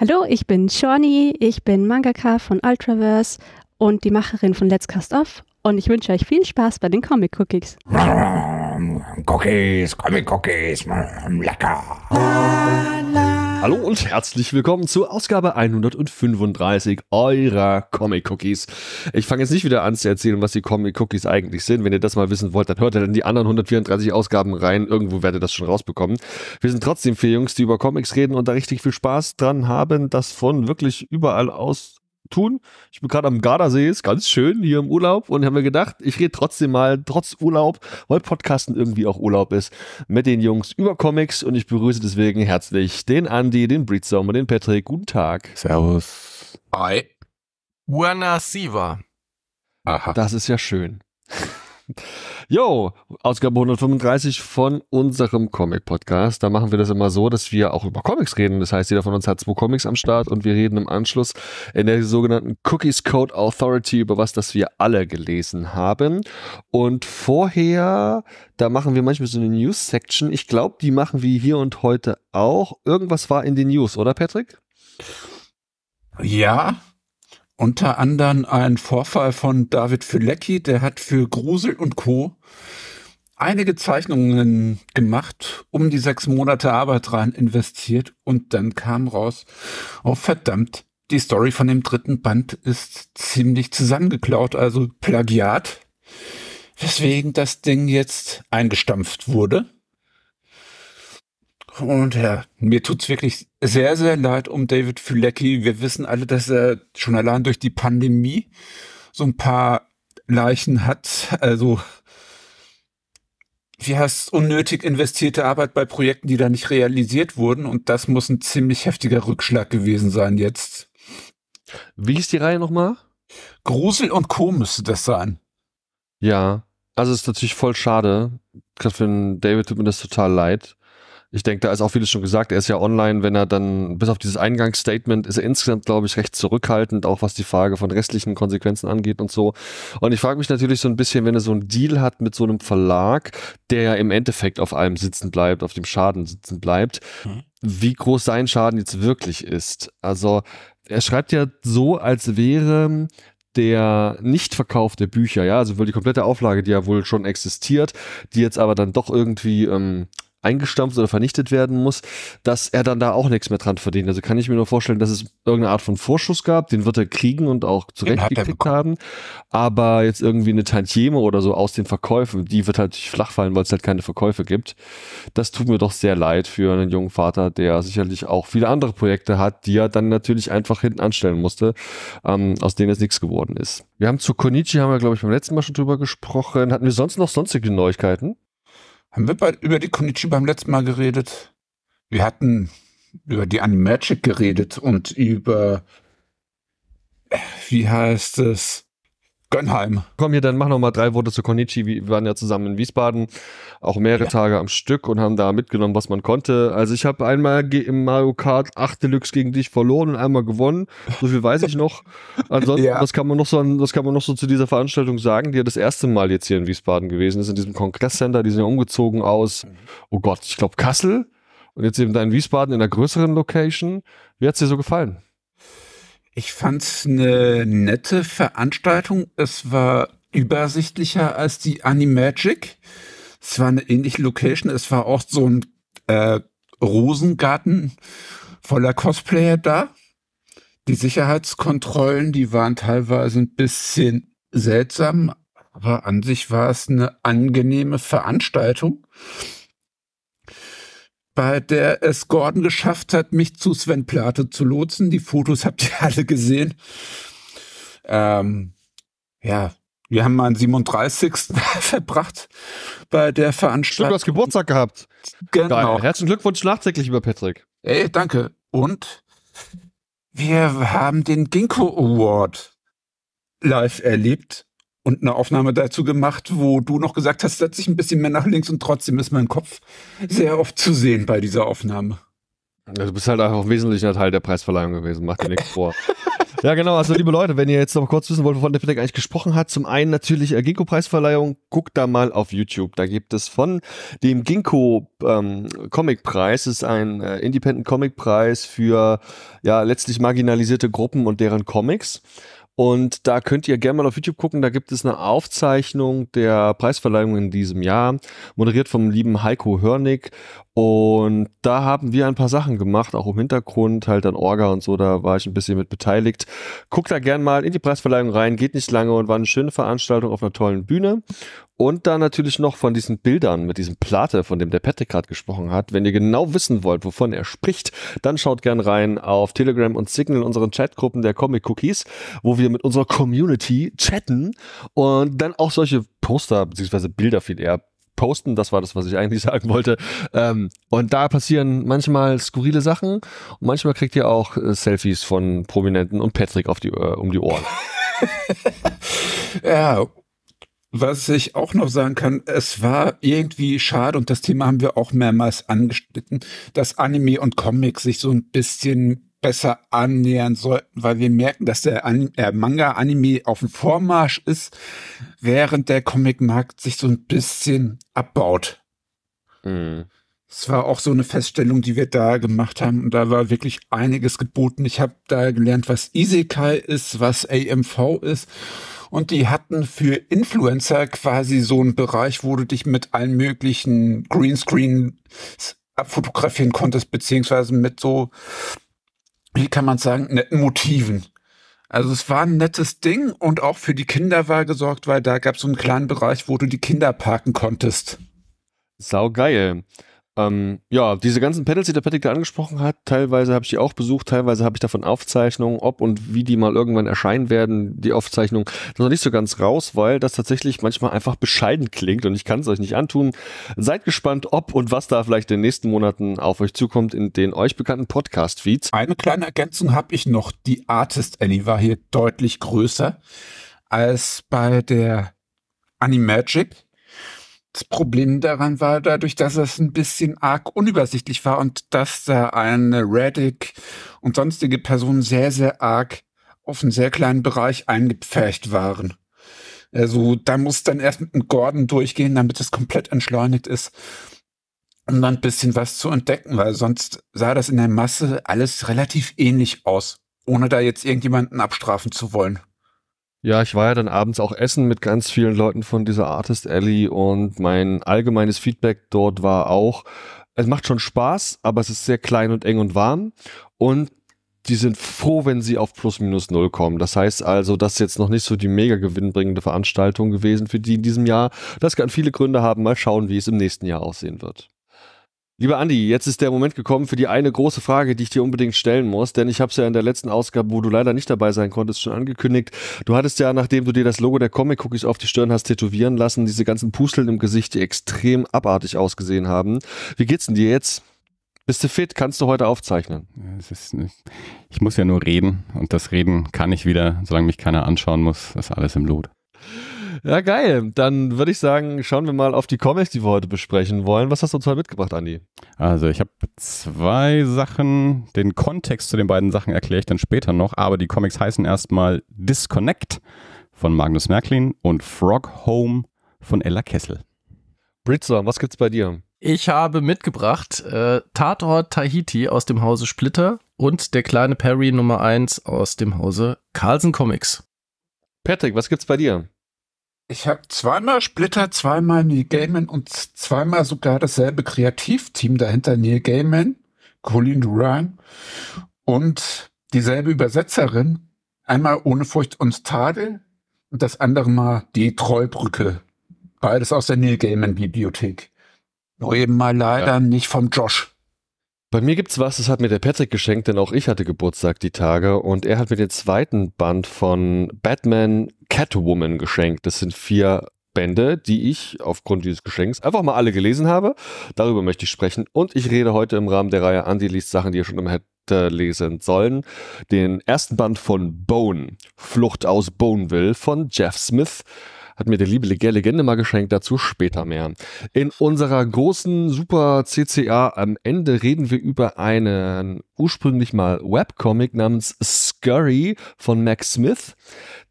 Hallo, ich bin Shawnee, ich bin Mangaka von Ultraverse und die Macherin von Let's Cast Off und ich wünsche euch viel Spaß bei den Comic Cookies. Cookies, Comic Cookies, lecker. Hallo und herzlich willkommen zur Ausgabe 135 eurer Comic Cookies. Ich fange jetzt nicht wieder an zu erzählen, was die Comic Cookies eigentlich sind. Wenn ihr das mal wissen wollt, dann hört ihr dann die anderen 134 Ausgaben rein. Irgendwo werdet ihr das schon rausbekommen. Wir sind trotzdem vier Jungs, die über Comics reden und da richtig viel Spaß dran haben, das von wirklich überall aus tun. Ich bin gerade am Gardasee, ist ganz schön hier im Urlaub und haben mir gedacht, ich rede trotzdem mal, trotz Urlaub, weil Podcasten irgendwie auch Urlaub ist, mit den Jungs über Comics und ich begrüße deswegen herzlich den Andi, den Breedstorm und den Patrick. Guten Tag. Servus. Hi. Buona Siva. Aha. Das ist ja schön. Jo, Ausgabe 135 von unserem Comic-Podcast. Da machen wir das immer so, dass wir auch über Comics reden. Das heißt, jeder von uns hat 2 Comics am Start und wir reden im Anschluss in der sogenannten Cookies Code Authority über was, das wir alle gelesen haben. Und vorher, da machen wir manchmal so eine News-Section. Ich glaube, die machen wir hier und heute auch. Irgendwas war in den News, oder Patrick? Ja. Unter anderem ein Vorfall von David Fülecki, der hat für Grusel und Co. einige Zeichnungen gemacht, um die 6 Monate Arbeit rein investiert und dann kam raus, oh verdammt, die Story von dem 3. Band ist ziemlich zusammengeklaut, also Plagiat, weswegen das Ding jetzt eingestampft wurde. Und ja, mir tut's wirklich sehr, sehr leid um David Fülecki. Wir wissen alle, dass er schon allein durch die Pandemie so ein paar Leichen hat. Also, wie heißt, unnötig investierte Arbeit bei Projekten, die da nicht realisiert wurden. Und das muss ein ziemlich heftiger Rückschlag gewesen sein jetzt. Wie hieß die Reihe nochmal? Grusel und Co. müsste das sein. Ja, also es ist natürlich voll schade. Für den David tut mir das total leid. Ich denke, da ist auch vieles schon gesagt. Er ist ja online, wenn er dann, bis auf dieses Eingangsstatement, ist er insgesamt, glaube ich, recht zurückhaltend, auch was die Frage von restlichen Konsequenzen angeht und so. Und ich frage mich natürlich so ein bisschen, wenn er so einen Deal hat mit so einem Verlag, der ja im Endeffekt auf allem sitzen bleibt, auf dem Schaden sitzen bleibt, wie groß sein Schaden jetzt wirklich ist. Also er schreibt ja so, als wäre der Nichtverkauf der Bücher, ja, also wohl die komplette Auflage, die ja wohl schon existiert, die jetzt aber dann doch irgendwie eingestampft oder vernichtet werden muss, dass er dann da auch nichts mehr dran verdient. Also kann ich mir nur vorstellen, dass es irgendeine Art von Vorschuss gab, den wird er kriegen und auch zurechtgekriegt haben, aber jetzt irgendwie eine Tantieme oder so aus den Verkäufen, die wird halt flach fallen, weil es halt keine Verkäufe gibt. Das tut mir doch sehr leid für einen jungen Vater, der sicherlich auch viele andere Projekte hat, die er dann natürlich einfach hinten anstellen musste, aus denen es nichts geworden ist. Wir haben zu Connichi, glaube ich, beim letzten Mal schon drüber gesprochen. Hatten wir sonst noch sonstige Neuigkeiten? Haben wir über die Connichi beim letzten Mal geredet? Wir hatten über die Animagic geredet und über, wie heißt es, Gönnheim. Komm hier, dann mach noch mal 3 Worte zu Connichi. Wir waren ja zusammen in Wiesbaden, auch mehrere Tage am Stück und haben da mitgenommen, was man konnte. Also ich habe einmal im Mario Kart 8 Deluxe gegen dich verloren und einmal gewonnen. So viel weiß ich noch. Ansonsten, was kann man noch so, was kann man noch so zu dieser Veranstaltung sagen, die ja das erste Mal jetzt hier in Wiesbaden gewesen ist, in diesem Kongresscenter. Die sind ja umgezogen aus, oh Gott, ich glaube Kassel und jetzt eben da in Wiesbaden in einer größeren Location. Wie hat es dir so gefallen? Ich fand es eine nette Veranstaltung. Es war übersichtlicher als die Animagic. Es war eine ähnliche Location. Es war auch so ein Rosengarten voller Cosplayer da. Die Sicherheitskontrollen, die waren teilweise ein bisschen seltsam, aber an sich war es eine angenehme Veranstaltung, bei der es Gordon geschafft hat, mich zu Sven Plate zu lotsen. Die Fotos habt ihr alle gesehen. Ja, wir haben meinen 37. verbracht bei der Veranstaltung. Du hast Geburtstag gehabt. Genau. Geil. Herzlichen Glückwunsch nachträglich, lieber Patrick. Ey, danke. Und wir haben den Ginkgo Award live erlebt und eine Aufnahme dazu gemacht, wo du noch gesagt hast, setz dich ein bisschen mehr nach links und trotzdem ist mein Kopf sehr oft zu sehen bei dieser Aufnahme. Du bist halt einfach wesentlicher Teil der Preisverleihung gewesen, mach dir nichts vor. Ja, genau. Also, liebe Leute, wenn ihr jetzt noch kurz wissen wollt, wovon der Peter eigentlich gesprochen hat, zum einen natürlich Ginkgo-Preisverleihung. Guckt da mal auf YouTube. Da gibt es von dem Ginkgo Comic-Preis, ist ein Independent-Comic-Preis für, ja, letztlich marginalisierte Gruppen und deren Comics. Und da könnt ihr gerne mal auf YouTube gucken, da gibt es eine Aufzeichnung der Preisverleihung in diesem Jahr, moderiert vom lieben Heiko Hörnig. Und da haben wir ein paar Sachen gemacht, auch im Hintergrund, halt an Orga und so, da war ich ein bisschen mit beteiligt. Guckt da gerne mal in die Preisverleihung rein, geht nicht lange und war eine schöne Veranstaltung auf einer tollen Bühne. Und dann natürlich noch von diesen Bildern mit diesem Plate, von dem der Patrick gerade gesprochen hat. Wenn ihr genau wissen wollt, wovon er spricht, dann schaut gern rein auf Telegram und Signal, unseren Chatgruppen der Comic Cookies, wo wir mit unserer Community chatten und dann auch solche Poster bzw. Bilder viel eher posten. Das war das, was ich eigentlich sagen wollte. Und da passieren manchmal skurrile Sachen und manchmal kriegt ihr auch Selfies von Prominenten und Patrick auf die, um die Ohren. Ja, was ich auch noch sagen kann, es war irgendwie schade, und das Thema haben wir auch mehrmals angeschnitten, dass Anime und Comics sich so ein bisschen besser annähern sollten, weil wir merken, dass der Manga-Anime auf dem Vormarsch ist, während der Comic-Markt sich so ein bisschen abbaut. Mhm. Es war auch so eine Feststellung, die wir da gemacht haben, und da war wirklich einiges geboten. Ich habe da gelernt, was Isekai ist, was AMV ist. Und die hatten für Influencer quasi so einen Bereich, wo du dich mit allen möglichen Greenscreens abfotografieren konntest, beziehungsweise mit so, wie kann man sagen, netten Motiven. Also es war ein nettes Ding und auch für die Kinder war gesorgt, weil da gab es so einen kleinen Bereich, wo du die Kinder parken konntest. Sau geil. Ja, diese ganzen Panels, die der Patrick da angesprochen hat, teilweise habe ich die auch besucht, teilweise habe ich davon Aufzeichnungen, ob und wie die mal irgendwann erscheinen werden, die Aufzeichnung, das noch nicht so ganz raus, weil das tatsächlich manchmal einfach bescheiden klingt und ich kann es euch nicht antun. Seid gespannt, ob und was da vielleicht in den nächsten Monaten auf euch zukommt in den euch bekannten Podcast-Feeds. Eine kleine Ergänzung habe ich noch. Die Artist Annie war hier deutlich größer als bei der Animagic. Das Problem daran war dadurch, dass es ein bisschen arg unübersichtlich war und dass da eine Radic und sonstige Personen sehr, sehr arg auf einen sehr kleinen Bereich eingepfercht waren. Also da muss dann erst mit dem Gordon durchgehen, damit es komplett entschleunigt ist, um dann ein bisschen was zu entdecken, weil sonst sah das in der Masse alles relativ ähnlich aus, ohne da jetzt irgendjemanden abstrafen zu wollen. Ja, ich war ja dann abends auch essen mit ganz vielen Leuten von dieser Artist Alley und mein allgemeines Feedback dort war auch, es macht schon Spaß, aber es ist sehr klein und eng und warm und die sind froh, wenn sie auf +/- 0 kommen. Das heißt also, das ist jetzt noch nicht so die mega gewinnbringende Veranstaltung gewesen für die in diesem Jahr. Das kann viele Gründe haben, mal schauen, wie es im nächsten Jahr aussehen wird. Lieber Andi, jetzt ist der Moment gekommen für die eine große Frage, die ich dir unbedingt stellen muss, denn ich habe es ja in der letzten Ausgabe, wo du leider nicht dabei sein konntest, schon angekündigt. Du hattest ja, nachdem du dir das Logo der Comic Cookies auf die Stirn hast tätowieren lassen, diese ganzen Pusteln im Gesicht, die extrem abartig ausgesehen haben. Wie geht's denn dir jetzt? Bist du fit? Kannst du heute aufzeichnen? Ich muss ja nur reden und das Reden kann ich wieder, solange mich keiner anschauen muss, ist alles im Lot. Ja, geil. Dann würde ich sagen, schauen wir mal auf die Comics, die wir heute besprechen wollen. Was hast du uns heute mitgebracht, Andi? Also ich habe zwei Sachen. Den Kontext zu den beiden Sachen erkläre ich dann später noch. Aber die Comics heißen erstmal Disconnect von Magnus Märklin und Frog Home von Ella Kessel. Britzer, was gibt's bei dir? Ich habe mitgebracht Tatort Tahiti aus dem Hause Splitter und Der kleine Perry Nummer 1 aus dem Hause Carlsen Comics. Patrick, was gibt's bei dir? Ich habe zweimal Splitter, zweimal Neil Gaiman und zweimal sogar dasselbe Kreativteam dahinter, Neil Gaiman, Colleen Doran und dieselbe Übersetzerin, einmal Ohne Furcht und Tadel und das andere Mal Die Trollbrücke, beides aus der Neil Gaiman Bibliothek. Nur eben mal leider nicht vom Josh. Bei mir gibt's was, das hat mir der Patrick geschenkt, denn auch ich hatte Geburtstag die Tage und er hat mir den zweiten Band von Batman Catwoman geschenkt. Das sind 4 Bände, die ich aufgrund dieses Geschenks einfach mal alle gelesen habe. Darüber möchte ich sprechen und ich rede heute im Rahmen der Reihe Andi liest Sachen, die ihr schon immer hätte lesen sollen. Den ersten Band von Bone, Flucht aus Boneville von Jeff Smith. hat mir der liebe Leger Legende mal geschenkt, dazu später mehr. In unserer großen Super CCA am Ende reden wir über einen ursprünglich mal Webcomic namens Scurry von Max Smith.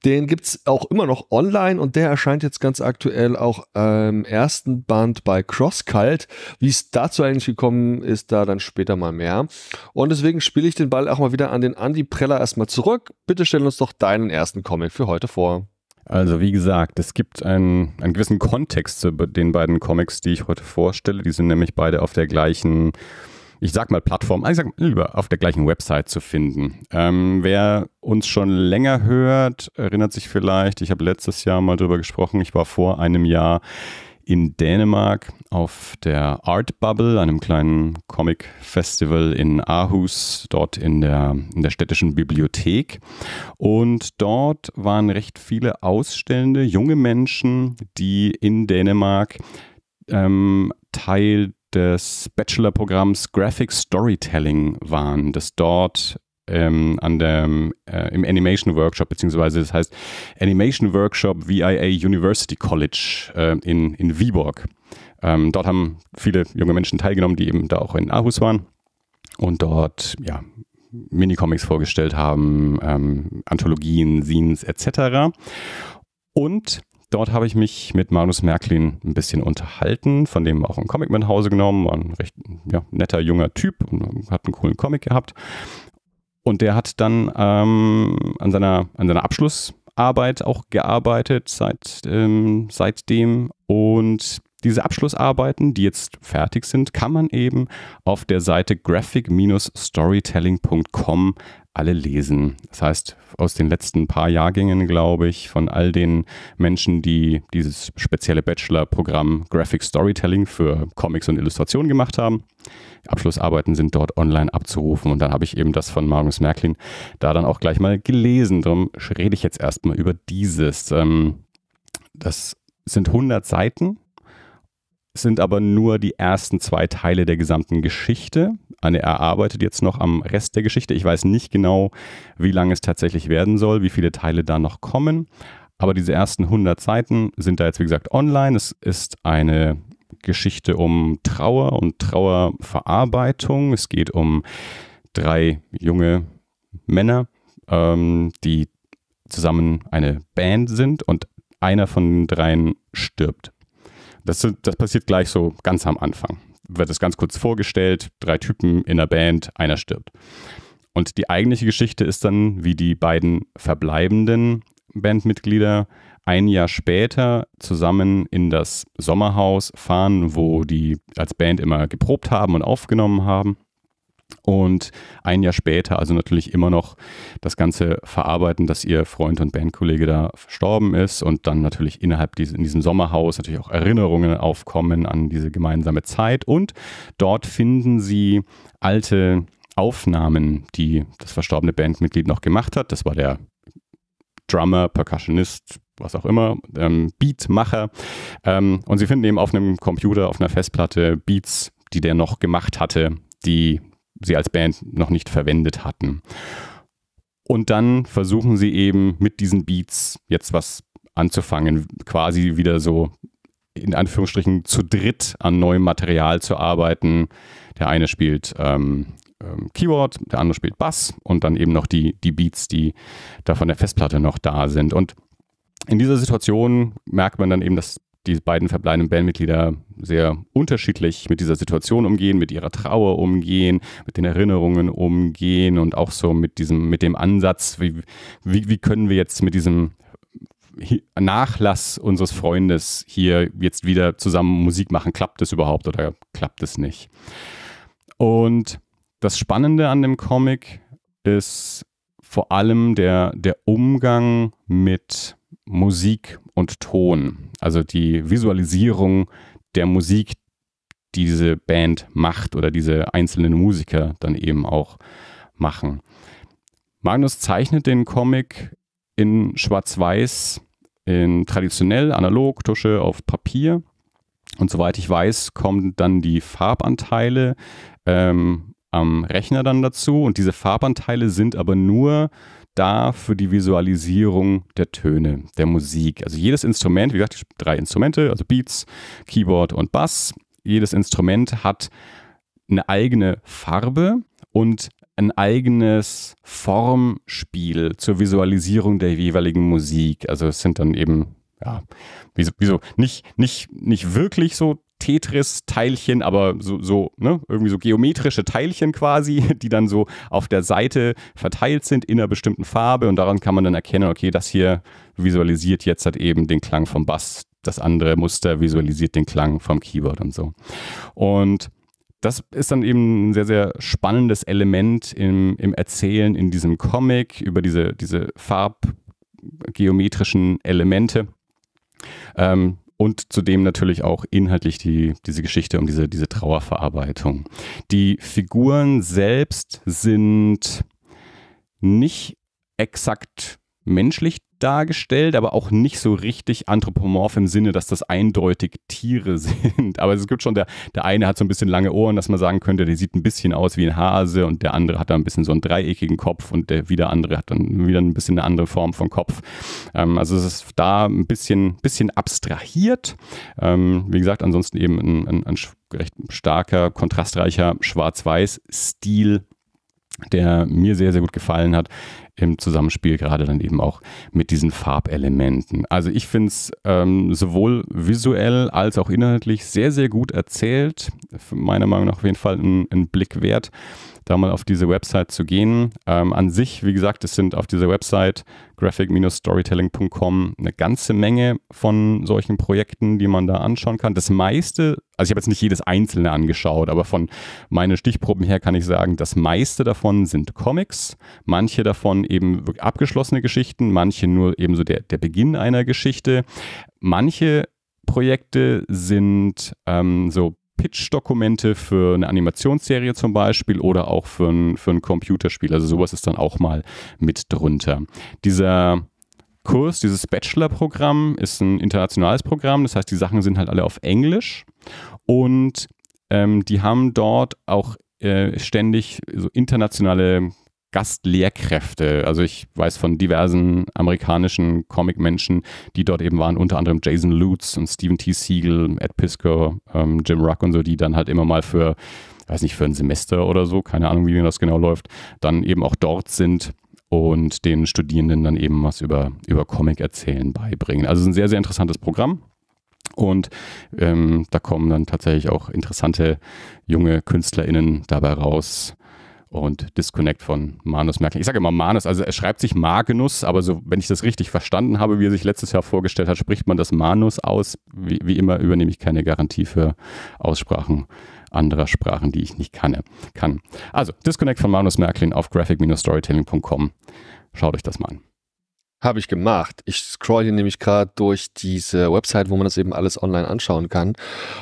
Den gibt es auch immer noch online und der erscheint jetzt ganz aktuell auch im ersten Band bei CrossCult. Wie es dazu eigentlich gekommen ist, da dann später mal mehr. Und deswegen spiele ich den Ball auch mal wieder an den Andi Preller erstmal zurück. Bitte stell uns doch deinen ersten Comic für heute vor. Also wie gesagt, es gibt einen gewissen Kontext zu den beiden Comics, die ich heute vorstelle. Die sind nämlich beide auf der gleichen, ich sag mal Plattform, ich sag mal lieber auf der gleichen Website zu finden. Wer uns schon länger hört, erinnert sich vielleicht, ich habe letztes Jahr mal drüber gesprochen, ich war vor einem Jahr in Dänemark auf der Art Bubble, einem kleinen Comic-Festival in Aarhus, dort in der städtischen Bibliothek. Und dort waren recht viele Ausstellende, junge Menschen, die in Dänemark Teil des Bachelor-Programms Graphic-Storytelling waren, das dort im Animation Workshop, beziehungsweise das heißt Animation Workshop VIA University College in Viborg. Dort haben viele junge Menschen teilgenommen, die eben da auch in Aarhus waren und dort ja, Minicomics vorgestellt haben, Anthologien, Zines etc. Und dort habe ich mich mit Magnus Märklin ein bisschen unterhalten, von dem auch ein Comic mit nach Hause genommen, war ein recht ja, netter junger Typ und hat einen coolen Comic gehabt. Und der hat dann an seiner Abschlussarbeit auch gearbeitet seitdem. Und diese Abschlussarbeiten, die jetzt fertig sind, kann man eben auf der Seite graphic-storytelling.com alle lesen. Das heißt, aus den letzten paar Jahrgängen, glaube ich, von all den Menschen, die dieses spezielle Bachelor-Programm Graphic Storytelling für Comics und Illustrationen gemacht haben. Abschlussarbeiten sind dort online abzurufen und dann habe ich eben das von Magnus Märklin da dann auch gleich mal gelesen. Darum rede ich jetzt erstmal über dieses. Das sind 100 Seiten, sind aber nur die ersten 2 Teile der gesamten Geschichte. Er arbeitet jetzt noch am Rest der Geschichte. Ich weiß nicht genau, wie lange es tatsächlich werden soll, wie viele Teile da noch kommen. Aber diese ersten 100 Seiten sind da jetzt, wie gesagt, online. Es ist eine Geschichte um Trauer und Trauerverarbeitung. Es geht um 3 junge Männer, die zusammen eine Band sind und einer von den 3 stirbt. Das passiert gleich so ganz am Anfang. Wird es ganz kurz vorgestellt, 3 Typen in der Band, einer stirbt. Und die eigentliche Geschichte ist dann, wie die beiden verbleibenden Bandmitglieder ein Jahr später zusammen in das Sommerhaus fahren, wo die als Band immer geprobt haben und aufgenommen haben. Und ein Jahr später, also natürlich immer noch das Ganze verarbeiten, dass ihr Freund und Bandkollege da verstorben ist und dann natürlich innerhalb in diesem Sommerhaus natürlich auch Erinnerungen aufkommen an diese gemeinsame Zeit und dort finden sie alte Aufnahmen, die das verstorbene Bandmitglied noch gemacht hat. Das war der Drummer, Percussionist, was auch immer, Beatmacher und sie finden eben auf einem Computer, auf einer Festplatte Beats, die der noch gemacht hatte, die sie als Band noch nicht verwendet hatten. Und dann versuchen sie eben mit diesen Beats jetzt was anzufangen, quasi wieder so in Anführungsstrichen zu dritt an neuem Material zu arbeiten. Der eine spielt Keyboard, der andere spielt Bass und dann eben noch die Beats, die da von der Festplatte noch da sind. Und in dieser Situation merkt man dann eben, dass die beiden verbleibenden Bandmitglieder sehr unterschiedlich mit dieser Situation umgehen, mit ihrer Trauer umgehen, mit den Erinnerungen umgehen und auch so mit dem Ansatz, wie können wir jetzt mit diesem Nachlass unseres Freundes hier jetzt wieder zusammen Musik machen? Klappt es überhaupt oder klappt es nicht? Und das Spannende an dem Comic ist vor allem der Umgang mit Musik und Ton, also die Visualisierung der Musik, die diese Band macht oder diese einzelnen Musiker dann eben auch machen. Magnus zeichnet den Comic in Schwarz-Weiß, in traditionell, analog, Tusche auf Papier und soweit ich weiß, kommen dann die Farbanteile am Rechner dann dazu und diese Farbanteile sind aber nur da für die Visualisierung der Töne, der Musik. Also jedes Instrument, wie gesagt, 3 Instrumente, also Beats, Keyboard und Bass. Jedes Instrument hat eine eigene Farbe und ein eigenes Formspiel zur Visualisierung der jeweiligen Musik. Also es sind dann eben, ja, nicht wirklich so Tetris-Teilchen, aber so ne, irgendwie so geometrische Teilchen quasi, die dann so auf der Seite verteilt sind in einer bestimmten Farbe und daran kann man dann erkennen, okay, das hier visualisiert jetzt halt eben den Klang vom Bass, das andere Muster visualisiert den Klang vom Keyboard und so. Und das ist dann eben ein sehr, sehr spannendes Element im Erzählen in diesem Comic über diese farbgeometrischen Elemente. Und zudem natürlich auch inhaltlich diese Geschichte um diese Trauerverarbeitung. Die Figuren selbst sind nicht exakt menschlich dargestellt, aber auch nicht so richtig anthropomorph im Sinne, dass das eindeutig Tiere sind. Aber es gibt schon, der eine hat so ein bisschen lange Ohren, dass man sagen könnte, der sieht ein bisschen aus wie ein Hase und der andere hat da ein bisschen so einen dreieckigen Kopf und der wieder andere hat dann wieder ein bisschen eine andere Form von Kopf. Also es ist da ein bisschen abstrahiert. Wie gesagt, ansonsten eben ein recht starker, kontrastreicher Schwarz-Weiß-Stil, der mir sehr, sehr gut gefallen hat, im Zusammenspiel gerade dann eben auch mit diesen Farbelementen. Also ich finde es sowohl visuell als auch inhaltlich sehr, sehr gut erzählt. Meiner Meinung nach auf jeden Fall ein Blick wert, da mal auf diese Website zu gehen. An sich, wie gesagt, es sind auf dieser Website graphic-storytelling.com eine ganze Menge von solchen Projekten, die man da anschauen kann. Das meiste, also ich habe jetzt nicht jedes einzelne angeschaut, aber von meinen Stichproben her kann ich sagen, das meiste davon sind Comics, manche davon eben abgeschlossene Geschichten, manche nur eben so der Beginn einer Geschichte. Manche Projekte sind so Pitch-Dokumente für eine Animationsserie zum Beispiel oder auch für ein Computerspiel. Also sowas ist dann auch mal mit drunter. Dieser Kurs, dieses Bachelor-Programm ist ein internationales Programm. Das heißt, die Sachen sind halt alle auf Englisch und die haben dort auch ständig so internationale Gastlehrkräfte. Also ich weiß von diversen amerikanischen Comic-Menschen, die dort eben waren, unter anderem Jason Lutz und Stephen T. Siegel, Ed Pisco, Jim Ruck und so, die dann halt immer mal für, weiß nicht, für ein Semester oder so, keine Ahnung, wie das genau läuft, dann eben auch dort sind und den Studierenden dann eben was über Comic-Erzählen beibringen. Also es ist ein sehr, sehr interessantes Programm. Und da kommen dann tatsächlich auch interessante junge KünstlerInnen dabei raus. Und Disconnect von Magnus Märklin. Ich sage immer Magnus, also er schreibt sich Magnus, aber so, wenn ich das richtig verstanden habe, wie er sich letztes Jahr vorgestellt hat, spricht man das Magnus aus. Wie immer übernehme ich keine Garantie für Aussprachen anderer Sprachen, die ich nicht kann. Also Disconnect von Magnus Märklin auf graphic-storytelling.com. Schaut euch das mal an. Habe ich gemacht. Ich scroll hier nämlich gerade durch diese Website, wo man das eben alles online anschauen kann.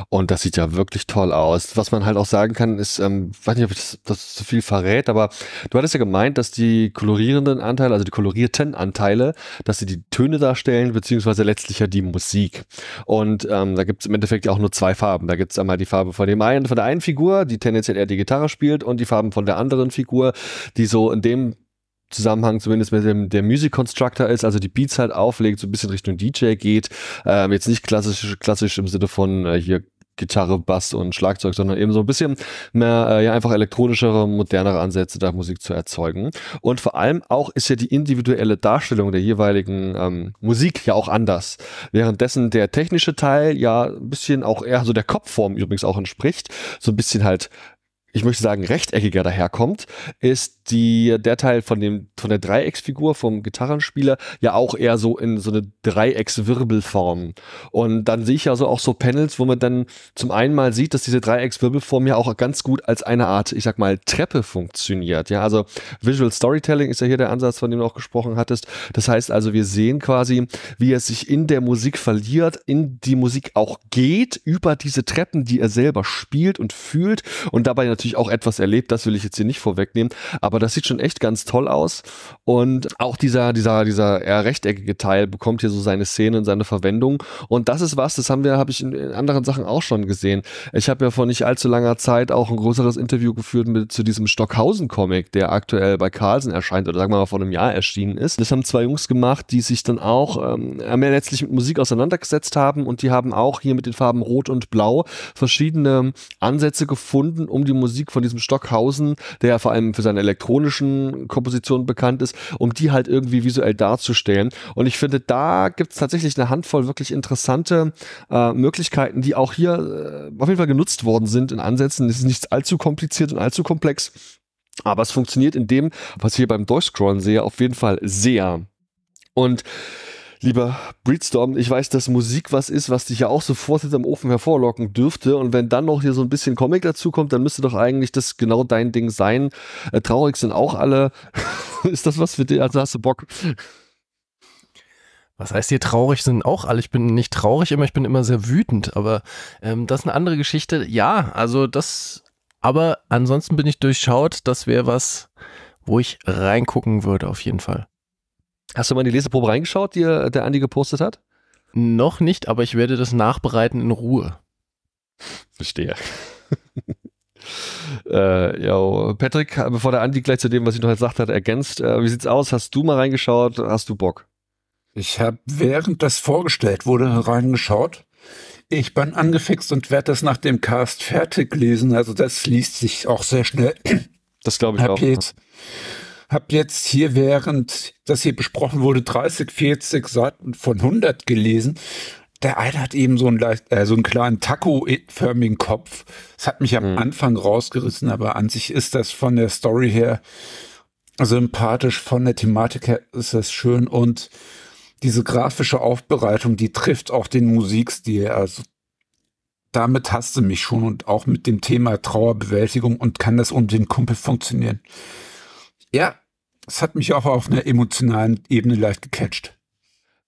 Und das sieht ja wirklich toll aus. Was man halt auch sagen kann, ist, weiß nicht, ob ich das zu viel verrät, aber du hattest ja gemeint, dass die kolorierenden Anteile, also die kolorierten Anteile, dass sie die Töne darstellen, beziehungsweise letztlich ja die Musik. Und da gibt es im Endeffekt ja auch nur 2 Farben. Da gibt es einmal die Farbe von der einen Figur, die tendenziell eher die Gitarre spielt, und die Farben von der anderen Figur, die so in dem Zusammenhang zumindest mit der Music Constructor ist, also die Beats halt auflegt, so ein bisschen Richtung DJ geht, jetzt nicht klassisch im Sinne von hier Gitarre, Bass und Schlagzeug, sondern eben so ein bisschen mehr, ja, einfach elektronischere, modernere Ansätze, da Musik zu erzeugen. Und vor allem auch ist ja die individuelle Darstellung der jeweiligen Musik ja auch anders. Währenddessen der technische Teil ja ein bisschen auch eher so der Kopfform übrigens auch entspricht, so ein bisschen halt, ich möchte sagen, rechteckiger daherkommt, ist der Teil von der Dreiecksfigur, vom Gitarrenspieler, ja auch eher so in so eine Dreieckswirbelform. Und dann sehe ich ja so auch so Panels, wo man dann zum einen mal sieht, dass diese Dreieckswirbelform ja auch ganz gut als eine Art, ich sag mal, Treppe funktioniert. Ja, also Visual Storytelling ist ja hier der Ansatz, von dem du auch gesprochen hattest. Das heißt also, wir sehen quasi, wie er sich in der Musik verliert, in die Musik auch geht, über diese Treppen, die er selber spielt und fühlt und dabei natürlich natürlich auch etwas erlebt, das will ich jetzt hier nicht vorwegnehmen, aber das sieht schon echt ganz toll aus und auch dieser eher rechteckige Teil bekommt hier so seine Szene und seine Verwendung und das ist was, das habe ich in anderen Sachen auch schon gesehen. Ich habe ja vor nicht allzu langer Zeit auch ein größeres Interview geführt zu diesem Stockhausen-Comic, der aktuell bei Carlsen erscheint oder sagen wir mal vor einem Jahr erschienen ist. Das haben zwei Jungs gemacht, die sich dann auch mehr letztlich mit Musik auseinandergesetzt haben und die haben auch hier mit den Farben Rot und Blau verschiedene Ansätze gefunden, um die Musik von diesem Stockhausen, der ja vor allem für seine elektronischen Kompositionen bekannt ist, um die halt irgendwie visuell darzustellen. Und ich finde, da gibt es tatsächlich eine Handvoll wirklich interessante Möglichkeiten, die auch hier auf jeden Fall genutzt worden sind in Ansätzen. Es ist nichts allzu kompliziert und allzu komplex, aber es funktioniert in dem, was ich hier beim Durchscrollen sehe, auf jeden Fall sehr. Und lieber Breedstorm, ich weiß, dass Musik was ist, was dich ja auch sofort hinterm Ofen hervorlocken dürfte. Und wenn dann noch hier so ein bisschen Comic dazu kommt, dann müsste doch eigentlich das genau dein Ding sein. Traurig sind auch alle. Ist das was für dich? Also hast du Bock? Was heißt hier traurig sind auch alle? Ich bin nicht traurig, ich bin immer sehr wütend. Aber das ist eine andere Geschichte. Ja, also das... Aber ansonsten bin ich durchschaut. Das wäre was, wo ich reingucken würde auf jeden Fall. Hast du mal in die Leseprobe reingeschaut, die der Andi gepostet hat? Noch nicht, aber ich werde das nachbereiten in Ruhe. Verstehe. Jo. Patrick, bevor der Andi gleich zu dem, was ich noch gesagt hat, ergänzt, wie sieht's aus? Hast du mal reingeschaut? Hast du Bock? Ich habe, während das vorgestellt wurde, reingeschaut. Ich bin angefixt und werde das nach dem Cast fertig lesen. Also das liest sich auch sehr schnell. Das glaube ich auch. Hab jetzt hier, während das hier besprochen wurde, 30, 40 Seiten von 100 gelesen. Der eine hat eben so einen, so einen kleinen Taco-förmigen Kopf. Das hat mich am Anfang rausgerissen, aber an sich ist das von der Story her sympathisch, von der Thematik her ist das schön und diese grafische Aufbereitung, die trifft auch den Musikstil. Also damit hasste mich schon und auch mit dem Thema Trauerbewältigung und kann das um den Kumpel funktionieren. Ja, es hat mich auch auf einer emotionalen Ebene leicht gecatcht.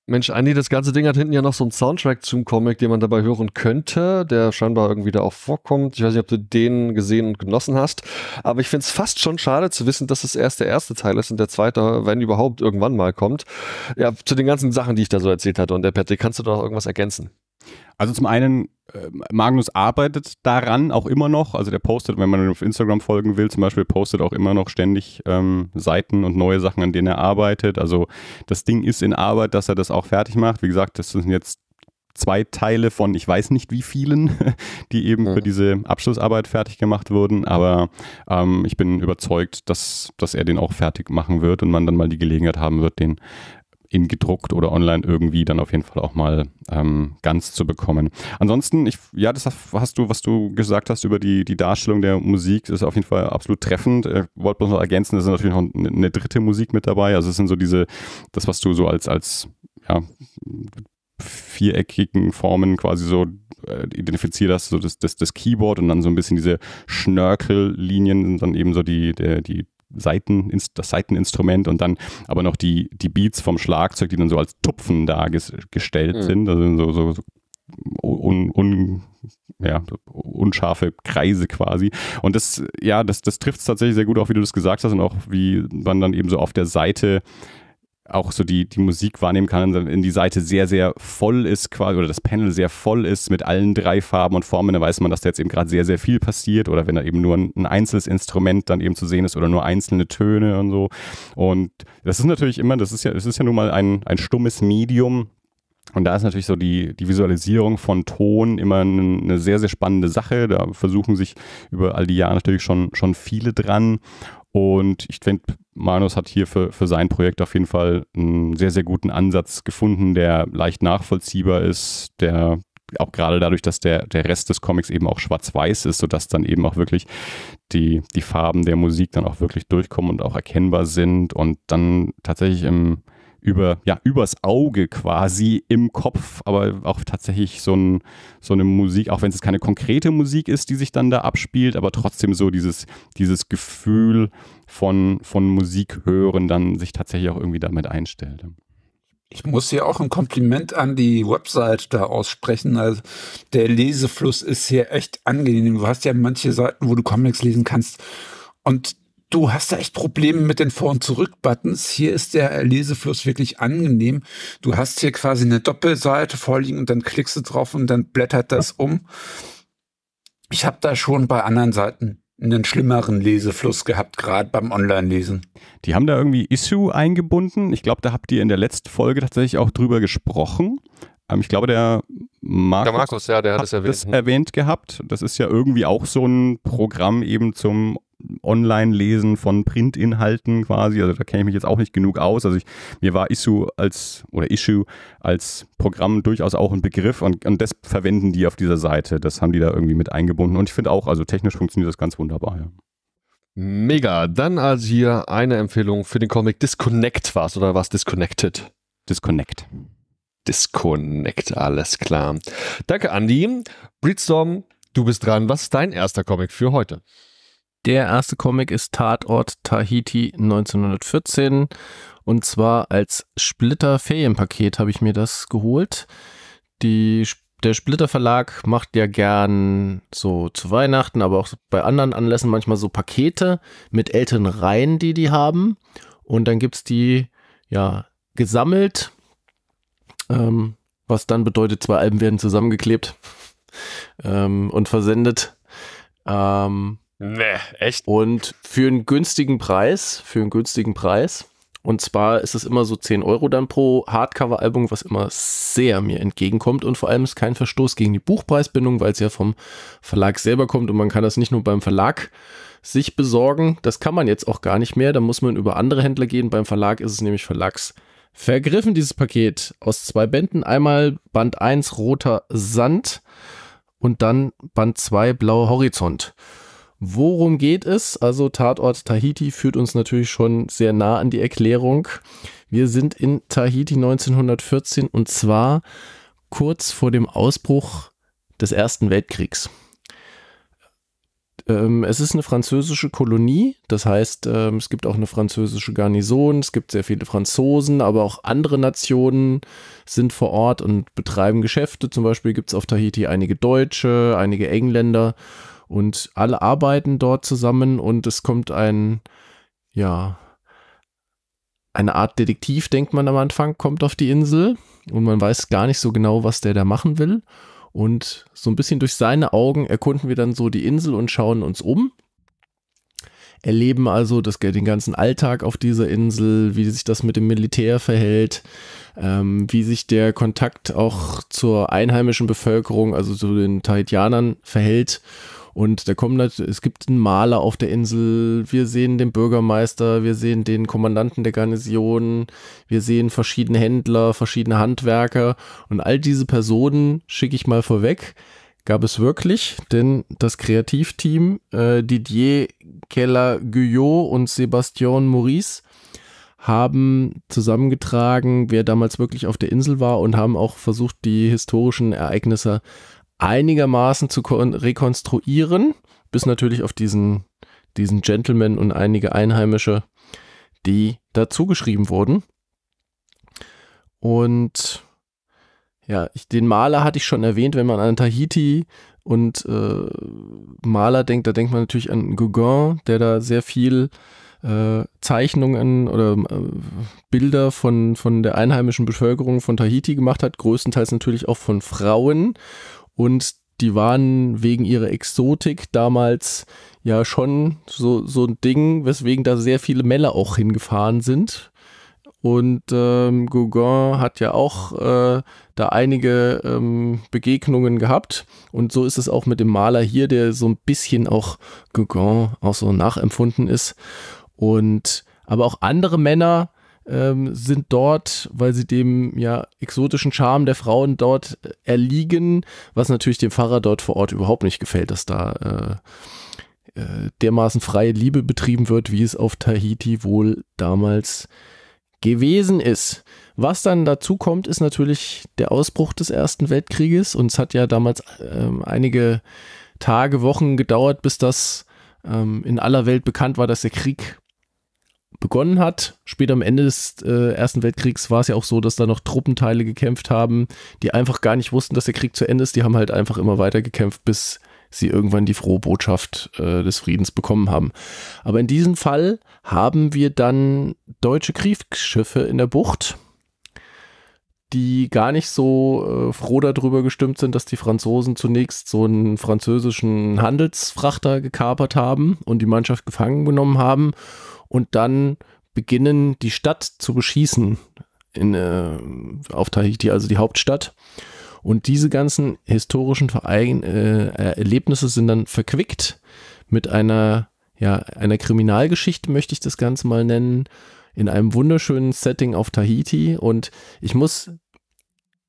Mensch, Andi, das ganze Ding hat hinten ja noch so einen Soundtrack zum Comic, den man dabei hören könnte, der scheinbar irgendwie da auch vorkommt. Ich weiß nicht, ob du den gesehen und genossen hast, aber ich finde es fast schon schade zu wissen, dass das erst der erste Teil ist und der zweite, wenn überhaupt, irgendwann mal kommt. Ja, zu den ganzen Sachen, die ich da so erzählt hatte. Und der Patrick, kannst du da noch irgendwas ergänzen? Also zum einen, Magnus arbeitet daran auch immer noch, also der postet, wenn man auf Instagram folgen will, zum Beispiel postet auch immer noch ständig Seiten und neue Sachen, an denen er arbeitet, also das Ding ist in Arbeit, dass er das auch fertig macht, wie gesagt, das sind jetzt 2 Teile von ich weiß nicht wie vielen, die eben für diese Abschlussarbeit fertig gemacht wurden, aber ich bin überzeugt, dass er den auch fertig machen wird und man dann mal die Gelegenheit haben wird, den in gedruckt oder online irgendwie dann auf jeden Fall auch mal ganz zu bekommen. Ansonsten, ja, das hast du, was du gesagt hast über die Darstellung der Musik, ist auf jeden Fall absolut treffend. Ich wollte bloß noch ergänzen, da ist natürlich noch eine dritte Musik mit dabei. Also es sind so das, was du so als ja, viereckigen Formen quasi so identifiziert hast, so das Keyboard und dann so ein bisschen diese Schnörkellinien und dann eben so die das Saiteninstrument und dann aber noch die Beats vom Schlagzeug, die dann so als Tupfen dargestellt sind, also so unscharfe Kreise quasi. Und das, ja, das trifft es tatsächlich sehr gut, auch wie du das gesagt hast und auch wie man dann eben so auf der Seite auch so die Musik wahrnehmen kann, in die Seite sehr, sehr voll ist quasi, oder das Panel sehr voll ist mit allen 3 Farben und Formen, dann weiß man, dass da jetzt eben gerade sehr, sehr viel passiert oder wenn da eben nur ein einzelnes Instrument dann eben zu sehen ist oder nur einzelne Töne und so. Und das ist natürlich immer, das ist ja nun mal ein stummes Medium. Und da ist natürlich so die Visualisierung von Ton immer eine sehr, sehr spannende Sache. Da versuchen sich über all die Jahre natürlich schon viele dran. Und ich finde, Magnus hat hier für sein Projekt auf jeden Fall einen sehr, sehr guten Ansatz gefunden, der leicht nachvollziehbar ist, der auch gerade dadurch, dass der Rest des Comics eben auch schwarz-weiß ist, sodass dann eben auch wirklich die Farben der Musik dann auch wirklich durchkommen und auch erkennbar sind und dann tatsächlich übers Auge quasi im Kopf, aber auch tatsächlich so eine Musik, auch wenn es jetzt keine konkrete Musik ist, die sich dann da abspielt, aber trotzdem so dieses Gefühl von Musik hören, dann sich tatsächlich auch irgendwie damit einstellt. Ich muss hier auch ein Kompliment an die Website da aussprechen. Also der Lesefluss ist hier echt angenehm. Du hast ja manche Seiten, wo du Comics lesen kannst. Und du hast da echt Probleme mit den Vor- und Zurück-Buttons. Hier ist der Lesefluss wirklich angenehm. Du hast hier quasi eine Doppelseite vorliegen und dann klickst du drauf und dann blättert das um. Ich habe da schon bei anderen Seiten einen schlimmeren Lesefluss gehabt, gerade beim Online-Lesen. Die haben da irgendwie Issue eingebunden. Ich glaube, da habt ihr in der letzten Folge tatsächlich auch drüber gesprochen. Ich glaube, der Markus ja, der hat es erwähnt. Das erwähnt gehabt. Das ist ja irgendwie auch so ein Programm eben zum Online-Lesen von Printinhalten quasi, also da kenne ich mich jetzt auch nicht genug aus, also mir war Issue als Programm durchaus auch ein Begriff und das verwenden die auf dieser Seite, das haben die da irgendwie mit eingebunden und ich finde auch, also technisch funktioniert das ganz wunderbar, ja. Mega, dann also hier eine Empfehlung für den Comic Disconnect war's oder was Disconnected? Disconnect, alles klar. Danke Andi, Breedstorm, du bist dran, was ist dein erster Comic für heute? Der erste Comic ist Tatort Tahiti 1914 und zwar als Splitter Ferienpaket habe ich mir das geholt. Der Splitter Verlag macht ja gern so zu Weihnachten, aber auch bei anderen Anlässen manchmal so Pakete mit älteren Reihen, die haben und dann gibt es die ja gesammelt, was dann bedeutet, zwei Alben werden zusammengeklebt und versendet. Nee, echt? Und für einen günstigen Preis. Und zwar ist es immer so 10 Euro dann pro Hardcover-Album, was immer sehr mir entgegenkommt. Und vor allem ist kein Verstoß gegen die Buchpreisbindung, weil es ja vom Verlag selber kommt. Und man kann das nicht nur beim Verlag sich besorgen. Das kann man jetzt auch gar nicht mehr. Da muss man über andere Händler gehen. Beim Verlag ist es nämlich verlagsvergriffen, dieses Paket aus 2 Bänden. Einmal Band 1 Roter Sand und dann Band 2 Blauer Horizont. Worum geht es? Also Tatort Tahiti führt uns natürlich schon sehr nah an die Erklärung. Wir sind in Tahiti 1914 und zwar kurz vor dem Ausbruch des Ersten Weltkriegs. Es ist eine französische Kolonie, das heißt, es gibt auch eine französische Garnison, es gibt sehr viele Franzosen, aber auch andere Nationen sind vor Ort und betreiben Geschäfte. Zum Beispiel gibt es auf Tahiti einige Deutsche, einige Engländer. Und alle arbeiten dort zusammen und es kommt eine Art Detektiv, denkt man am Anfang, kommt auf die Insel und man weiß gar nicht so genau, was der da machen will. Und so ein bisschen durch seine Augen erkunden wir dann so die Insel und schauen uns um. Erleben also den ganzen Alltag auf dieser Insel, wie sich das mit dem Militär verhält, wie sich der Kontakt auch zur einheimischen Bevölkerung, also zu den Tahitianern, verhält. Und es gibt einen Maler auf der Insel, wir sehen den Bürgermeister, wir sehen den Kommandanten der Garnison, wir sehen verschiedene Händler, verschiedene Handwerker und all diese Personen, schicke ich mal vorweg, gab es wirklich, denn das Kreativteam Didier Keller-Guyot und Sébastien Maurice haben zusammengetragen, wer damals wirklich auf der Insel war und haben auch versucht, die historischen Ereignisse einigermaßen zu rekonstruieren, bis natürlich auf diesen Gentleman und einige Einheimische, die dazugeschrieben wurden. Und ja, den Maler hatte ich schon erwähnt, wenn man an Tahiti und Maler denkt, da denkt man natürlich an Gauguin, der da sehr viel Zeichnungen oder Bilder von der einheimischen Bevölkerung von Tahiti gemacht hat, größtenteils natürlich auch von Frauen und die waren wegen ihrer Exotik damals ja schon so ein Ding, weswegen da sehr viele Männer auch hingefahren sind und Gauguin hat ja auch da einige Begegnungen gehabt und so ist es auch mit dem Maler hier, der so ein bisschen auch Gauguin auch so nachempfunden ist. Aber auch andere Männer sind dort, weil sie dem exotischen Charme der Frauen dort erliegen, was natürlich dem Pfarrer dort vor Ort überhaupt nicht gefällt, dass da dermaßen freie Liebe betrieben wird, wie es auf Tahiti wohl damals gewesen ist. Was dann dazu kommt, ist natürlich der Ausbruch des Ersten Weltkrieges und es hat ja damals einige Tage, Wochen gedauert, bis das in aller Welt bekannt war, dass der Krieg begonnen hat. Später am Ende des Ersten Weltkriegs war es ja auch so, dass da noch Truppenteile gekämpft haben, die einfach gar nicht wussten, dass der Krieg zu Ende ist. Die haben halt einfach immer weiter gekämpft, bis sie irgendwann die frohe Botschaft des Friedens bekommen haben. Aber in diesem Fall haben wir dann deutsche Kriegsschiffe in der Bucht, die gar nicht so froh darüber gestimmt sind, dass die Franzosen zunächst so einen französischen Handelsfrachter gekapert haben und die Mannschaft gefangen genommen haben und dann beginnen, die Stadt zu beschießen auf Tahiti, also die Hauptstadt. Und diese ganzen historischen Erlebnisse sind dann verquickt mit einer, ja, einer Kriminalgeschichte, möchte ich das Ganze mal nennen, in einem wunderschönen Setting auf Tahiti. Und ich muss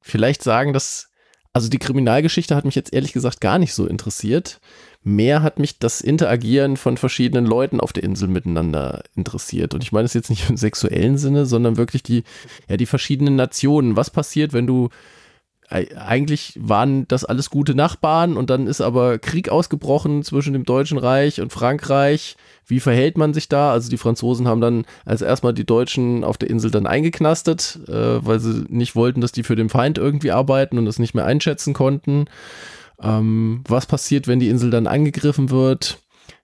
vielleicht sagen, dass, also die Kriminalgeschichte hat mich jetzt ehrlich gesagt gar nicht so interessiert. Mehr hat mich das Interagieren von verschiedenen Leuten auf der Insel miteinander interessiert. Und ich meine das jetzt nicht im sexuellen Sinne, sondern wirklich die, ja, die verschiedenen Nationen. Was passiert, wenn du, eigentlich waren das alles gute Nachbarn und dann ist aber Krieg ausgebrochen zwischen dem Deutschen Reich und Frankreich. Wie verhält man sich da? Also die Franzosen haben dann als erstmal die Deutschen auf der Insel dann eingeknastet, weil sie nicht wollten, dass die für den Feind irgendwie arbeiten und das nicht mehr einschätzen konnten. Was passiert, wenn die Insel dann angegriffen wird?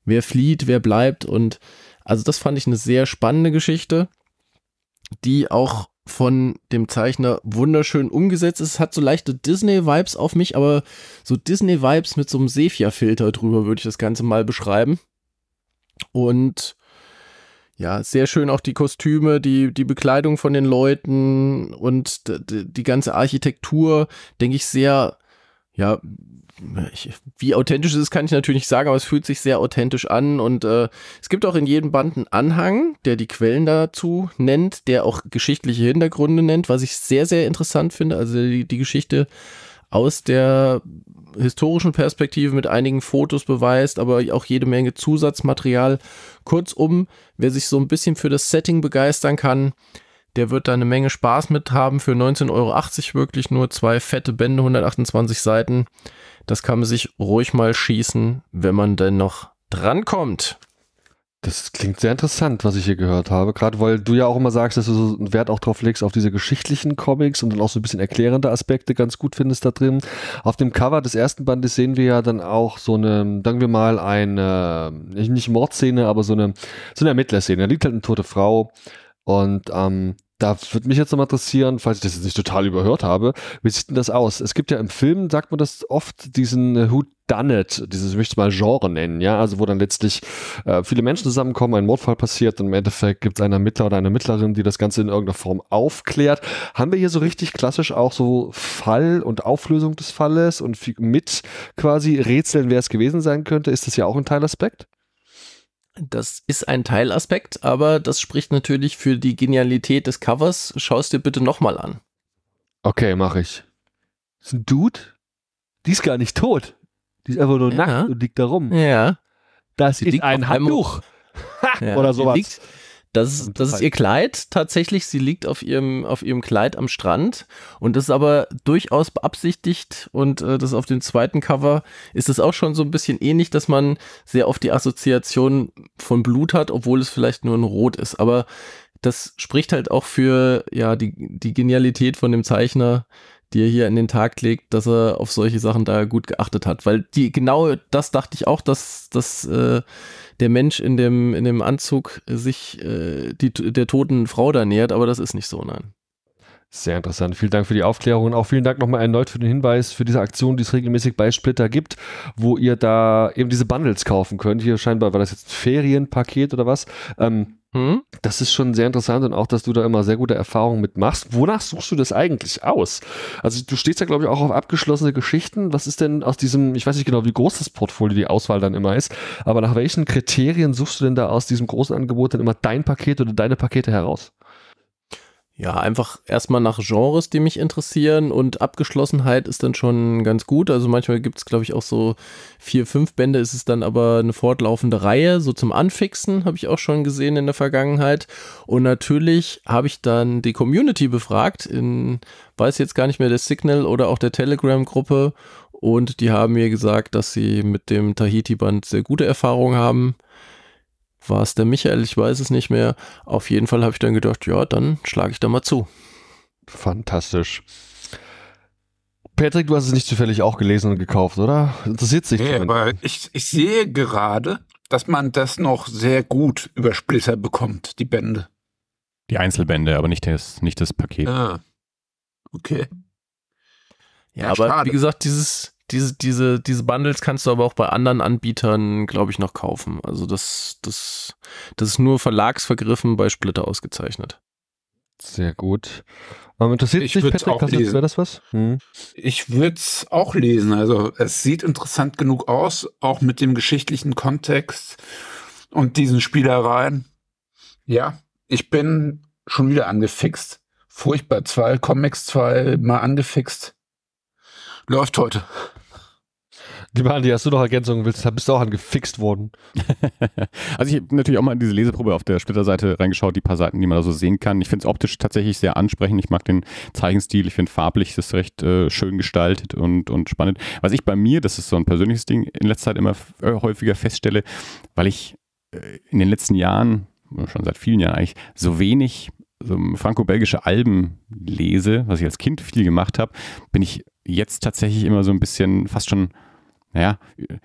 Wer flieht, wer bleibt? Und also das fand ich eine sehr spannende Geschichte, die auch von dem Zeichner wunderschön umgesetzt ist. Es hat so leichte Disney-Vibes auf mich, aber so Disney-Vibes mit so einem Sepia-Filter drüber würde ich das Ganze mal beschreiben. Und ja, sehr schön auch die Kostüme, die Bekleidung von den Leuten und die ganze Architektur, denke ich sehr, ja, wie authentisch es ist, kann ich natürlich nicht sagen, aber es fühlt sich sehr authentisch an und es gibt auch in jedem Band einen Anhang, der die Quellen dazu nennt, der auch geschichtliche Hintergründe nennt, was ich sehr, sehr interessant finde, also die Geschichte aus der historischen Perspektive mit einigen Fotos beweist, aber auch jede Menge Zusatzmaterial. Kurzum, wer sich so ein bisschen für das Setting begeistern kann, der wird da eine Menge Spaß mit haben. Für 19,80 € wirklich nur 2 fette Bände, 128 Seiten. Das kann man sich ruhig mal schießen, wenn man denn noch drankommt. Das klingt sehr interessant, was ich hier gehört habe. Gerade weil du ja auch immer sagst, dass du so einen Wert auch drauf legst auf diese geschichtlichen Comics und dann auch so ein bisschen erklärende Aspekte ganz gut findest da drin. Auf dem Cover des ersten Bandes sehen wir ja dann auch so eine, sagen wir mal, eine, nicht Mordszene, aber so eine Ermittlerszene. Da liegt halt eine tote Frau und da würde mich jetzt nochmal interessieren, falls ich das jetzt nicht total überhört habe, wie sieht denn das aus? Es gibt ja im Film, sagt man das oft, diesen Whodunit, dieses möchte ich mal Genre nennen, ja, also wo dann letztlich viele Menschen zusammenkommen, ein Mordfall passiert und im Endeffekt gibt es einen Ermittler oder eine Ermittlerin, die das Ganze in irgendeiner Form aufklärt. Haben wir hier so richtig klassisch auch so Fall und Auflösung des Falles und mit quasi Rätseln, wer es gewesen sein könnte? Ist das ja auch ein Teilaspekt? Das ist ein Teilaspekt, aber das spricht natürlich für die Genialität des Covers. Schau es dir bitte nochmal an. Okay, mache ich. Das ist ein Dude. Die ist gar nicht tot. Die ist einfach nur nackt und liegt da rum. Ja. Das ist ein Handtuch. Ja, oder sowas. Liegt, das ist ihr Kleid. Tatsächlich, sie liegt auf ihrem Kleid am Strand. Und das ist aber durchaus beabsichtigt. Und das auf dem zweiten Cover ist es auch schon so ein bisschen ähnlich, dass man sehr oft die Assoziation von Blut hat, obwohl es vielleicht nur ein Rot ist. Aber das spricht halt auch für ja, die Genialität von dem Zeichner, die er hier in den Tag legt, dass er auf solche Sachen da gut geachtet hat. Weil genau das dachte ich auch, dass der Mensch in dem Anzug sich der toten Frau da nähert, aber das ist nicht so, nein. Sehr interessant. Vielen Dank für die Aufklärung und auch vielen Dank nochmal erneut für den Hinweis für diese Aktion, die es regelmäßig bei Splitter gibt, wo ihr da eben diese Bundles kaufen könnt. Hier scheinbar war das jetzt ein Ferienpaket oder was. Das ist schon sehr interessant und auch, dass du da immer sehr gute Erfahrungen mitmachst. Wonach suchst du das eigentlich aus? Also du stehst ja, glaube ich, auch auf abgeschlossene Geschichten. Was ist denn aus diesem, ich weiß nicht genau, wie groß das Portfolio, die Auswahl dann immer ist, aber nach welchen Kriterien suchst du denn da aus diesem großen Angebot dann immer dein Paket oder deine Pakete heraus? Ja, einfach erstmal nach Genres, die mich interessieren und Abgeschlossenheit ist dann schon ganz gut. Also manchmal gibt es, glaube ich, auch so 4, 5 Bände, ist es dann aber eine fortlaufende Reihe. So zum Anfixen habe ich auch schon gesehen in der Vergangenheit. Und natürlich habe ich dann die Community befragt, weiß jetzt gar nicht mehr, der Signal oder auch der Telegram-Gruppe. Und die haben mir gesagt, dass sie mit dem Tahiti-Band sehr gute Erfahrungen haben. war es der Michael, ich weiß es nicht mehr. Auf jeden Fall habe ich dann gedacht, ja, dann schlage ich da mal zu. Fantastisch. Patrick, du hast es nicht zufällig auch gelesen und gekauft, oder? Interessiert sich keiner. Aber ich sehe gerade, dass man das noch sehr gut über Splitter bekommt, die Bände. Die Einzelbände, aber nicht das Paket. Ah, okay. Ja, aber schade. Wie gesagt, diese Bundles kannst du aber auch bei anderen Anbietern, glaube ich, noch kaufen. Also das ist nur verlagsvergriffen bei Splitter ausgezeichnet. Sehr gut. Interessiert dich, Patrick, wäre das was? Hm. Ich würde es auch lesen. Also es sieht interessant genug aus, auch mit dem geschichtlichen Kontext und diesen Spielereien. Ja, ich bin schon wieder angefixt. Furchtbar, 2 Comics, 2 mal angefixt. Läuft heute. Lieber Andi, hast du noch Ergänzungen? Bist du auch angefixt worden? Also ich habe natürlich auch mal in diese Leseprobe auf der Splitterseite reingeschaut, die paar Seiten, die man da so sehen kann. Ich finde es optisch tatsächlich sehr ansprechend. Ich mag den Zeichenstil. Ich finde farblich das recht schön gestaltet und spannend. Was ich bei mir, das ist so ein persönliches Ding, in letzter Zeit immer häufiger feststelle, weil ich in den letzten Jahren, schon seit vielen Jahren eigentlich, so wenig franco-belgische Alben lese, was ich als Kind viel gemacht habe, bin ich jetzt tatsächlich immer so ein bisschen fast schon, naja,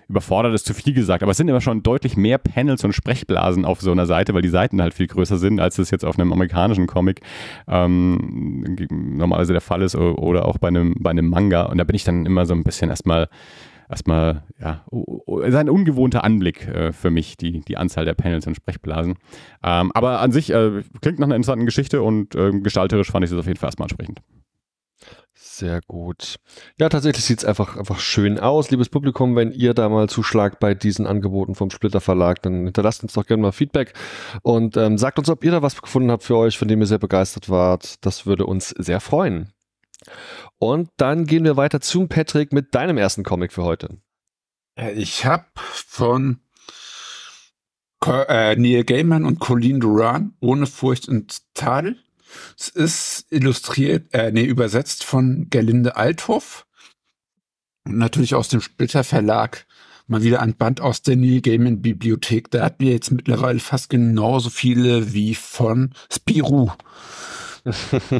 überfordert ist zu viel gesagt, aber es sind immer schon deutlich mehr Panels und Sprechblasen auf so einer Seite, weil die Seiten halt viel größer sind, als es jetzt auf einem amerikanischen Comic normalerweise der Fall ist oder auch bei einem Manga. Und da bin ich dann immer so ein bisschen erstmal, ja, ist ein ungewohnter Anblick für mich, die Anzahl der Panels und Sprechblasen. Aber an sich klingt nach einer interessanten Geschichte und gestalterisch fand ich es auf jeden Fall erstmal ansprechend. Sehr gut. Ja, tatsächlich sieht es einfach schön aus. Liebes Publikum, wenn ihr da mal zuschlagt bei diesen Angeboten vom Splitter Verlag, dann hinterlasst uns doch gerne mal Feedback und sagt uns, ob ihr da was gefunden habt für euch, von dem ihr sehr begeistert wart. Das würde uns sehr freuen. Und dann gehen wir weiter zu Patrick mit deinem ersten Comic für heute. Ich habe von Neil Gaiman und Colleen Doran Ohne Furcht und Tadel. Es ist übersetzt von Gerlinde Althoff und natürlich aus dem Splitter Verlag mal wieder ein Band aus der Neil Gaiman Bibliothek. Da hatten wir jetzt mittlerweile fast genauso viele wie von Spirou.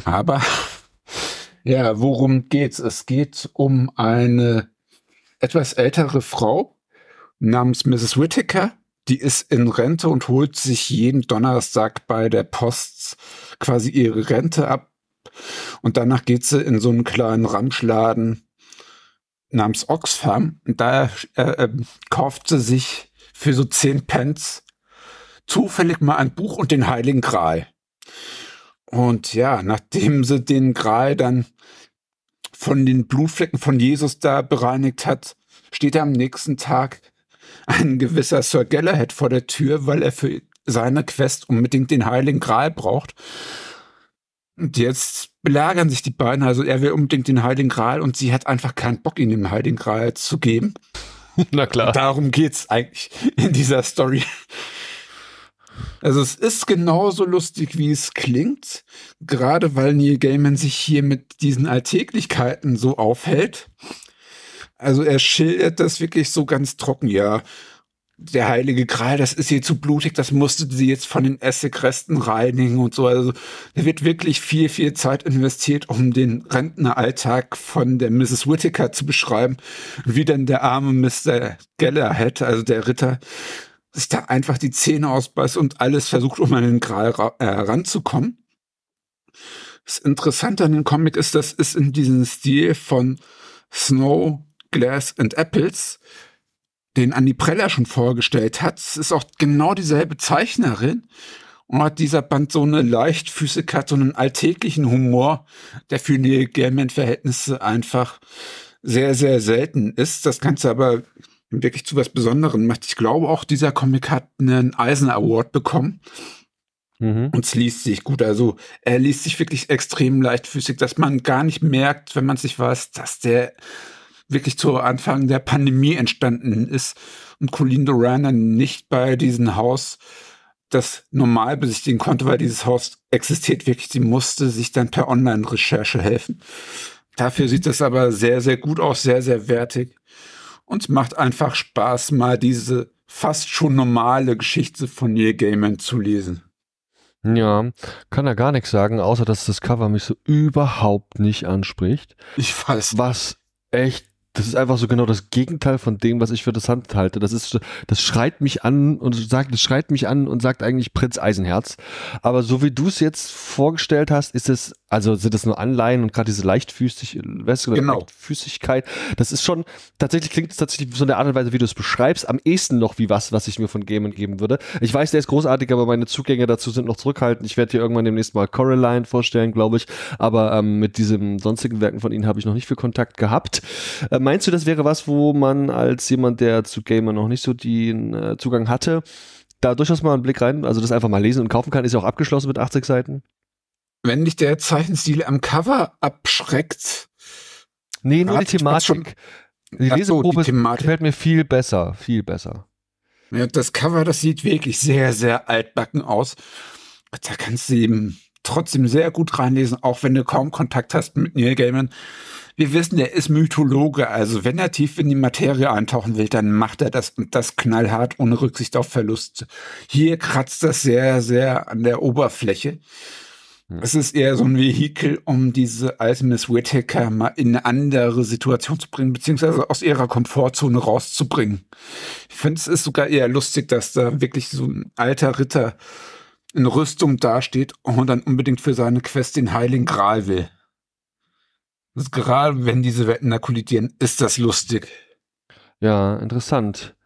Aber ja, worum geht's? Es geht um eine etwas ältere Frau namens Mrs. Whittaker. Die ist in Rente und holt sich jeden Donnerstag bei der Post quasi ihre Rente ab. Und danach geht sie in so einen kleinen Ramschladen namens Oxfam. Und da kauft sie sich für so 10 Pence zufällig mal ein Buch und den Heiligen Gral. Und ja, nachdem sie den Gral dann von den Blutflecken von Jesus da bereinigt hat, steht er am nächsten Tag ein gewisser Sir Galahad vor der Tür, weil er für seine Quest unbedingt den Heiligen Gral braucht. Und jetzt belagern sich die beiden, also er will unbedingt den Heiligen Gral und sie hat einfach keinen Bock, ihm den Heiligen Gral zu geben. Na klar. Und darum geht es eigentlich in dieser Story. Also es ist genauso lustig, wie es klingt, gerade weil Neil Gaiman sich hier mit diesen Alltäglichkeiten so aufhält. Also er schildert das wirklich so ganz trocken, ja. Der Heilige Gral, das ist hier zu blutig, das musste sie jetzt von den Essigresten reinigen und so. Also da wird wirklich viel, viel Zeit investiert, um den Rentneralltag von der Mrs. Whittaker zu beschreiben. Wie dann der arme Mr. Galahad, also der Ritter, sich da einfach die Zähne ausbeißt und alles versucht, um an den Gral ranzukommen. Das Interessante an dem Comic ist, das ist in diesem Stil von Snow, Glass and Apples, den Andi Preller schon vorgestellt hat. Es ist auch genau dieselbe Zeichnerin und hat dieser Band so eine Leichtfüßigkeit, so einen alltäglichen Humor, der für die Gaiman-Verhältnisse einfach sehr, sehr selten ist. Das Ganze aber wirklich zu was Besonderem macht. Ich glaube auch, dieser Comic hat einen Eisner Award bekommen. Und es liest sich gut, also er liest sich wirklich extrem leichtfüßig, dass man gar nicht merkt, wenn man sich weiß, dass der wirklich zu Anfang der Pandemie entstanden ist und Colleen Doran dann nicht bei diesem Haus das normal besichtigen konnte, weil dieses Haus existiert wirklich. Sie musste sich dann per Online-Recherche helfen. Dafür sieht das aber sehr, sehr gut aus, sehr, sehr wertig. Und macht einfach Spaß, mal diese fast schon normale Geschichte von Neil Gaiman zu lesen. Ja, kann er gar nichts sagen, außer dass das Cover mich so überhaupt nicht anspricht. Ich weiß. Was echt, das ist einfach so genau das Gegenteil von dem, was ich für interessant halte. Das schreit mich an und sagt, das schreit mich an und sagt eigentlich Prinz Eisenherz. Aber so wie du es jetzt vorgestellt hast, ist es, also sind das nur Anleihen und gerade diese Leichtfüßigkeit. Das ist schon, tatsächlich klingt es tatsächlich so in der Art und Weise, wie du es beschreibst, am ehesten noch wie was ich mir von Gaiman geben würde. Ich weiß, der ist großartig, aber meine Zugänge dazu sind noch zurückhaltend. Ich werde dir irgendwann demnächst mal Coraline vorstellen, glaube ich. Aber mit diesen sonstigen Werken von ihnen habe ich noch nicht viel Kontakt gehabt. Meinst du, das wäre was, wo man als jemand, der zu Gaiman noch nicht so den Zugang hatte, da durchaus mal einen Blick rein, also das einfach mal lesen und kaufen kann? Ist ja auch abgeschlossen mit 80 Seiten. Wenn dich der Zeichenstil am Cover abschreckt. Nee, nur die Thematik. Die Leseprobe gefällt mir viel besser, viel besser. Ja, das Cover, das sieht wirklich sehr, sehr altbacken aus. Da kannst du eben trotzdem sehr gut reinlesen, auch wenn du kaum Kontakt hast mit Neil Gaiman. Wir wissen, er ist Mythologe, also wenn er tief in die Materie eintauchen will, dann macht er das und das knallhart, ohne Rücksicht auf Verluste. Hier kratzt das sehr, sehr an der Oberfläche. Es ist eher so ein Vehikel, um diese alte Miss Whittaker mal in eine andere Situation zu bringen, beziehungsweise aus ihrer Komfortzone rauszubringen. Ich finde, es ist sogar eher lustig, dass da wirklich so ein alter Ritter in Rüstung dasteht und dann unbedingt für seine Quest den Heiligen Gral will. Also gerade wenn diese Welten da kollidieren, ist das lustig. Ja, interessant.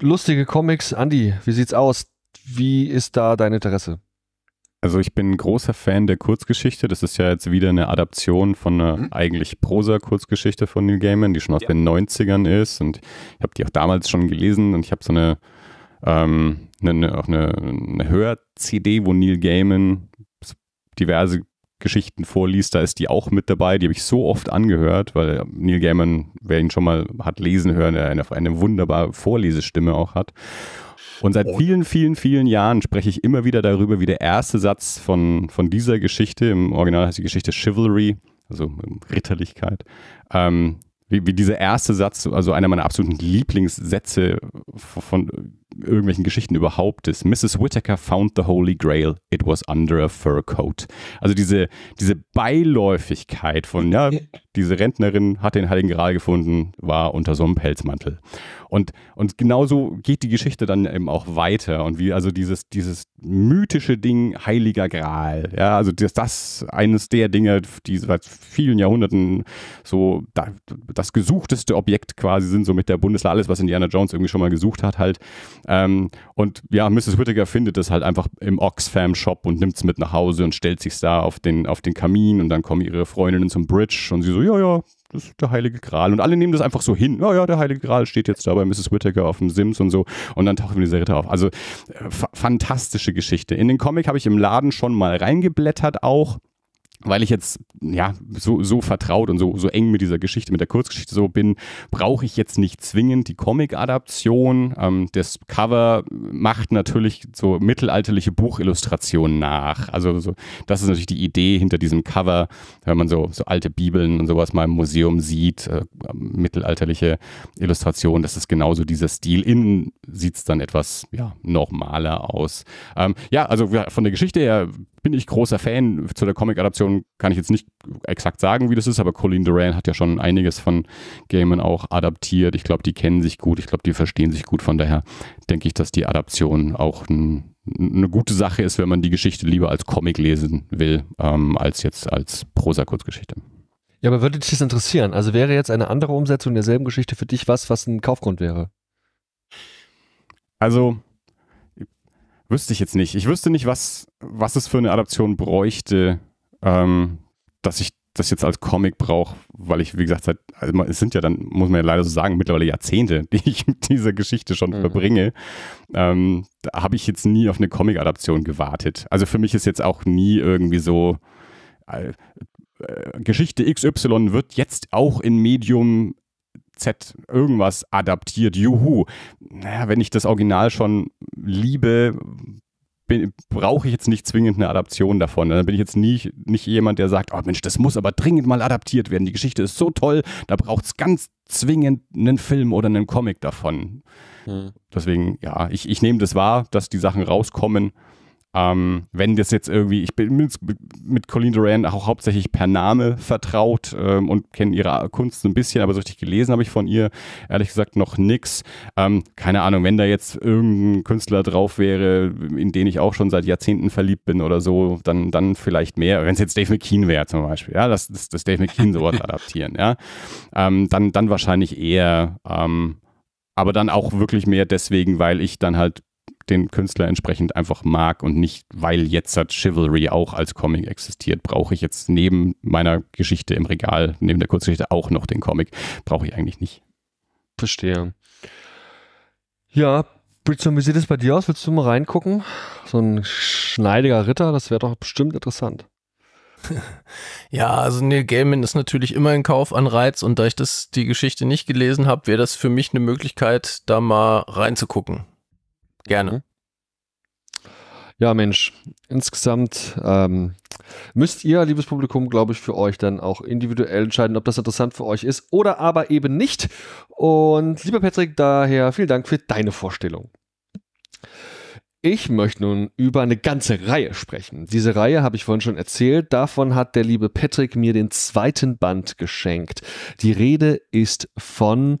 Lustige Comics. Andi, wie sieht's aus? Wie ist da dein Interesse? Also ich bin ein großer Fan der Kurzgeschichte. Das ist ja jetzt wieder eine Adaption von einer eigentlich Prosa-Kurzgeschichte von Neil Gaiman, die schon aus den 90ern ist. Und ich habe die auch damals schon gelesen und ich habe so eine Hör-CD, wo Neil Gaiman diverse Geschichten vorliest, da ist die auch mit dabei, die habe ich so oft angehört, weil Neil Gaiman, wer ihn schon mal hat lesen hören, eine wunderbare Vorlesestimme auch hat. Und seit vielen, vielen, vielen Jahren spreche ich immer wieder darüber, wie der erste Satz von dieser Geschichte, im Original heißt die Geschichte Chivalry, also Ritterlichkeit, wie dieser erste Satz, also einer meiner absoluten Lieblingssätze von irgendwelchen Geschichten überhaupt ist. Mrs. Whittaker found the Holy Grail. It was under a fur coat. Also diese Beiläufigkeit von, ja, diese Rentnerin hat den Heiligen Gral gefunden, war unter so einem Pelzmantel. Und genauso geht die Geschichte dann eben auch weiter. Und wie also dieses mythische Ding Heiliger Gral, ja, also das eines der Dinge, die seit vielen Jahrhunderten so das gesuchteste Objekt quasi sind, so mit der Bundeslade, alles, was Indiana Jones irgendwie schon mal gesucht hat halt. Und ja, Mrs. Whittaker findet das halt einfach im Oxfam-Shop und nimmt es mit nach Hause und stellt sich da auf den Kamin und dann kommen ihre Freundinnen zum Bridge und sie so, ja, das ist der Heilige Gral und alle nehmen das einfach so hin, ja, der Heilige Gral steht jetzt da bei Mrs. Whittaker auf dem Sims und so und dann tauchen diese Ritter auf. Also fantastische Geschichte. In den Comic habe ich im Laden schon mal reingeblättert auch, weil ich jetzt ja so vertraut und so eng mit dieser Geschichte, mit der Kurzgeschichte so bin, brauche ich jetzt nicht zwingend die Comic-Adaption. Das Cover macht natürlich so mittelalterliche Buchillustrationen nach. Also das ist natürlich die Idee hinter diesem Cover, wenn man so alte Bibeln und sowas mal im Museum sieht, mittelalterliche Illustrationen, das ist genauso dieser Stil. Innen sieht es dann etwas normaler aus. Ja, also von der Geschichte her bin ich großer Fan. Zu der Comic-Adaption kann ich jetzt nicht exakt sagen, wie das ist, aber Colleen Doran hat ja schon einiges von Gaiman auch adaptiert. Ich glaube, die kennen sich gut, ich glaube, die verstehen sich gut. Von daher denke ich, dass die Adaption auch eine gute Sache ist, wenn man die Geschichte lieber als Comic lesen will, als jetzt als Prosa-Kurzgeschichte. Ja, aber würde dich das interessieren? Also wäre jetzt eine andere Umsetzung derselben Geschichte für dich was ein Kaufgrund wäre? Also wüsste ich jetzt nicht. Ich wüsste nicht, was es für eine Adaption bräuchte, dass ich das jetzt als Comic brauche, weil ich, wie gesagt, es sind ja dann, muss man ja leider so sagen, mittlerweile Jahrzehnte, die ich mit dieser Geschichte schon verbringe. Da habe ich jetzt nie auf eine Comic-Adaption gewartet. Also für mich ist jetzt auch nie irgendwie so Geschichte XY wird jetzt auch in Medium Z irgendwas adaptiert, juhu. Naja, wenn ich das Original schon liebe, brauche ich jetzt nicht zwingend eine Adaption davon. Dann bin ich jetzt nicht jemand, der sagt, oh Mensch, das muss aber dringend mal adaptiert werden. Die Geschichte ist so toll, da braucht es ganz zwingend einen Film oder einen Comic davon. Hm. Deswegen, ja, ich nehme das wahr, dass die Sachen rauskommen. Wenn das jetzt irgendwie, ich bin mit Colleen Doran auch hauptsächlich per Name vertraut und kenne ihre Kunst so ein bisschen, aber so richtig gelesen habe ich von ihr ehrlich gesagt noch nichts. Keine Ahnung, wenn da jetzt irgendein Künstler drauf wäre, in den ich auch schon seit Jahrzehnten verliebt bin oder so, dann vielleicht mehr. Wenn es jetzt Dave McKean wäre zum Beispiel, ja, das Dave McKean so was adaptieren, ja, dann wahrscheinlich eher, aber dann auch wirklich mehr deswegen, weil ich dann halt den Künstler entsprechend einfach mag und nicht, weil jetzt hat Chivalry auch als Comic existiert, brauche ich jetzt neben meiner Geschichte im Regal, neben der Kurzgeschichte auch noch den Comic, brauche ich eigentlich nicht. Verstehe. Ja, wie sieht es bei dir aus? Willst du mal reingucken? So ein schneidiger Ritter, das wäre doch bestimmt interessant. Ja, also Neil Gaiman ist natürlich immer ein Kaufanreiz und da ich die Geschichte nicht gelesen habe, wäre das für mich eine Möglichkeit, da mal reinzugucken. Gerne. Ja, Mensch, insgesamt müsst ihr, liebes Publikum, glaube ich, für euch dann auch individuell entscheiden, ob das interessant für euch ist oder aber eben nicht. Und lieber Patrick, daher vielen Dank für deine Vorstellung. Ich möchte nun über eine ganze Reihe sprechen. Diese Reihe habe ich vorhin schon erzählt. Davon hat der liebe Patrick mir den zweiten Band geschenkt. Die Rede ist von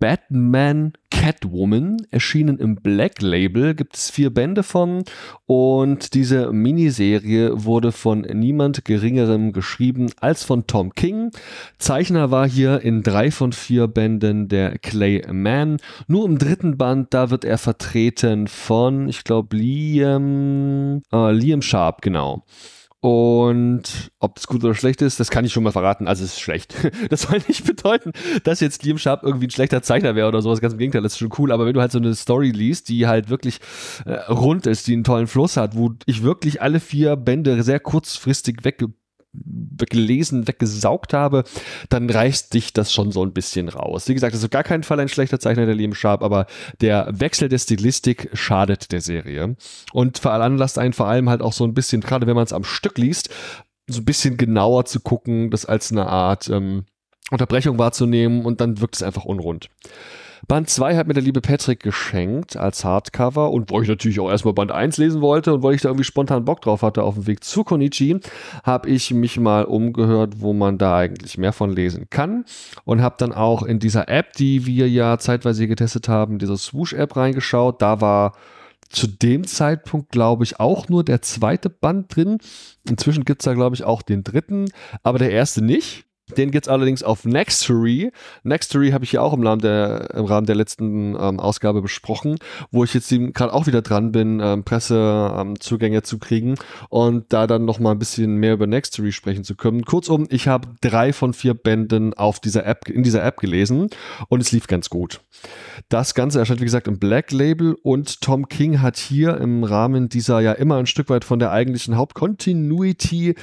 Batman Catwoman, erschienen im Black Label, gibt es 4 Bände von und diese Miniserie wurde von niemand Geringerem geschrieben als von Tom King. Zeichner war hier in 3 von 4 Bänden der Clayman. Nur im 3. Band, da wird er vertreten von, ich glaube, Liam Sharp, genau. Und ob das gut oder schlecht ist, das kann ich schon mal verraten. Also es ist schlecht. Das soll nicht bedeuten, dass jetzt Liam Sharp irgendwie ein schlechter Zeichner wäre oder sowas. Ganz im Gegenteil, das ist schon cool. Aber wenn du halt so eine Story liest, die halt wirklich rund ist, die einen tollen Fluss hat, wo ich wirklich alle 4 Bände sehr kurzfristig weggesaugt habe, dann reißt dich das schon so ein bisschen raus. Wie gesagt, das ist auf gar keinen Fall ein schlechter Zeichner, der Liam Sharp, aber der Wechsel der Stilistik schadet der Serie und veranlasst einen vor allem halt auch so ein bisschen, gerade wenn man es am Stück liest, so ein bisschen genauer zu gucken, das als eine Art Unterbrechung wahrzunehmen und dann wirkt es einfach unrund. Band 2 hat mir der liebe Patrick geschenkt als Hardcover und wo ich natürlich auch erstmal Band 1 lesen wollte und weil ich da irgendwie spontan Bock drauf hatte auf dem Weg zu Connichi, habe ich mich mal umgehört, wo man da eigentlich mehr von lesen kann und habe dann auch in dieser App, die wir ja zeitweise getestet haben, diese Swoosh-App reingeschaut, da war zu dem Zeitpunkt, glaube ich, auch nur der zweite Band drin. Inzwischen gibt es da, glaube ich, auch den 3, aber der 1. nicht. Den gibt es allerdings auf Nextory. Nextory habe ich ja auch im Rahmen der letzten Ausgabe besprochen, wo ich jetzt gerade auch wieder dran bin, Pressezugänge zu kriegen und da dann nochmal ein bisschen mehr über Nextory sprechen zu können. Kurzum, ich habe 3 von 4 Bänden in dieser App gelesen und es lief ganz gut. Das Ganze erscheint, wie gesagt, im Black Label und Tom King hat hier im Rahmen dieser ja immer ein Stück weit von der eigentlichen Hauptcontinuity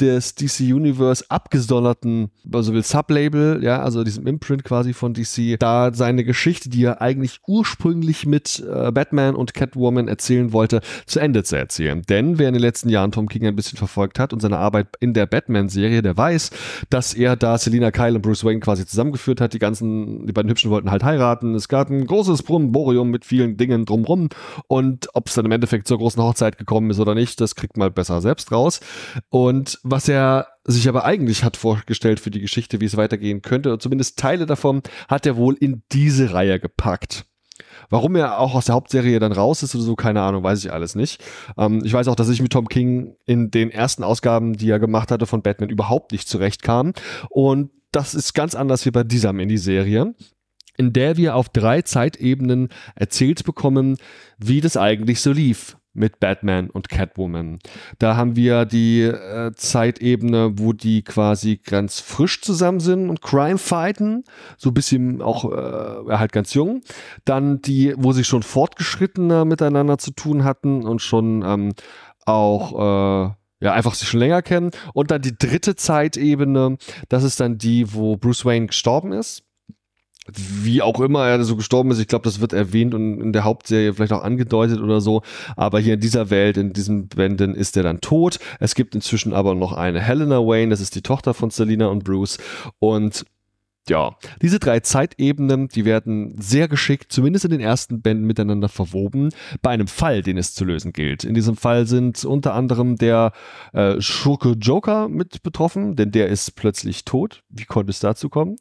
des DC Universe abgesonderten, also will Sublabel, ja, also diesem Imprint quasi von DC, da seine Geschichte, die er eigentlich ursprünglich mit Batman und Catwoman erzählen wollte, zu Ende zu erzählen. Denn wer in den letzten Jahren Tom King ein bisschen verfolgt hat und seine Arbeit in der Batman-Serie, der weiß, dass er da Selina Kyle und Bruce Wayne quasi zusammengeführt hat. Die beiden Hübschen wollten halt heiraten. Es gab ein großes Brumborium mit vielen Dingen drumrum und ob es dann im Endeffekt zur großen Hochzeit gekommen ist oder nicht, das kriegt man besser selbst raus. Und was er sich aber eigentlich hat vorgestellt für die Geschichte, wie es weitergehen könnte, und zumindest Teile davon hat er wohl in diese Reihe gepackt. Warum er auch aus der Hauptserie dann raus ist oder so, keine Ahnung, weiß ich alles nicht. Ich weiß auch, dass ich mit Tom King in den ersten Ausgaben, die er gemacht hatte von Batman, überhaupt nicht zurechtkam. Und das ist ganz anders wie bei dieser Miniserie, in der wir auf 3 Zeitebenen erzählt bekommen, wie das eigentlich so lief mit Batman und Catwoman. Da haben wir die Zeitebene, wo die quasi ganz frisch zusammen sind und Crime fighten, so ein bisschen auch halt ganz jung. Dann die, wo sie schon fortgeschrittener miteinander zu tun hatten und schon auch ja, einfach sich schon länger kennen. Und dann die dritte Zeitebene, das ist dann die, wo Bruce Wayne gestorben ist. wie auch immer er so gestorben ist. Ich glaube, das wird erwähnt und in der Hauptserie vielleicht auch angedeutet oder so. Aber hier in dieser Welt, in diesen Bänden ist er dann tot. Es gibt inzwischen aber noch eine Helena Wayne, das ist die Tochter von Selina und Bruce. Und ja, diese drei Zeitebenen, die werden sehr geschickt, zumindest in den ersten Bänden, miteinander verwoben, bei einem Fall, den es zu lösen gilt. In diesem Fall sind unter anderem der Schurke Joker mit betroffen, denn der ist plötzlich tot. Wie konnte es dazu kommen?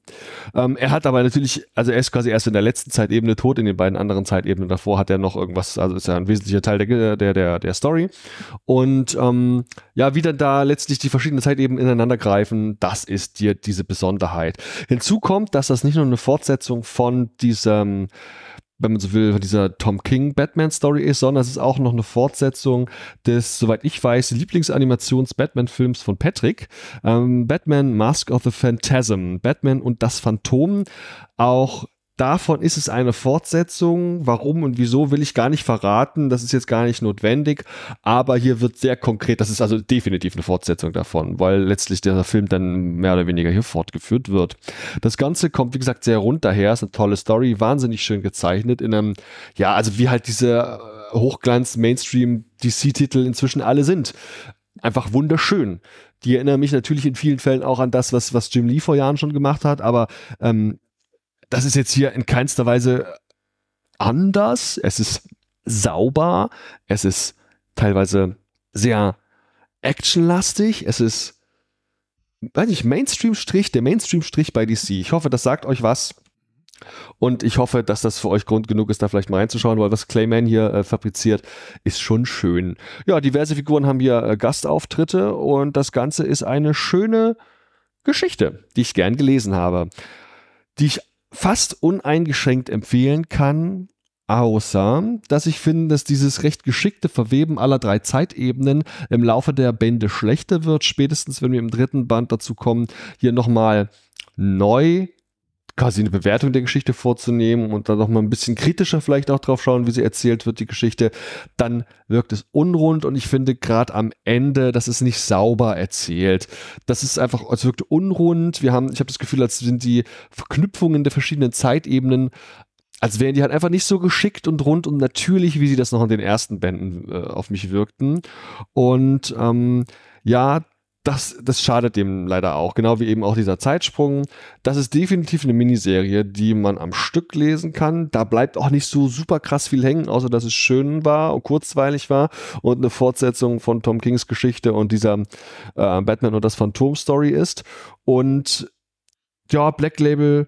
Er hat aber natürlich, also er ist quasi erst in der letzten Zeitebene tot, in den beiden anderen Zeitebenen davor hat er noch irgendwas, also ist ja ein wesentlicher Teil der Story. Und ja, wie dann da letztlich die verschiedenen Zeitebenen ineinander greifen, das ist dir diese Besonderheit. Hinzu kommt, dass das nicht nur eine Fortsetzung von diesem, wenn man so will, von dieser Tom King Batman-Story ist, sondern es ist auch noch eine Fortsetzung des, soweit ich weiß, Lieblingsanimations-Batman-Films von Patrick. Batman Mask of the Phantasm, Batman und das Phantom. Auch davon ist es eine Fortsetzung. Warum und wieso will ich gar nicht verraten. Das ist jetzt gar nicht notwendig. Aber hier wird sehr konkret, das ist also definitiv eine Fortsetzung davon, weil letztlich dieser Film dann mehr oder weniger hier fortgeführt wird. Das Ganze kommt, wie gesagt, sehr rund daher. Ist eine tolle Story, wahnsinnig schön gezeichnet in einem, ja, also wie halt diese Hochglanz-Mainstream-DC-Titel inzwischen alle sind. Einfach wunderschön. Die erinnern mich natürlich in vielen Fällen auch an das, was Jim Lee vor Jahren schon gemacht hat, aber das ist jetzt hier in keinster Weise anders. Es ist sauber. Es ist teilweise sehr actionlastig. Es ist, weiß nicht, Mainstream-Strich, der Mainstream-Strich bei DC. Ich hoffe, das sagt euch was. Und ich hoffe, dass das für euch Grund genug ist, da vielleicht mal reinzuschauen, weil was Clayman hier fabriziert, ist schon schön. Ja, diverse Figuren haben hier Gastauftritte und das Ganze ist eine schöne Geschichte, die ich gern gelesen habe. Die ich fast uneingeschränkt empfehlen kann, außer, dass ich finde, dass dieses recht geschickte Verweben aller drei Zeitebenen im Laufe der Bände schlechter wird, spätestens wenn wir im dritten Band dazu kommen, hier nochmal neu quasi eine Bewertung der Geschichte vorzunehmen und dann nochmal ein bisschen kritischer vielleicht auch drauf schauen, wie sie erzählt wird, die Geschichte, dann wirkt es unrund und ich finde gerade am Ende, das ist nicht sauber erzählt. Das ist einfach, es wirkt unrund. Ich habe das Gefühl, als sind die Verknüpfungen der verschiedenen Zeitebenen, als wären die halt einfach nicht so geschickt und rund und natürlich, wie sie das noch in den ersten Bänden auf mich wirkten. Und ja, das schadet dem leider auch, genau wie eben auch dieser Zeitsprung. Das ist definitiv eine Miniserie, die man am Stück lesen kann. Da bleibt auch nicht so super krass viel hängen, außer dass es schön war und kurzweilig war und eine Fortsetzung von Tom Kings Geschichte und dieser Batman und das Phantom-Story ist. Und ja, Black Label,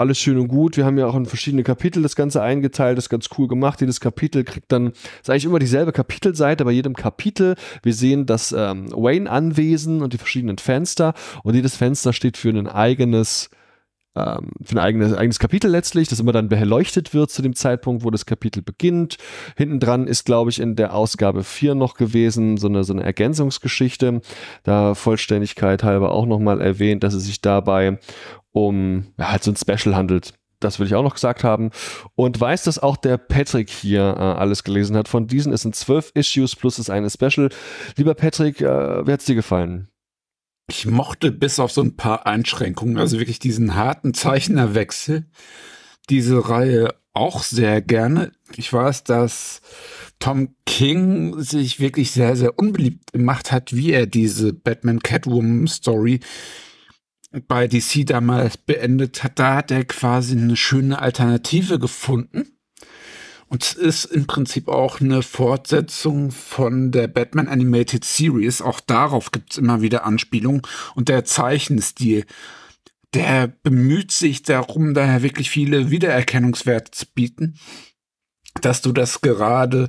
alles schön und gut. Wir haben ja auch in verschiedene Kapitel das Ganze eingeteilt. Das ist ganz cool gemacht. Jedes Kapitel kriegt dann, ist eigentlich immer dieselbe Kapitelseite bei jedem Kapitel. Wir sehen das Wayne-Anwesen und die verschiedenen Fenster. Und jedes Fenster steht für ein eigenes für ein eigenes Kapitel letztlich, das immer dann beleuchtet wird zu dem Zeitpunkt, wo das Kapitel beginnt. Hinten dran ist, glaube ich, in der Ausgabe 4 noch gewesen, so eine Ergänzungsgeschichte. Da Vollständigkeit halber auch nochmal erwähnt, dass es sich dabei um halt so ein Special handelt. Das will ich auch noch gesagt haben. Und weiß, dass auch der Patrick hier alles gelesen hat. Von diesen ist es 12 Issues plus das eine Special. Lieber Patrick, wie hat es dir gefallen? Ich mochte bis auf so ein paar Einschränkungen, also wirklich diesen harten Zeichnerwechsel, diese Reihe auch sehr gerne. Ich weiß, dass Tom King sich wirklich sehr, sehr unbeliebt gemacht hat, wie er diese Batman Catwoman Story bei DC damals beendet hat. Da hat er quasi eine schöne Alternative gefunden. Und es ist im Prinzip auch eine Fortsetzung von der Batman Animated Series. Auch darauf gibt es immer wieder Anspielungen. Und der Zeichenstil, der bemüht sich darum, daher wirklich viele Wiedererkennungswerte zu bieten, dass du das gerade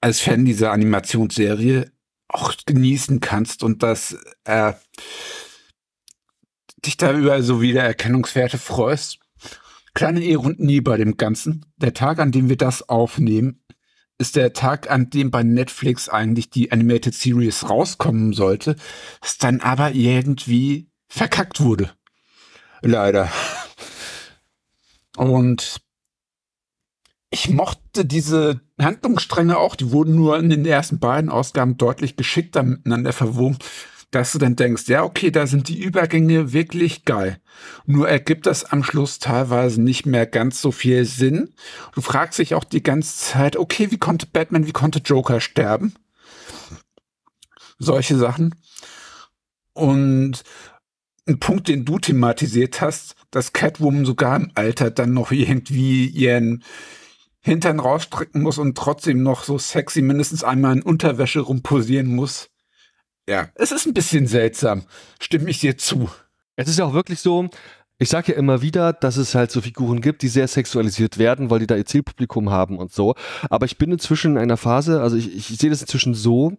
als Fan dieser Animationsserie auch genießen kannst und dass dich da über so Wiedererkennungswerte freust. Kleine Ehre und nie bei dem Ganzen. Der Tag, an dem wir das aufnehmen, ist der Tag, an dem bei Netflix eigentlich die Animated Series rauskommen sollte, es dann aber irgendwie verkackt wurde. Leider. Und ich mochte diese Handlungsstränge auch, die wurden nur in den ersten beiden Ausgaben deutlich geschickter miteinander verwoben. dass du dann denkst, ja okay, da sind die Übergänge wirklich geil. Nur ergibt das am Schluss teilweise nicht mehr ganz so viel Sinn. Du fragst dich auch die ganze Zeit, okay, wie konnte Batman, wie konnte Joker sterben? Solche Sachen. Und ein Punkt, den du thematisiert hast, dass Catwoman sogar im Alter dann noch irgendwie ihren Hintern rausstrecken muss und trotzdem noch so sexy mindestens einmal in Unterwäsche rumposieren muss. Ja, es ist ein bisschen seltsam. Stimme ich dir zu. Es ist ja auch wirklich so, ich sage ja immer wieder, dass es halt so Figuren gibt, die sehr sexualisiert werden, weil die da ihr Zielpublikum haben und so. Aber ich bin inzwischen in einer Phase, also ich sehe das inzwischen so,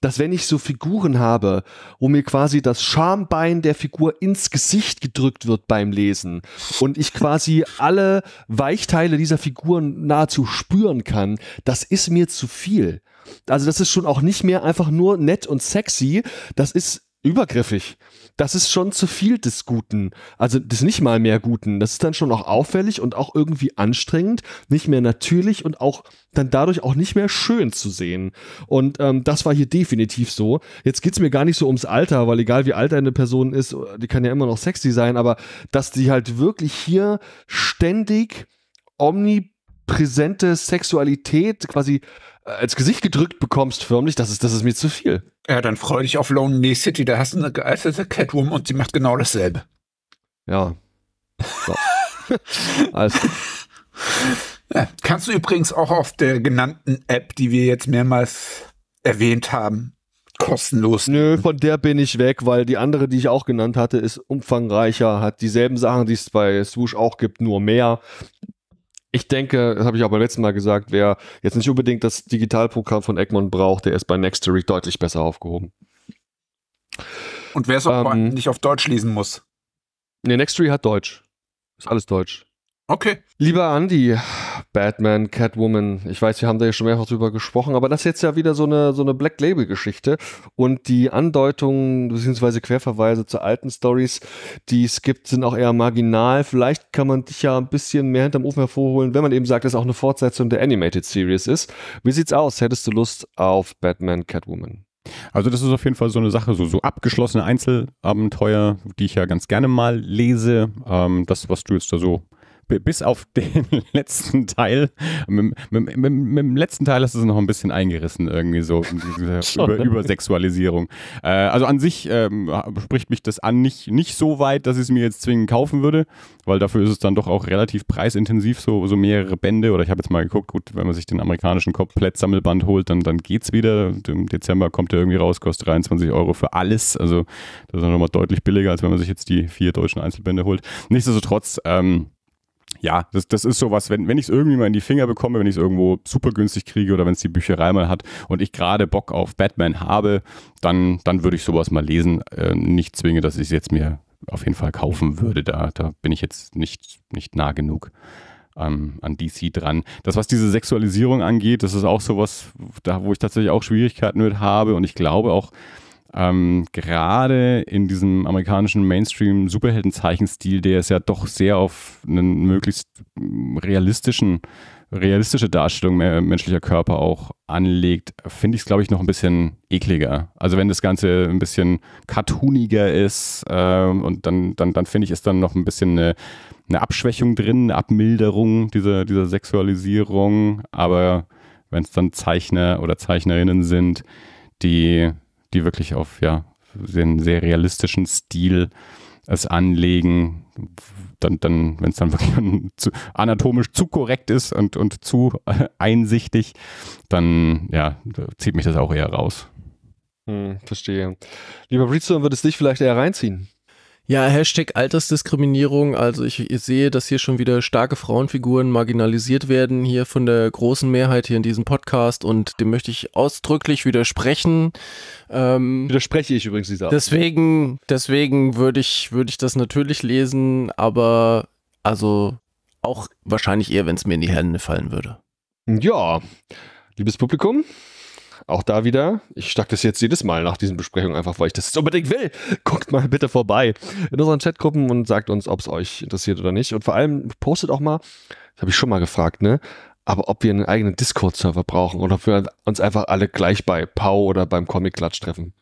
dass wenn ich so Figuren habe, wo mir quasi das Schambein der Figur ins Gesicht gedrückt wird beim Lesen und ich quasi alle Weichteile dieser Figuren nahezu spüren kann, das ist mir zu viel. Also das ist schon auch nicht mehr einfach nur nett und sexy, das ist übergriffig. Das ist schon zu viel des Guten, also des nicht mal mehr Guten. Das ist dann schon auch auffällig und auch irgendwie anstrengend, nicht mehr natürlich und auch dann dadurch auch nicht mehr schön zu sehen. Und das war hier definitiv so. Jetzt geht es mir gar nicht so ums Alter, weil egal wie alt eine Person ist, die kann ja immer noch sexy sein, aber dass die halt wirklich hier ständig omnipräsente Sexualität quasi als Gesicht gedrückt bekommst förmlich, das ist mir zu viel. Ja, dann freu dich auf Lonely City, da hast du eine gealterte Catwoman und die macht genau dasselbe. Ja. So. Also. Ja. Kannst du übrigens auch auf der genannten App, die wir jetzt mehrmals erwähnt haben, kostenlos. Nö, von der bin ich weg, weil die andere, die ich auch genannt hatte, ist umfangreicher, hat dieselben Sachen, die es bei Swoosh auch gibt, nur mehr. Ich denke, das habe ich auch beim letzten Mal gesagt, wer jetzt nicht unbedingt das Digitalprogramm von Egmont braucht, der ist bei Nextory deutlich besser aufgehoben. Und wer es auch nicht auf Deutsch lesen muss. Nee, Nextory hat Deutsch. Ist alles Deutsch. Okay. Lieber Andy, Batman, Catwoman, ich weiß, wir haben da ja schon mehrfach drüber gesprochen, aber das ist jetzt ja wieder so eine Black Label Geschichte und die Andeutungen bzw. Querverweise zu alten Stories, die es gibt, sind auch eher marginal. Vielleicht kann man dich ja ein bisschen mehr hinterm Ofen hervorholen, wenn man eben sagt, dass auch eine Fortsetzung der Animated Series ist. Wie sieht's aus? Hättest du Lust auf Batman, Catwoman? Also das ist auf jeden Fall so eine Sache, so abgeschlossene Einzelabenteuer, die ich ja ganz gerne mal lese. Das, was du jetzt da so bis auf den letzten Teil, mit dem letzten Teil hast du es noch ein bisschen eingerissen, irgendwie so, Übersexualisierung. Also an sich spricht mich das an, nicht so weit, dass ich es mir jetzt zwingend kaufen würde, weil dafür ist es dann doch auch relativ preisintensiv, so mehrere Bände, oder ich habe jetzt mal geguckt, gut, wenn man sich den amerikanischen Komplett-Sammelband holt, dann geht's wieder, im Dezember kommt der irgendwie raus, kostet 23 € für alles, also das ist dann nochmal deutlich billiger, als wenn man sich jetzt die 4 deutschen Einzelbände holt. Nichtsdestotrotz, ja, das ist sowas, wenn ich es irgendwie mal in die Finger bekomme, wenn ich es irgendwo super günstig kriege oder wenn es die Bücherei mal hat und ich gerade Bock auf Batman habe, dann würde ich sowas mal lesen. Nicht zwinge, dass ich es jetzt mir auf jeden Fall kaufen würde. Da bin ich jetzt nicht nah genug an DC dran. Das, was diese Sexualisierung angeht, das ist auch sowas, wo ich tatsächlich auch Schwierigkeiten mit habe und ich glaube auch, gerade in diesem amerikanischen Mainstream-Superhelden-Zeichenstil, der es ja doch sehr auf einen möglichst realistische Darstellung menschlicher Körper auch anlegt, finde ich es, glaube ich, noch ein bisschen ekliger. Also wenn das Ganze ein bisschen cartooniger ist und dann finde ich, ist dann noch ein bisschen eine Abschwächung drin, eine Abmilderung dieser Sexualisierung. Aber wenn es dann Zeichner oder Zeichnerinnen sind, die wirklich auf den sehr realistischen Stil es anlegen, dann wenn es dann wirklich anatomisch zu korrekt ist und zu einsichtig, dann zieht mich das auch eher raus. Verstehe. Lieber Breedstone, würde es dich vielleicht eher reinziehen? Ja, Hashtag Altersdiskriminierung, also ich sehe, dass hier schon wieder starke Frauenfiguren marginalisiert werden, hier von der großen Mehrheit hier in diesem Podcast und dem möchte ich ausdrücklich widersprechen. Widerspreche ich übrigens dieser. Deswegen würde ich das natürlich lesen, aber also auch wahrscheinlich eher, wenn es mir in die Hände fallen würde. Ja, liebes Publikum. Auch da wieder, ich sage das jetzt jedes Mal nach diesen Besprechungen einfach, weil ich das unbedingt will. Guckt mal bitte vorbei in unseren Chatgruppen und sagt uns, ob es euch interessiert oder nicht. Und vor allem postet auch mal, das habe ich schon mal gefragt, ne? Aber ob wir einen eigenen Discord-Server brauchen oder ob wir uns einfach alle gleich bei Pau oder beim Comic-Klatsch treffen.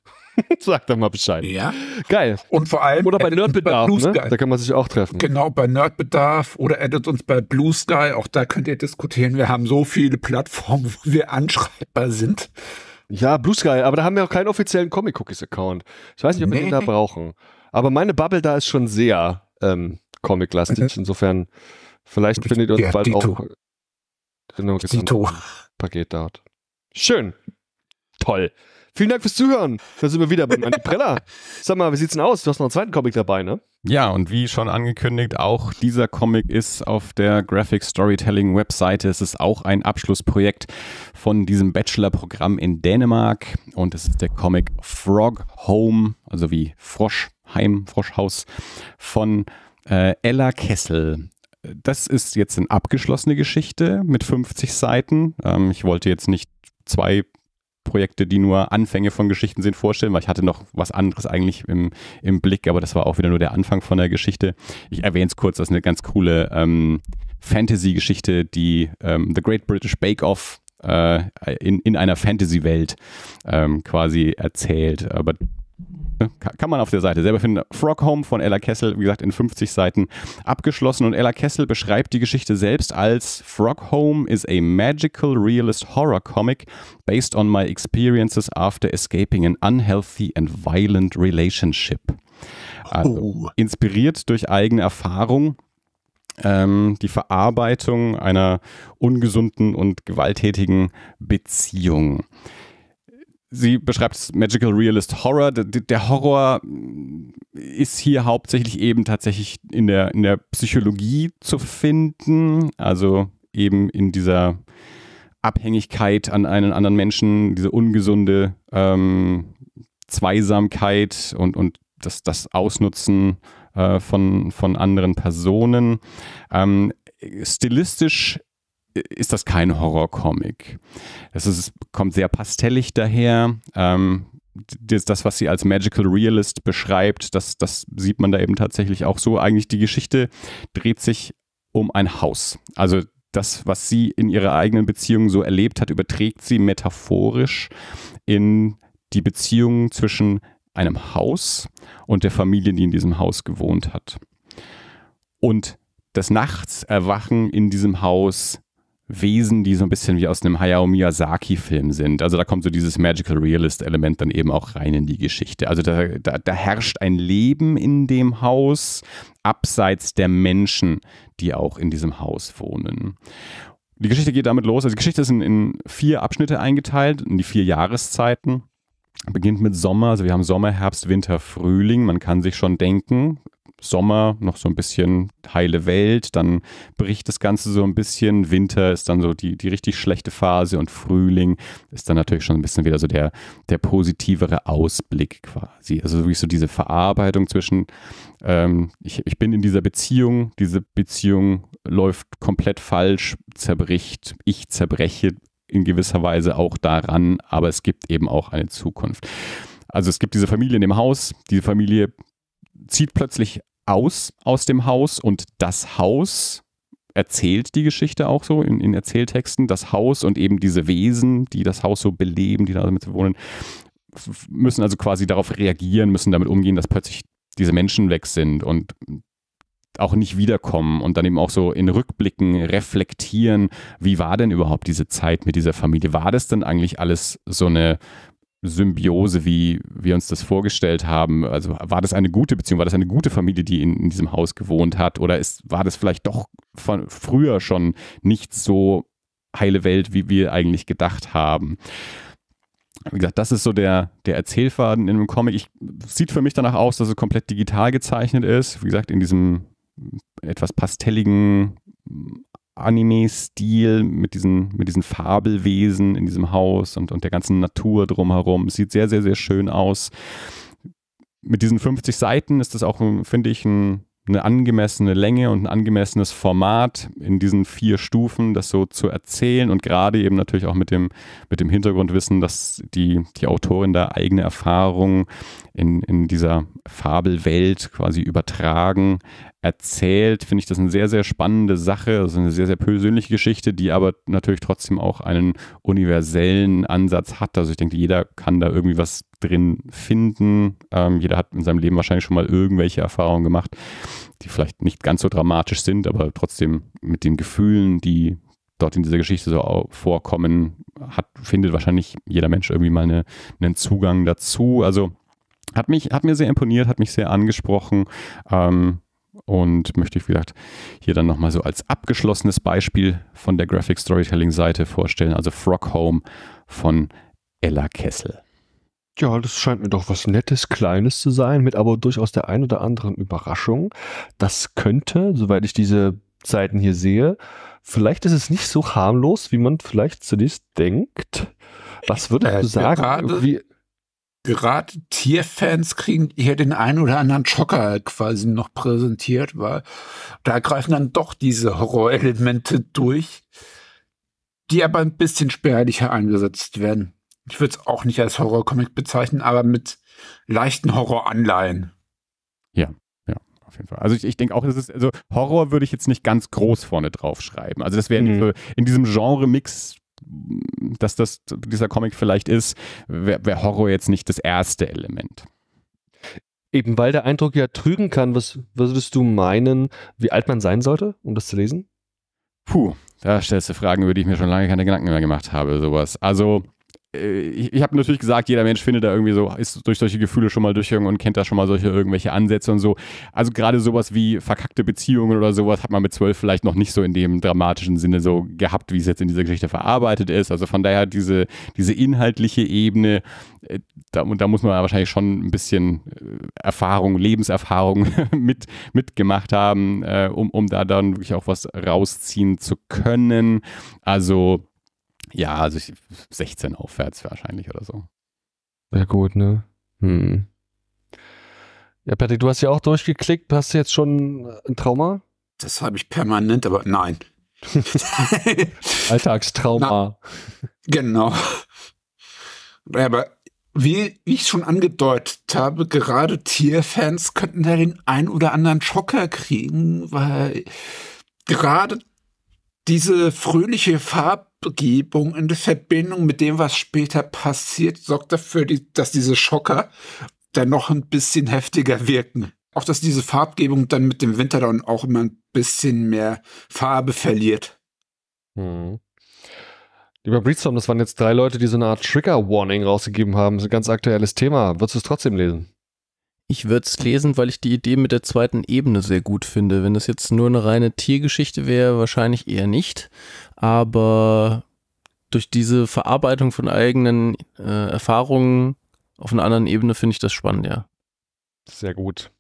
Sag doch mal Bescheid. Ja. Geil. Und vor allem. Oder bei Nerdbedarf. Ne? Da kann man sich auch treffen. Genau, bei Nerdbedarf oder addet uns bei Blue Sky. Auch da könnt ihr diskutieren. Wir haben so viele Plattformen, wo wir anschreibbar sind. Ja, Blue Sky, aber da haben wir auch keinen offiziellen Comic Cookies Account. Ich weiß nicht, ob wir den da brauchen. Aber meine Bubble da ist schon sehr comiclastig. Insofern, vielleicht findet ihr uns bald auch ein Paket dort. Schön. Toll. Vielen Dank fürs Zuhören. Da sind wir wieder beim Antiprella. Sag mal, wie sieht's denn aus? Du hast noch einen zweiten Comic dabei, ne? Ja, und wie schon angekündigt, auch dieser Comic ist auf der Graphic-Storytelling-Webseite. Es ist auch ein Abschlussprojekt von diesem Bachelor-Programm in Dänemark. Und es ist der Comic Frog Home, also wie Froschheim, Froschhaus, von Ella Kessel. Das ist jetzt eine abgeschlossene Geschichte mit 50 Seiten. Ich wollte jetzt nicht zwei Projekte, die nur Anfänge von Geschichten sind, vorstellen, weil ich hatte noch was anderes eigentlich im Blick, aber das war auch wieder nur der Anfang von der Geschichte. Ich erwähne es kurz, das ist eine ganz coole Fantasy-Geschichte, die The Great British Bake Off in einer Fantasy-Welt quasi erzählt, aber kann man auf der Seite selber finden. Frog Home von Ella Kessel, wie gesagt, in 50 Seiten abgeschlossen. Und Ella Kessel beschreibt die Geschichte selbst als: Frog Home is a magical realist horror comic based on my experiences after escaping an unhealthy and violent relationship. Also, inspiriert durch eigene Erfahrung, die Verarbeitung einer ungesunden und gewalttätigen Beziehung. Sie beschreibt Magical Realist Horror. Der Horror ist hier hauptsächlich eben tatsächlich in der Psychologie zu finden, also eben in dieser Abhängigkeit an einen anderen Menschen, diese ungesunde Zweisamkeit und das Ausnutzen von anderen Personen. Stilistisch ist das kein Horrorcomic. Es kommt sehr pastellig daher. Das, was sie als Magical Realist beschreibt, das sieht man da eben tatsächlich auch so. Eigentlich die Geschichte dreht sich um ein Haus. Also das, was sie in ihrer eigenen Beziehung so erlebt hat, überträgt sie metaphorisch in die Beziehung zwischen einem Haus und der Familie, die in diesem Haus gewohnt hat. Und des Nachts erwachen in diesem Haus Wesen, die so ein bisschen wie aus einem Hayao Miyazaki-Film sind. Also da kommt so dieses Magical Realist-Element dann eben auch rein in die Geschichte. Also da herrscht ein Leben in dem Haus, abseits der Menschen, die auch in diesem Haus wohnen. Die Geschichte geht damit los. Also die Geschichte ist in 4 Abschnitte eingeteilt, in die 4 Jahreszeiten. Beginnt mit Sommer, also wir haben Sommer, Herbst, Winter, Frühling. Man kann sich schon denken, Sommer, noch so ein bisschen heile Welt, dann bricht das Ganze so ein bisschen, Winter ist dann so die richtig schlechte Phase und Frühling ist dann natürlich schon ein bisschen wieder so der positivere Ausblick quasi. Also wirklich so diese Verarbeitung zwischen, ich bin in dieser Beziehung, läuft komplett falsch, zerbricht, ich zerbreche in gewisser Weise auch daran, aber es gibt eben auch eine Zukunft. Also es gibt diese Familie in dem Haus, diese Familie zieht plötzlich aus dem Haus und das Haus erzählt die Geschichte auch so in Erzähltexten. Das Haus und eben diese Wesen, die das Haus so beleben, die da damit wohnen, müssen also quasi darauf reagieren, müssen damit umgehen, dass plötzlich diese Menschen weg sind und auch nicht wiederkommen und dann eben auch so in Rückblicken reflektieren, wie war denn überhaupt diese Zeit mit dieser Familie? War das denn eigentlich alles so eine Symbiose, wie wir uns das vorgestellt haben? Also war das eine gute Beziehung? War das eine gute Familie, die in diesem Haus gewohnt hat? Oder war das vielleicht doch von früher schon nicht so heile Welt, wie wir eigentlich gedacht haben? Wie gesagt, das ist so der Erzählfaden in dem Comic. Sieht für mich danach aus, dass es komplett digital gezeichnet ist. Wie gesagt, in diesem etwas pastelligen Anime-Stil mit diesen Fabelwesen in diesem Haus und der ganzen Natur drumherum. Sieht sehr, sehr, sehr schön aus. Mit diesen 50 Seiten ist das auch, finde ich, eine angemessene Länge und ein angemessenes Format in diesen 4 Stufen, das so zu erzählen und gerade eben natürlich auch mit dem Hintergrundwissen, dass die Autorin da eigene Erfahrungen in dieser Fabelwelt quasi übertragen erzählt, finde ich das eine sehr, sehr spannende Sache. Also eine sehr, sehr persönliche Geschichte, die aber natürlich trotzdem auch einen universellen Ansatz hat. Also ich denke, jeder kann da irgendwie was drin finden. Jeder hat in seinem Leben wahrscheinlich schon mal irgendwelche Erfahrungen gemacht, die vielleicht nicht ganz so dramatisch sind, aber trotzdem mit den Gefühlen, die dort in dieser Geschichte so vorkommen, findet wahrscheinlich jeder Mensch irgendwie mal einen Zugang dazu. Also hat mir sehr imponiert, hat mich sehr angesprochen, und möchte ich, wie gesagt, hier dann nochmal so als abgeschlossenes Beispiel von der Graphic-Storytelling-Seite vorstellen, also Frog Home von Ella Kessel. Ja, das scheint mir doch was Nettes, Kleines zu sein, mit aber durchaus der ein oder anderen Überraschung. Das könnte, soweit ich diese Seiten hier sehe, vielleicht ist es nicht so harmlos, wie man vielleicht zunächst denkt. Was würdest du sagen? Gerade Tierfans kriegen hier den einen oder anderen Schocker quasi noch präsentiert, weil da greifen dann doch diese Horrorelemente durch, die aber ein bisschen spärlicher eingesetzt werden. Ich würde es auch nicht als Horrorcomic bezeichnen, aber mit leichten Horroranleihen. Ja. Auf jeden Fall. Also ich denke auch, also Horror würde ich jetzt nicht ganz groß vorne drauf schreiben. Also das wäre in diesem Genre-Mix, dass dieser Comic vielleicht ist, wäre Horror jetzt nicht das erste Element. Eben weil der Eindruck ja trügen kann, was würdest du meinen, wie alt man sein sollte, um das zu lesen? Puh, da stellst du Fragen, über die ich mir schon lange keine Gedanken mehr gemacht habe, sowas. Also ich habe natürlich gesagt, jeder Mensch findet da irgendwie so, ist durch solche Gefühle schon mal durchgegangen und kennt da schon mal irgendwelche Ansätze und so. Also gerade sowas wie verkackte Beziehungen oder sowas hat man mit 12 vielleicht noch nicht so in dem dramatischen Sinne so gehabt, wie es jetzt in dieser Geschichte verarbeitet ist. Also von daher diese inhaltliche Ebene, da muss man wahrscheinlich schon ein bisschen Erfahrung, Lebenserfahrung mitgemacht haben, um da dann wirklich auch was rausziehen zu können. Also ja, also 16 aufwärts wahrscheinlich oder so. Ja gut, ne? Ja, Patrick, du hast ja auch durchgeklickt. Hast du jetzt schon ein Trauma? Das habe ich permanent, aber nein. Alltagstrauma. Na, genau. Aber wie ich schon angedeutet habe, gerade Tierfans könnten da den ein oder anderen Schocker kriegen, weil gerade diese fröhliche Farbgebung in der Verbindung mit dem, was später passiert, sorgt dafür, dass diese Schocker dann noch ein bisschen heftiger wirken. Auch, dass diese Farbgebung dann mit dem Winter dann auch immer ein bisschen mehr Farbe verliert. Lieber Breedstorm, das waren jetzt 3 Leute, die so eine Art Trigger-Warning rausgegeben haben. Das ist ein ganz aktuelles Thema. Würdest du es trotzdem lesen? Ich würde es lesen, weil ich die Idee mit der zweiten Ebene sehr gut finde. Wenn das jetzt nur eine reine Tiergeschichte wäre, wahrscheinlich eher nicht. Aber durch diese Verarbeitung von eigenen Erfahrungen auf einer anderen Ebene finde ich das spannend, ja. Sehr gut.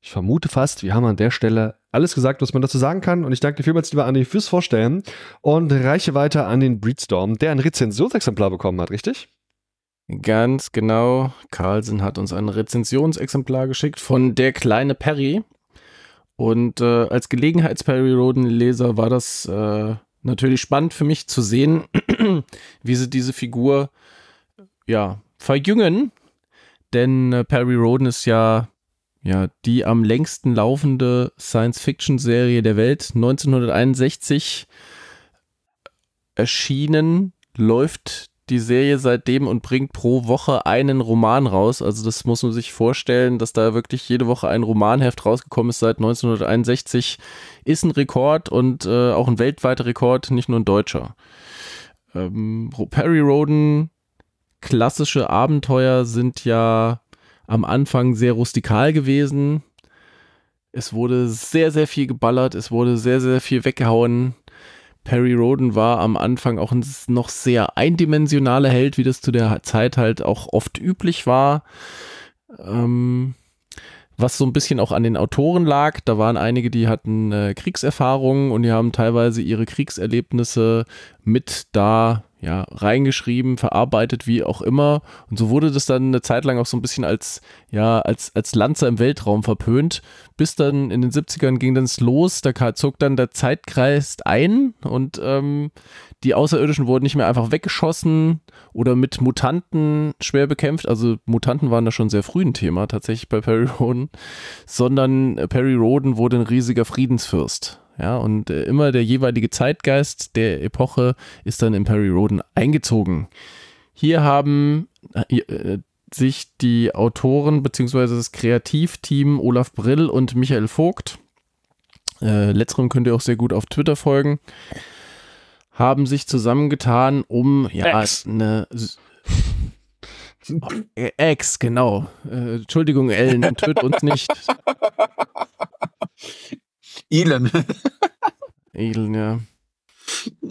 Ich vermute fast, wir haben an der Stelle alles gesagt, was man dazu sagen kann. Und ich danke dir vielmals, lieber Andi, fürs Vorstellen. Und reiche weiter an den Breedstorm, der ein Rezensionsexemplar bekommen hat, richtig? Ganz genau. Carlsen hat uns ein Rezensionsexemplar geschickt von Der kleine Perry. Und als Gelegenheits-Perry-Roden-Leser war das natürlich spannend für mich zu sehen, wie sie diese Figur ja verjüngen. Denn Perry Roden ist ja die am längsten laufende Science-Fiction-Serie der Welt. 1961 erschienen, läuft die Serie seitdem und bringt pro Woche einen Roman raus. Also das muss man sich vorstellen, dass da wirklich jede Woche ein Romanheft rausgekommen ist seit 1961. Ist ein Rekord und auch ein weltweiter Rekord, nicht nur ein deutscher. Perry Roden, klassische Abenteuer sind ja am Anfang sehr rustikal gewesen. Es wurde sehr, sehr viel geballert. Es wurde sehr, sehr viel weggehauen. Perry Roden war am Anfang auch ein noch sehr eindimensionaler Held, wie das zu der Zeit halt auch oft üblich war. Was so ein bisschen auch an den Autoren lag. Da waren einige, die hatten Kriegserfahrungen und die haben teilweise ihre Kriegserlebnisse mit da reingeschrieben, verarbeitet, wie auch immer. Und so wurde das dann eine Zeit lang auch so ein bisschen als Lanzer im Weltraum verpönt. Bis dann in den 70ern ging dann es los, da zog dann der Zeitgeist ein und die Außerirdischen wurden nicht mehr einfach weggeschossen oder mit Mutanten schwer bekämpft. Also Mutanten waren da schon sehr früh ein Thema tatsächlich bei Perry Roden, sondern Perry Roden wurde ein riesiger Friedensfürst. Ja, und immer der jeweilige Zeitgeist der Epoche ist dann in Perry Roden eingezogen. Hier haben sich die Autoren bzw. das Kreativteam Olaf Brill und Michael Vogt, letzterem könnt ihr auch sehr gut auf Twitter folgen, haben sich zusammengetan, um genau. Entschuldigung, Ellen, tötet uns nicht. Elon. Elon, ja.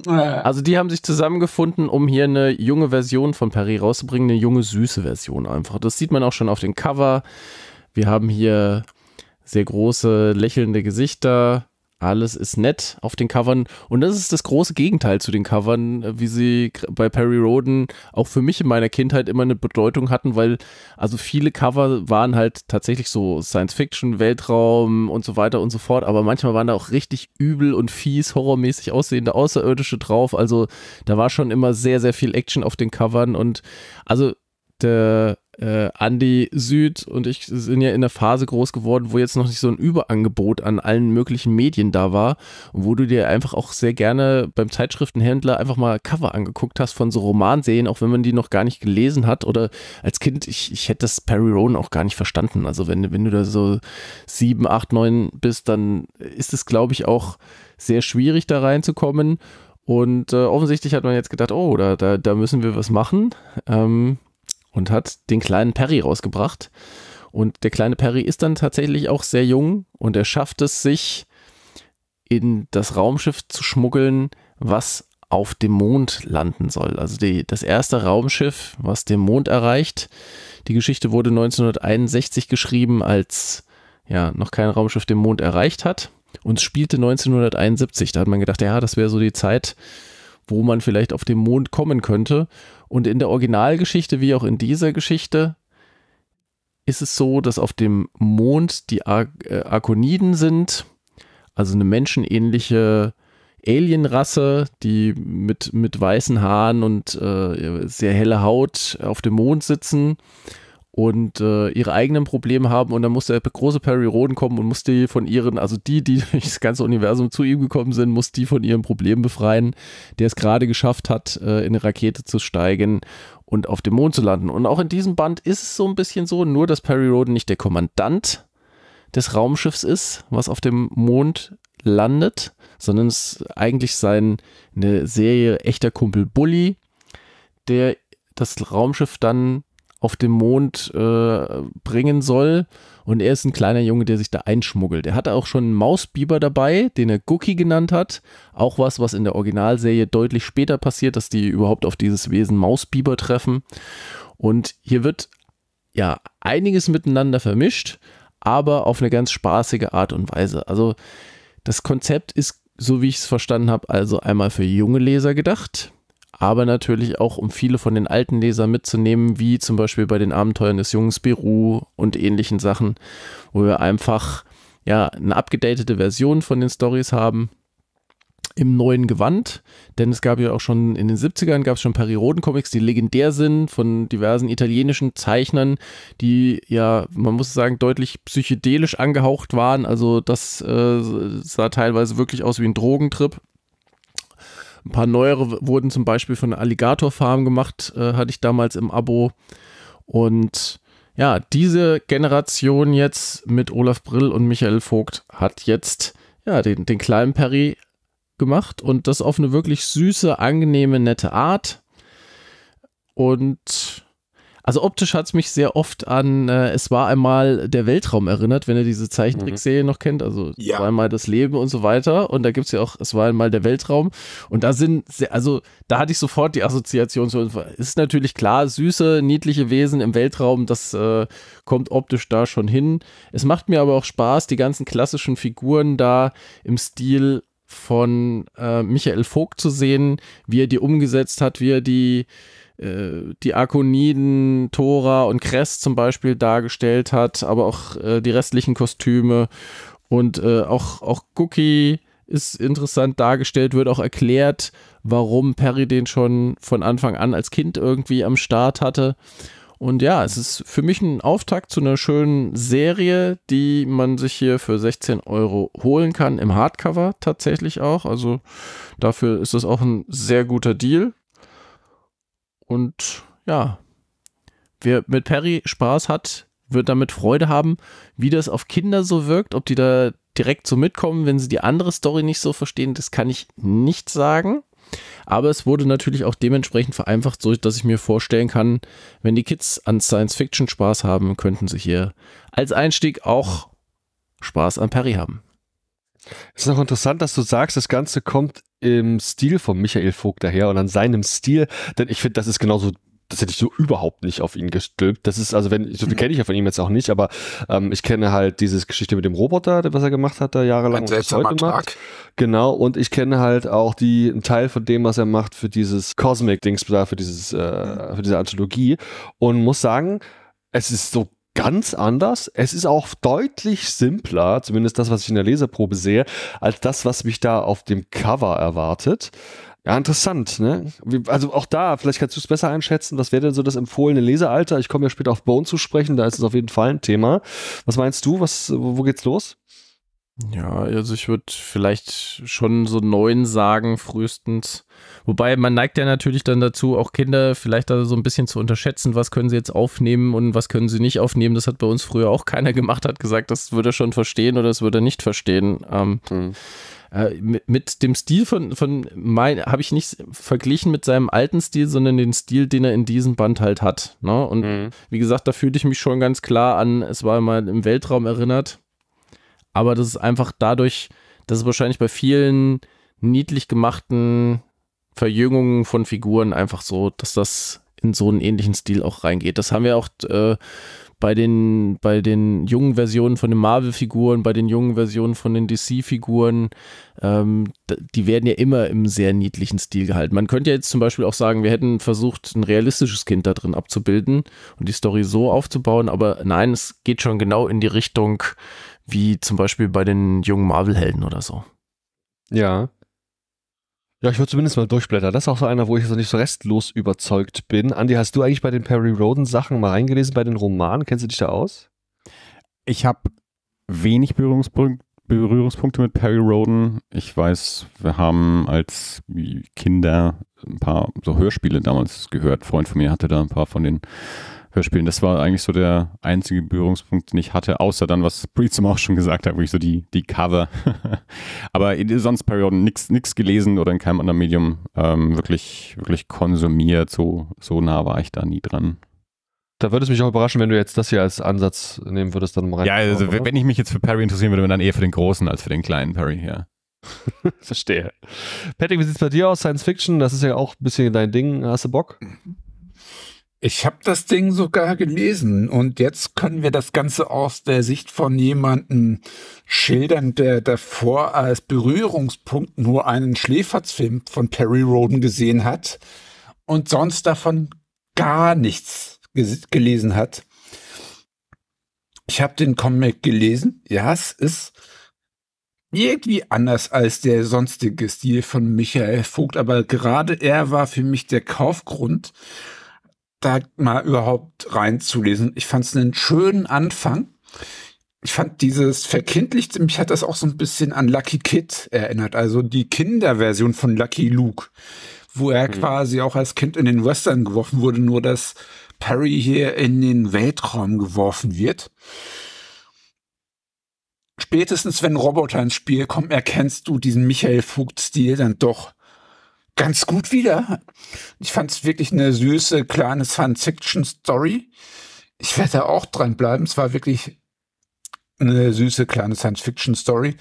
Also die haben sich zusammengefunden, um hier eine junge Version von Perry rauszubringen, eine junge, süße Version einfach. Das sieht man auch schon auf dem Cover. Wir haben hier sehr große, lächelnde Gesichter. Alles ist nett auf den Covern. Und das ist das große Gegenteil zu den Covern, wie sie bei Perry Rhodan auch für mich in meiner Kindheit immer eine Bedeutung hatten, weil also viele Cover waren halt tatsächlich so Science-Fiction, Weltraum und so weiter und so fort. Aber manchmal waren da auch richtig übel und fies, horrormäßig aussehende Außerirdische drauf. Also da war schon immer sehr, sehr viel Action auf den Covern. Und also der Andy Süd und ich sind ja in der Phase groß geworden, wo jetzt noch nicht so ein Überangebot an allen möglichen Medien da war und wo du dir einfach auch sehr gerne beim Zeitschriftenhändler einfach mal Cover angeguckt hast von so Romanserien, auch wenn man die noch gar nicht gelesen hat, oder als Kind, ich hätte das Perry Rhodan auch gar nicht verstanden, also wenn du da so 7, 8, 9 bist, dann ist es, glaube ich, auch sehr schwierig da reinzukommen, und offensichtlich hat man jetzt gedacht, oh, da müssen wir was machen, und hat den kleinen Perry rausgebracht. Und der kleine Perry ist dann tatsächlich auch sehr jung und er schafft es, sich in das Raumschiff zu schmuggeln, was auf dem Mond landen soll. Also das erste Raumschiff, was den Mond erreicht. Die Geschichte wurde 1961 geschrieben, als ja noch kein Raumschiff den Mond erreicht hat. Und es spielte 1971. Da hat man gedacht, ja, das wäre so die Zeit, wo man vielleicht auf den Mond kommen könnte. Und in der Originalgeschichte, wie auch in dieser Geschichte, ist es so, dass auf dem Mond die Arkoniden sind, also eine menschenähnliche Alienrasse, die mit weißen Haaren und sehr helle Haut auf dem Mond sitzen und ihre eigenen Probleme haben. Und dann muss der große Perry Rhodan kommen und muss die von ihren, also die durch das ganze Universum zu ihm gekommen sind, muss die von ihren Problemen befreien, der es gerade geschafft hat, in eine Rakete zu steigen und auf dem Mond zu landen. Und auch in diesem Band ist es so ein bisschen so, nur dass Perry Rhodan nicht der Kommandant des Raumschiffs ist, was auf dem Mond landet, sondern es ist eigentlich eine Serie echter Kumpel Bully, der das Raumschiff dann auf dem Mond bringen soll, und er ist ein kleiner Junge, der sich da einschmuggelt. Er hatte auch schon einen Mausbiber dabei, den er Gookie genannt hat, auch was in der Originalserie deutlich später passiert, dass die überhaupt auf dieses Wesen Mausbiber treffen, und hier wird ja einiges miteinander vermischt, aber auf eine ganz spaßige Art und Weise. Also das Konzept ist, so wie ich es verstanden habe, also einmal für junge Leser gedacht, aber natürlich auch, um viele von den alten Lesern mitzunehmen, wie zum Beispiel bei den Abenteuern des jungen Spirou und ähnlichen Sachen, wo wir einfach ja eine abgedatete Version von den Storys haben im neuen Gewand, denn es gab ja auch schon in den 70ern gab es schon Perry Rhodan Comics, die legendär sind, von diversen italienischen Zeichnern, die ja, man muss sagen, deutlich psychedelisch angehaucht waren, also das sah teilweise wirklich aus wie ein Drogentrip. Ein paar neuere wurden zum Beispiel von Alligator Farm gemacht, hatte ich damals im Abo. Und ja, diese Generation jetzt mit Olaf Brill und Michael Vogt hat jetzt ja den kleinen Perry gemacht, und das auf eine wirklich süße, angenehme, nette Art. Und also optisch hat es mich sehr oft an Es war einmal der Weltraum erinnert, wenn ihr diese Zeichentrickserie noch kennt, also ja. Es war einmal das Leben und so weiter, und da gibt es ja auch Es war einmal der Weltraum, und da sind, also da hatte ich sofort die Assoziation zu, ist natürlich klar, süße, niedliche Wesen im Weltraum, das kommt optisch da schon hin. Es macht mir aber auch Spaß, die ganzen klassischen Figuren da im Stil von Michael Vogt zu sehen, wie er die umgesetzt hat, wie er die Arkoniden, Thora und Kress zum Beispiel dargestellt hat, aber auch die restlichen Kostüme, und auch Gookie ist interessant dargestellt, wird auch erklärt, warum Perry den schon von Anfang an als Kind irgendwie am Start hatte. Und ja, es ist für mich ein Auftakt zu einer schönen Serie, die man sich hier für 16 € holen kann, im Hardcover tatsächlich auch, also dafür ist das auch ein sehr guter Deal. Und ja, wer mit Perry Spaß hat, wird damit Freude haben, wie das auf Kinder so wirkt, ob die da direkt so mitkommen, wenn sie die andere Story nicht so verstehen, das kann ich nicht sagen. Aber es wurde natürlich auch dementsprechend vereinfacht, so dass ich mir vorstellen kann, wenn die Kids an Science-Fiction Spaß haben, könnten sie hier als Einstieg auch Spaß an Perry haben. Es ist noch interessant, dass du sagst, das Ganze kommt im Stil von Michael Vogt daher und an seinem Stil, denn ich finde, das ist genauso. Das hätte ich so überhaupt nicht auf ihn gestülpt. Das ist, also wenn, so viel kenne ich ja von ihm jetzt auch nicht, aber ich kenne halt diese Geschichte mit dem Roboter, was er gemacht hat, da jahrelang. Ein seltsamer Tag. Genau, und ich kenne halt auch einen Teil von dem, was er macht für dieses Cosmic-Dings, für diese Anthologie, und muss sagen, es ist so ganz anders. Es ist auch deutlich simpler, zumindest das, was ich in der Leseprobe sehe, als das, was mich da auf dem Cover erwartet. Ja, interessant, ne? Also auch da, vielleicht kannst du es besser einschätzen, was wäre denn so das empfohlene Lesealter? Ich komme ja später auf Bone zu sprechen, da ist es auf jeden Fall ein Thema. Was meinst du, wo geht's los? Ja, also ich würde vielleicht schon so 9 sagen, frühestens. Wobei man neigt ja natürlich dann dazu, auch Kinder vielleicht da so ein bisschen zu unterschätzen, was können sie jetzt aufnehmen und was können sie nicht aufnehmen. Das hat bei uns früher auch keiner gemacht, hat gesagt, das würde er schon verstehen oder das würde er nicht verstehen. Mit dem Stil von habe ich nicht verglichen mit seinem alten Stil, sondern den Stil, den er in diesem Band halt hat. Ne? Und wie gesagt, da fühlte ich mich schon ganz klar an, es war mal im Weltraum erinnert. Aber das ist einfach dadurch, dass es wahrscheinlich bei vielen niedlich gemachten Verjüngungen von Figuren einfach so, dass das in so einen ähnlichen Stil auch reingeht. Das haben wir auch bei den jungen Versionen von den Marvel-Figuren, bei den jungen Versionen von den DC-Figuren, die werden ja immer im sehr niedlichen Stil gehalten. Man könnte ja jetzt zum Beispiel auch sagen, wir hätten versucht, ein realistisches Kind da drin abzubilden und die Story so aufzubauen, aber nein, es geht schon genau in die Richtung wie zum Beispiel bei den jungen Marvel-Helden oder so. Ja. Ja, ich würde zumindest mal durchblättern. Das ist auch so einer, wo ich jetzt noch nicht so restlos überzeugt bin. Andi, hast du eigentlich bei den Perry Rhodan Sachen mal reingelesen, bei den Romanen? Kennst du dich da aus? Ich habe wenig Berührungspunkte mit Perry Rhodan. Ich weiß, wir haben als Kinder ein paar so Hörspiele damals gehört. Ein Freund von mir hatte da ein paar von den Hörspielen. Das war eigentlich so der einzige Berührungspunkt, den ich hatte, außer dann, was Breedsum auch schon gesagt hat, wirklich so die Cover. Aber sonst Perioden nichts gelesen oder in keinem anderen Medium wirklich konsumiert. So nah war ich da nie dran. Da würde es mich auch überraschen, wenn du jetzt das hier als Ansatz nehmen würdest, dann mal rein. Ja, also oder? Wenn ich mich jetzt für Perry interessieren würde, dann eher für den großen als für den kleinen Perry, ja. Verstehe. Patrick, wie sieht es bei dir aus? Science Fiction, das ist ja auch ein bisschen dein Ding. Hast du Bock? Ich habe das Ding sogar gelesen und jetzt können wir das Ganze aus der Sicht von jemandem schildern, der davor als Berührungspunkt nur einen Schläferzfilm von Perry Rhodan gesehen hat und sonst davon gar nichts gelesen hat. Ich habe den Comic gelesen. Ja, es ist irgendwie anders als der sonstige Stil von Michael Vogt, aber gerade er war für mich der Kaufgrund, da mal überhaupt reinzulesen. Ich fand es einen schönen Anfang. Ich fand dieses verkindlichte, mich hat das auch so ein bisschen an Lucky Kid erinnert, also die Kinderversion von Lucky Luke, wo er quasi auch als Kind in den Western geworfen wurde, nur dass Perry hier in den Weltraum geworfen wird. Spätestens, wenn Roboter ins Spiel kommen, erkennst du diesen Michael Vogt-Stil dann doch ganz gut wieder. Ich fand es wirklich eine süße, kleine Science-Fiction-Story. Ich werde da auch dranbleiben. Es war wirklich eine süße, kleine Science-Fiction-Story.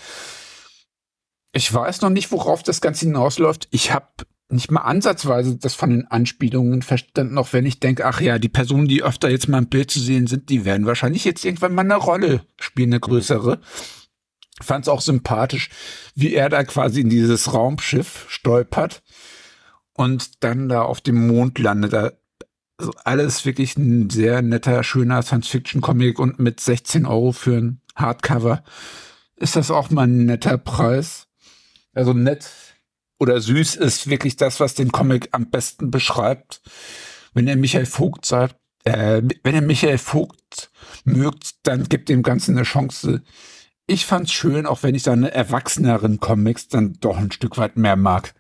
Ich weiß noch nicht, worauf das Ganze hinausläuft. Ich habe nicht mal ansatzweise das von den Anspielungen verstanden, auch wenn ich denke, ach ja, die Personen, die öfter jetzt mal im Bild zu sehen sind, die werden wahrscheinlich jetzt irgendwann mal eine Rolle spielen, eine größere. Ich fand es auch sympathisch, wie er da quasi in dieses Raumschiff stolpert und dann da auf dem Mond landet. Also alles wirklich ein sehr netter, schöner Science-Fiction-Comic und mit 16 € für ein Hardcover ist das auch mal ein netter Preis. Also nett oder süß ist wirklich das, was den Comic am besten beschreibt. Wenn er Michael Vogt sagt, wenn er Michael Vogt mögt, dann gibt dem Ganzen eine Chance. Ich fand's schön, auch wenn ich seine erwachseneren Comics dann doch ein Stück weit mehr mag.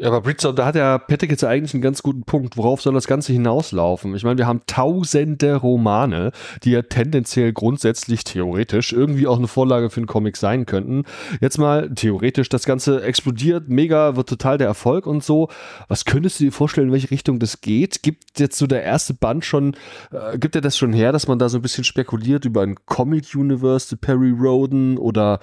Ja, aber Britson, da hat ja Patrick jetzt eigentlich einen ganz guten Punkt. Worauf soll das Ganze hinauslaufen? Ich meine, wir haben tausende Romane, die ja tendenziell grundsätzlich theoretisch irgendwie auch eine Vorlage für einen Comic sein könnten. Jetzt mal theoretisch, das Ganze explodiert, mega, wird total der Erfolg und so. Was könntest du dir vorstellen, in welche Richtung das geht? Gibt jetzt so der erste Band schon, gibt er das schon her, dass man da so ein bisschen spekuliert über ein Comic-Universe, Perry Roden oder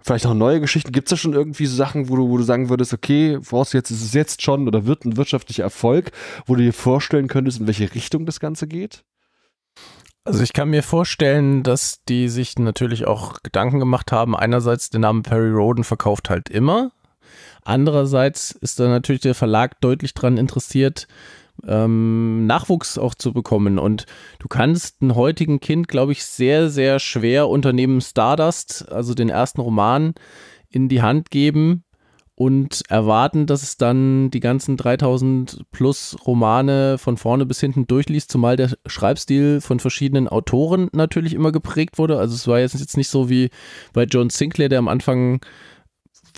vielleicht auch neue Geschichten. Gibt es da schon irgendwie so Sachen, wo du sagen würdest, okay, jetzt ist es jetzt schon oder wird ein wirtschaftlicher Erfolg, wo du dir vorstellen könntest, in welche Richtung das Ganze geht? Also ich kann mir vorstellen, dass die sich natürlich auch Gedanken gemacht haben. Einerseits, der Name Perry Roden verkauft halt immer. Andererseits ist da natürlich der Verlag deutlich daran interessiert, Nachwuchs auch zu bekommen, und du kannst ein heutigen Kind, glaube ich, sehr, sehr schwer Unternehmen Stardust, also den ersten Roman, in die Hand geben und erwarten, dass es dann die ganzen 3000 plus Romane von vorne bis hinten durchliest, zumal der Schreibstil von verschiedenen Autoren natürlich immer geprägt wurde. Also es war jetzt nicht so wie bei John Sinclair, der am Anfang,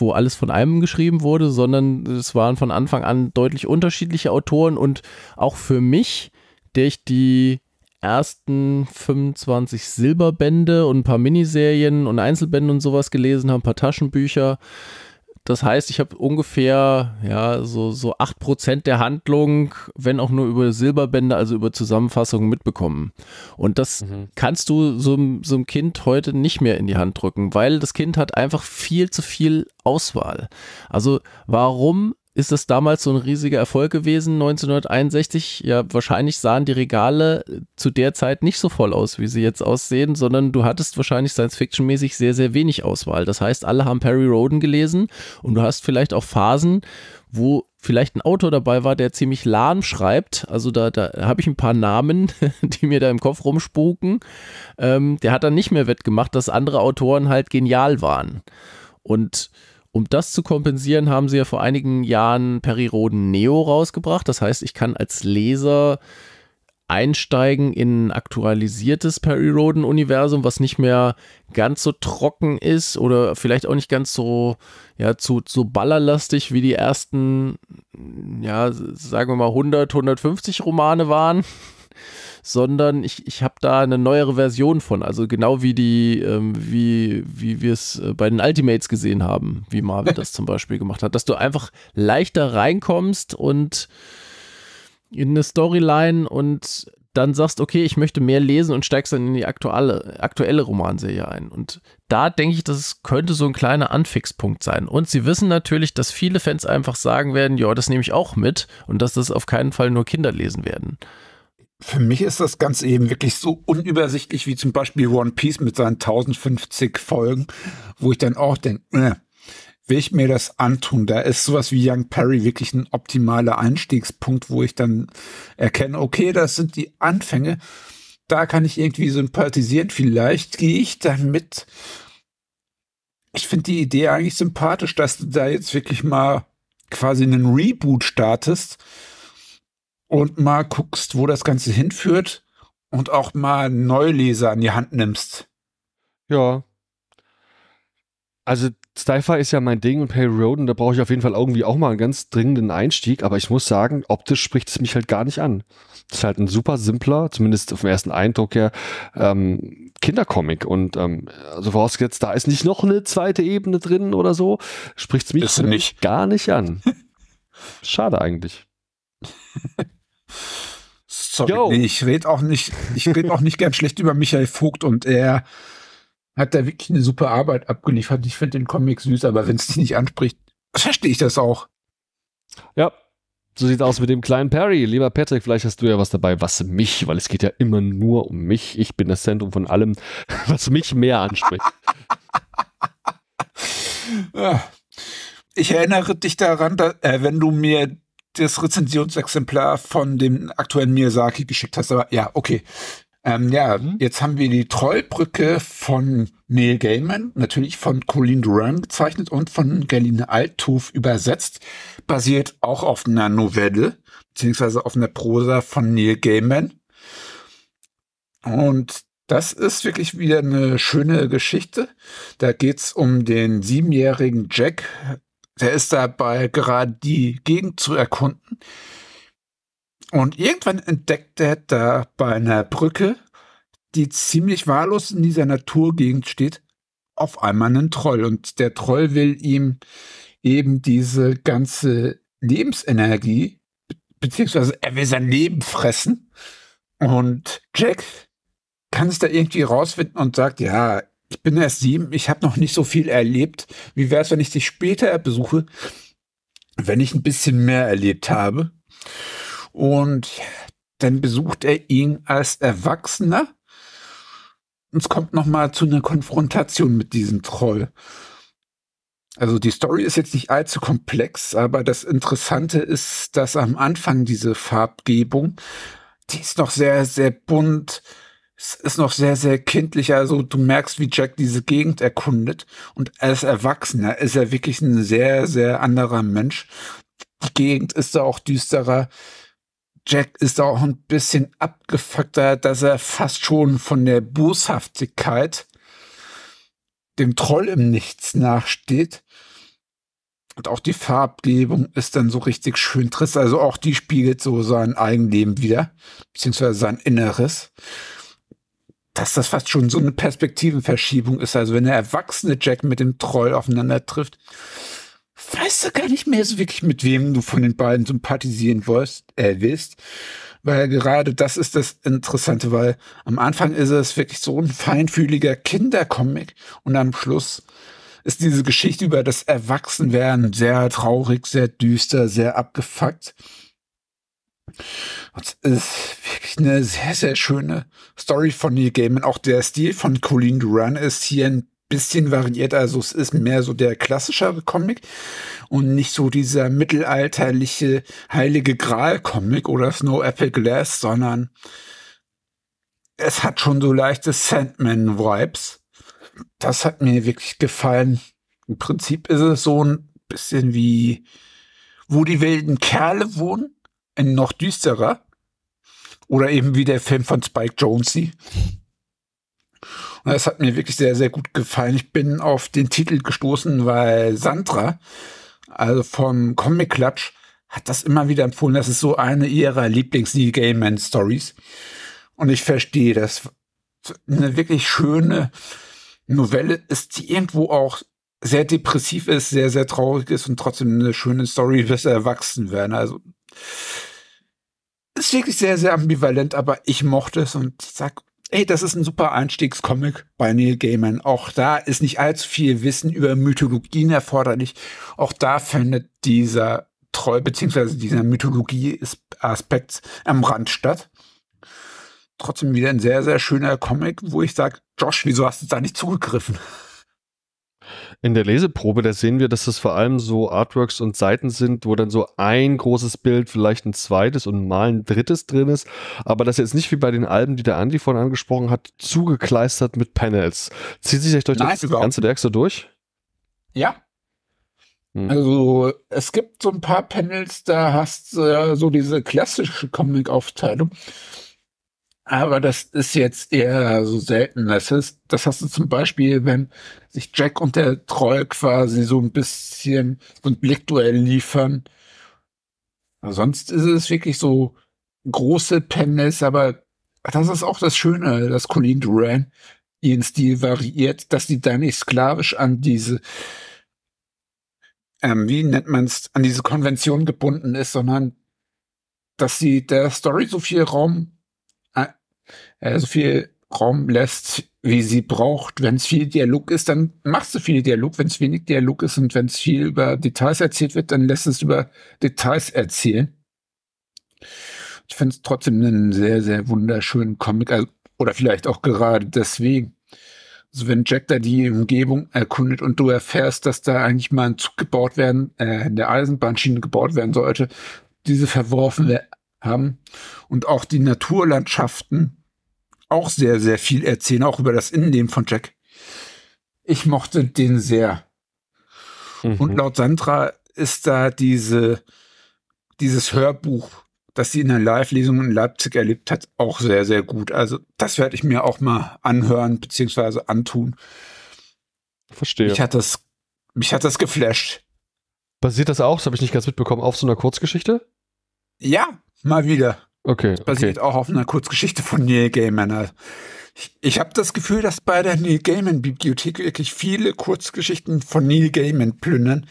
wo alles von einem geschrieben wurde, sondern es waren von Anfang an deutlich unterschiedliche Autoren. Und auch für mich, der ich die ersten 25 Silberbände und ein paar Miniserien und Einzelbände und sowas gelesen habe, ein paar Taschenbücher, das heißt, ich habe ungefähr ja, so 8% der Handlung, wenn auch nur über Silberbände, also über Zusammenfassungen mitbekommen. Und das kannst du so einem Kind heute nicht mehr in die Hand drücken, weil das Kind hat einfach viel zu viel Auswahl. Also warum ist das damals so ein riesiger Erfolg gewesen, 1961? Ja, wahrscheinlich sahen die Regale zu der Zeit nicht so voll aus, wie sie jetzt aussehen, sondern du hattest wahrscheinlich Science-Fiction-mäßig sehr, sehr wenig Auswahl. Das heißt, alle haben Perry Roden gelesen, und du hast vielleicht auch Phasen, wo vielleicht ein Autor dabei war, der ziemlich lahm schreibt. Also da habe ich ein paar Namen, die mir da im Kopf rumspuken. Der hat dann nicht mehr wettgemacht, dass andere Autoren halt genial waren. Und um das zu kompensieren, haben sie ja vor einigen Jahren Perry Roden Neo rausgebracht. Das heißt, ich kann als Leser einsteigen in ein aktualisiertes Perry Roden Universum, was nicht mehr ganz so trocken ist oder vielleicht auch nicht ganz so, ja, so ballerlastig wie die ersten, ja, sagen wir mal 100, 150 Romane waren, sondern ich habe da eine neuere Version von, also genau wie die, wie wir es bei den Ultimates gesehen haben, wie Marvel das zum Beispiel gemacht hat, dass du einfach leichter reinkommst und in eine Storyline und dann sagst, okay, ich möchte mehr lesen, und steigst dann in die aktuelle Romanserie ein. Und da denke ich, das könnte so ein kleiner Anfixpunkt sein. Und sie wissen natürlich, dass viele Fans einfach sagen werden, ja, das nehme ich auch mit, und dass das auf keinen Fall nur Kinder lesen werden. Für mich ist das Ganze eben wirklich so unübersichtlich wie zum Beispiel One Piece mit seinen 1050 Folgen, wo ich dann auch denke, will ich mir das antun? Da ist sowas wie Young Perry wirklich ein optimaler Einstiegspunkt, wo ich dann erkenne, okay, das sind die Anfänge, da kann ich irgendwie sympathisieren, vielleicht gehe ich damit. Ich finde die Idee eigentlich sympathisch, dass du da jetzt wirklich mal quasi einen Reboot startest und mal guckst, wo das Ganze hinführt, und auch mal Neuleser an die Hand nimmst. Ja. Also Sci-Fi ist ja mein Ding, und Perry Roden, da brauche ich auf jeden Fall irgendwie auch mal einen ganz dringenden Einstieg, aber ich muss sagen, optisch spricht es mich halt gar nicht an. Das ist halt ein super simpler, zumindest auf den ersten Eindruck her, Kindercomic, und also vorausgesetzt, da ist nicht noch eine zweite Ebene drin oder so, spricht es mich nicht. Gar nicht an. Schade eigentlich. Sorry, nee, ich rede auch nicht gern schlecht über Michael Vogt, und er hat da wirklich eine super Arbeit abgeliefert. Ich finde den Comic süß, aber wenn es dich nicht anspricht, verstehe ich das auch. Ja, so sieht es aus mit dem kleinen Perry. Lieber Patrick, vielleicht hast du ja was dabei, was mich, weil es geht ja immer nur um mich. Ich bin das Zentrum von allem, was mich mehr anspricht. Ich erinnere dich daran, dass, wenn du mir das Rezensionsexemplar von dem aktuellen Miyazaki geschickt hast, aber ja, okay. Jetzt haben wir die Trollbrücke von Neil Gaiman, natürlich von Colleen Doran gezeichnet und von Gerline Althoff übersetzt, basiert auch auf einer Novelle, beziehungsweise auf einer Prosa von Neil Gaiman. Und das ist wirklich wieder eine schöne Geschichte. Da geht es um den 7-jährigen Jack, Der ist dabei, gerade die Gegend zu erkunden. Und irgendwann entdeckt er da bei einer Brücke, die ziemlich wahllos in dieser Naturgegend steht, auf einmal einen Troll. Und der Troll will ihm eben diese ganze Lebensenergie, beziehungsweise er will sein Leben fressen. Und Jack kann es da irgendwie rausfinden und sagt, ja, ich bin erst 7, ich habe noch nicht so viel erlebt. Wie wäre es, wenn ich dich später besuche, wenn ich ein bisschen mehr erlebt habe? Und dann besucht er ihn als Erwachsener. Und es kommt nochmal zu einer Konfrontation mit diesem Troll. Also die Story ist jetzt nicht allzu komplex, aber das Interessante ist, dass am Anfang diese Farbgebung, die ist noch sehr, sehr bunt. Es ist noch sehr, sehr kindlich. Also du merkst, wie Jack diese Gegend erkundet. Und als Erwachsener ist er wirklich ein sehr, sehr anderer Mensch. Die Gegend ist da auch düsterer. Jack ist da auch ein bisschen abgefuckter, dass er fast schon von der Boshaftigkeit dem Troll im Nichts nachsteht. Und auch die Farbgebung ist dann so richtig schön trist. Also auch die spiegelt so sein Eigenleben wieder, beziehungsweise sein Inneres. Dass das fast schon so eine Perspektivenverschiebung ist. Also wenn der erwachsene Jack mit dem Troll aufeinander trifft, weißt du gar nicht mehr so wirklich, mit wem du von den beiden sympathisieren willst. Weil gerade das ist das Interessante, weil am Anfang ist es wirklich so ein feinfühliger Kindercomic und am Schluss ist diese Geschichte über das Erwachsenwerden sehr traurig, sehr düster, sehr abgefuckt. Das ist wirklich eine sehr, sehr schöne Story von Neil Gaiman. Auch der Stil von Colleen Doran ist hier ein bisschen variiert. Also es ist mehr so der klassischere Comic und nicht so dieser mittelalterliche Heilige Gral-Comic oder Snow Apple Glass, sondern es hat schon so leichte Sandman-Vibes. Das hat mir wirklich gefallen. Im Prinzip ist es so ein bisschen wie Wo die wilden Kerle wohnen. Ein noch düsterer. Oder eben wie der Film von Spike Jonze. Und das hat mir wirklich sehr, sehr gut gefallen. Ich bin auf den Titel gestoßen, weil Sandra, also vom Comic Klatsch, hat das immer wieder empfohlen. Das ist so eine ihrer Lieblings-Neil Gaiman-Stories. Und ich verstehe das. Eine wirklich schöne Novelle ist, die irgendwo auch sehr depressiv ist, sehr, sehr traurig ist und trotzdem eine schöne Story, bis erwachsen werden. Also ist wirklich sehr, sehr ambivalent, aber ich mochte es und sag, ey, das ist ein super Einstiegscomic bei Neil Gaiman. Auch da ist nicht allzu viel Wissen über Mythologien erforderlich. Auch da findet dieser Troll, beziehungsweise dieser Mythologie-Aspekt am Rand statt. Trotzdem wieder ein sehr, sehr schöner Comic, wo ich sage, Josh, wieso hast du da nicht zugegriffen? In der Leseprobe, da sehen wir, dass das vor allem so Artworks und Seiten sind, wo dann so ein großes Bild, vielleicht ein zweites und mal ein drittes drin ist, aber das jetzt nicht wie bei den Alben, die der Andi vorhin angesprochen hat, zugekleistert mit Panels. Zieht sich durch das ganze Werk so durch? Ja. Also es gibt so ein paar Panels, da hast du so diese klassische Comic-Aufteilung. Aber das ist jetzt eher so selten. Das hast du zum Beispiel, wenn sich Jack und der Troll quasi so ein bisschen so ein Blickduell liefern. Sonst ist es wirklich so große Panels, aber das ist auch das Schöne, dass Colleen Doran ihren Stil variiert, dass die da nicht sklavisch an diese an diese Konvention gebunden ist, sondern dass sie der Story so viel Raum lässt, wie sie braucht. Wenn es viel Dialog ist, dann machst du viel Dialog. Wenn es wenig Dialog ist und wenn es viel über Details erzählt wird, dann lässt es über Details erzählen. Ich finde es trotzdem einen sehr, sehr wunderschönen Comic. Also, oder vielleicht auch gerade deswegen. Also wenn Jack da die Umgebung erkundet und du erfährst, dass da eigentlich mal ein Zug gebaut werden, in der Eisenbahnschiene gebaut werden sollte, diese verworfen haben und auch die Naturlandschaften auch sehr, sehr viel erzählen, auch über das Innenleben von Jack. Ich mochte den sehr. Und laut Sandra ist da dieses Hörbuch, das sie in der Live-Lesung in Leipzig erlebt hat, auch sehr, sehr gut. Also das werde ich mir auch mal anhören, beziehungsweise antun. Verstehe. Mich hat das geflasht. Basiert das auch, das habe ich nicht ganz mitbekommen, auf so einer Kurzgeschichte? Ja, mal wieder. Okay. Das basiert auch auf einer Kurzgeschichte von Neil Gaiman. Ich habe das Gefühl, dass bei der Neil Gaiman-Bibliothek wirklich viele Kurzgeschichten von Neil Gaiman plündern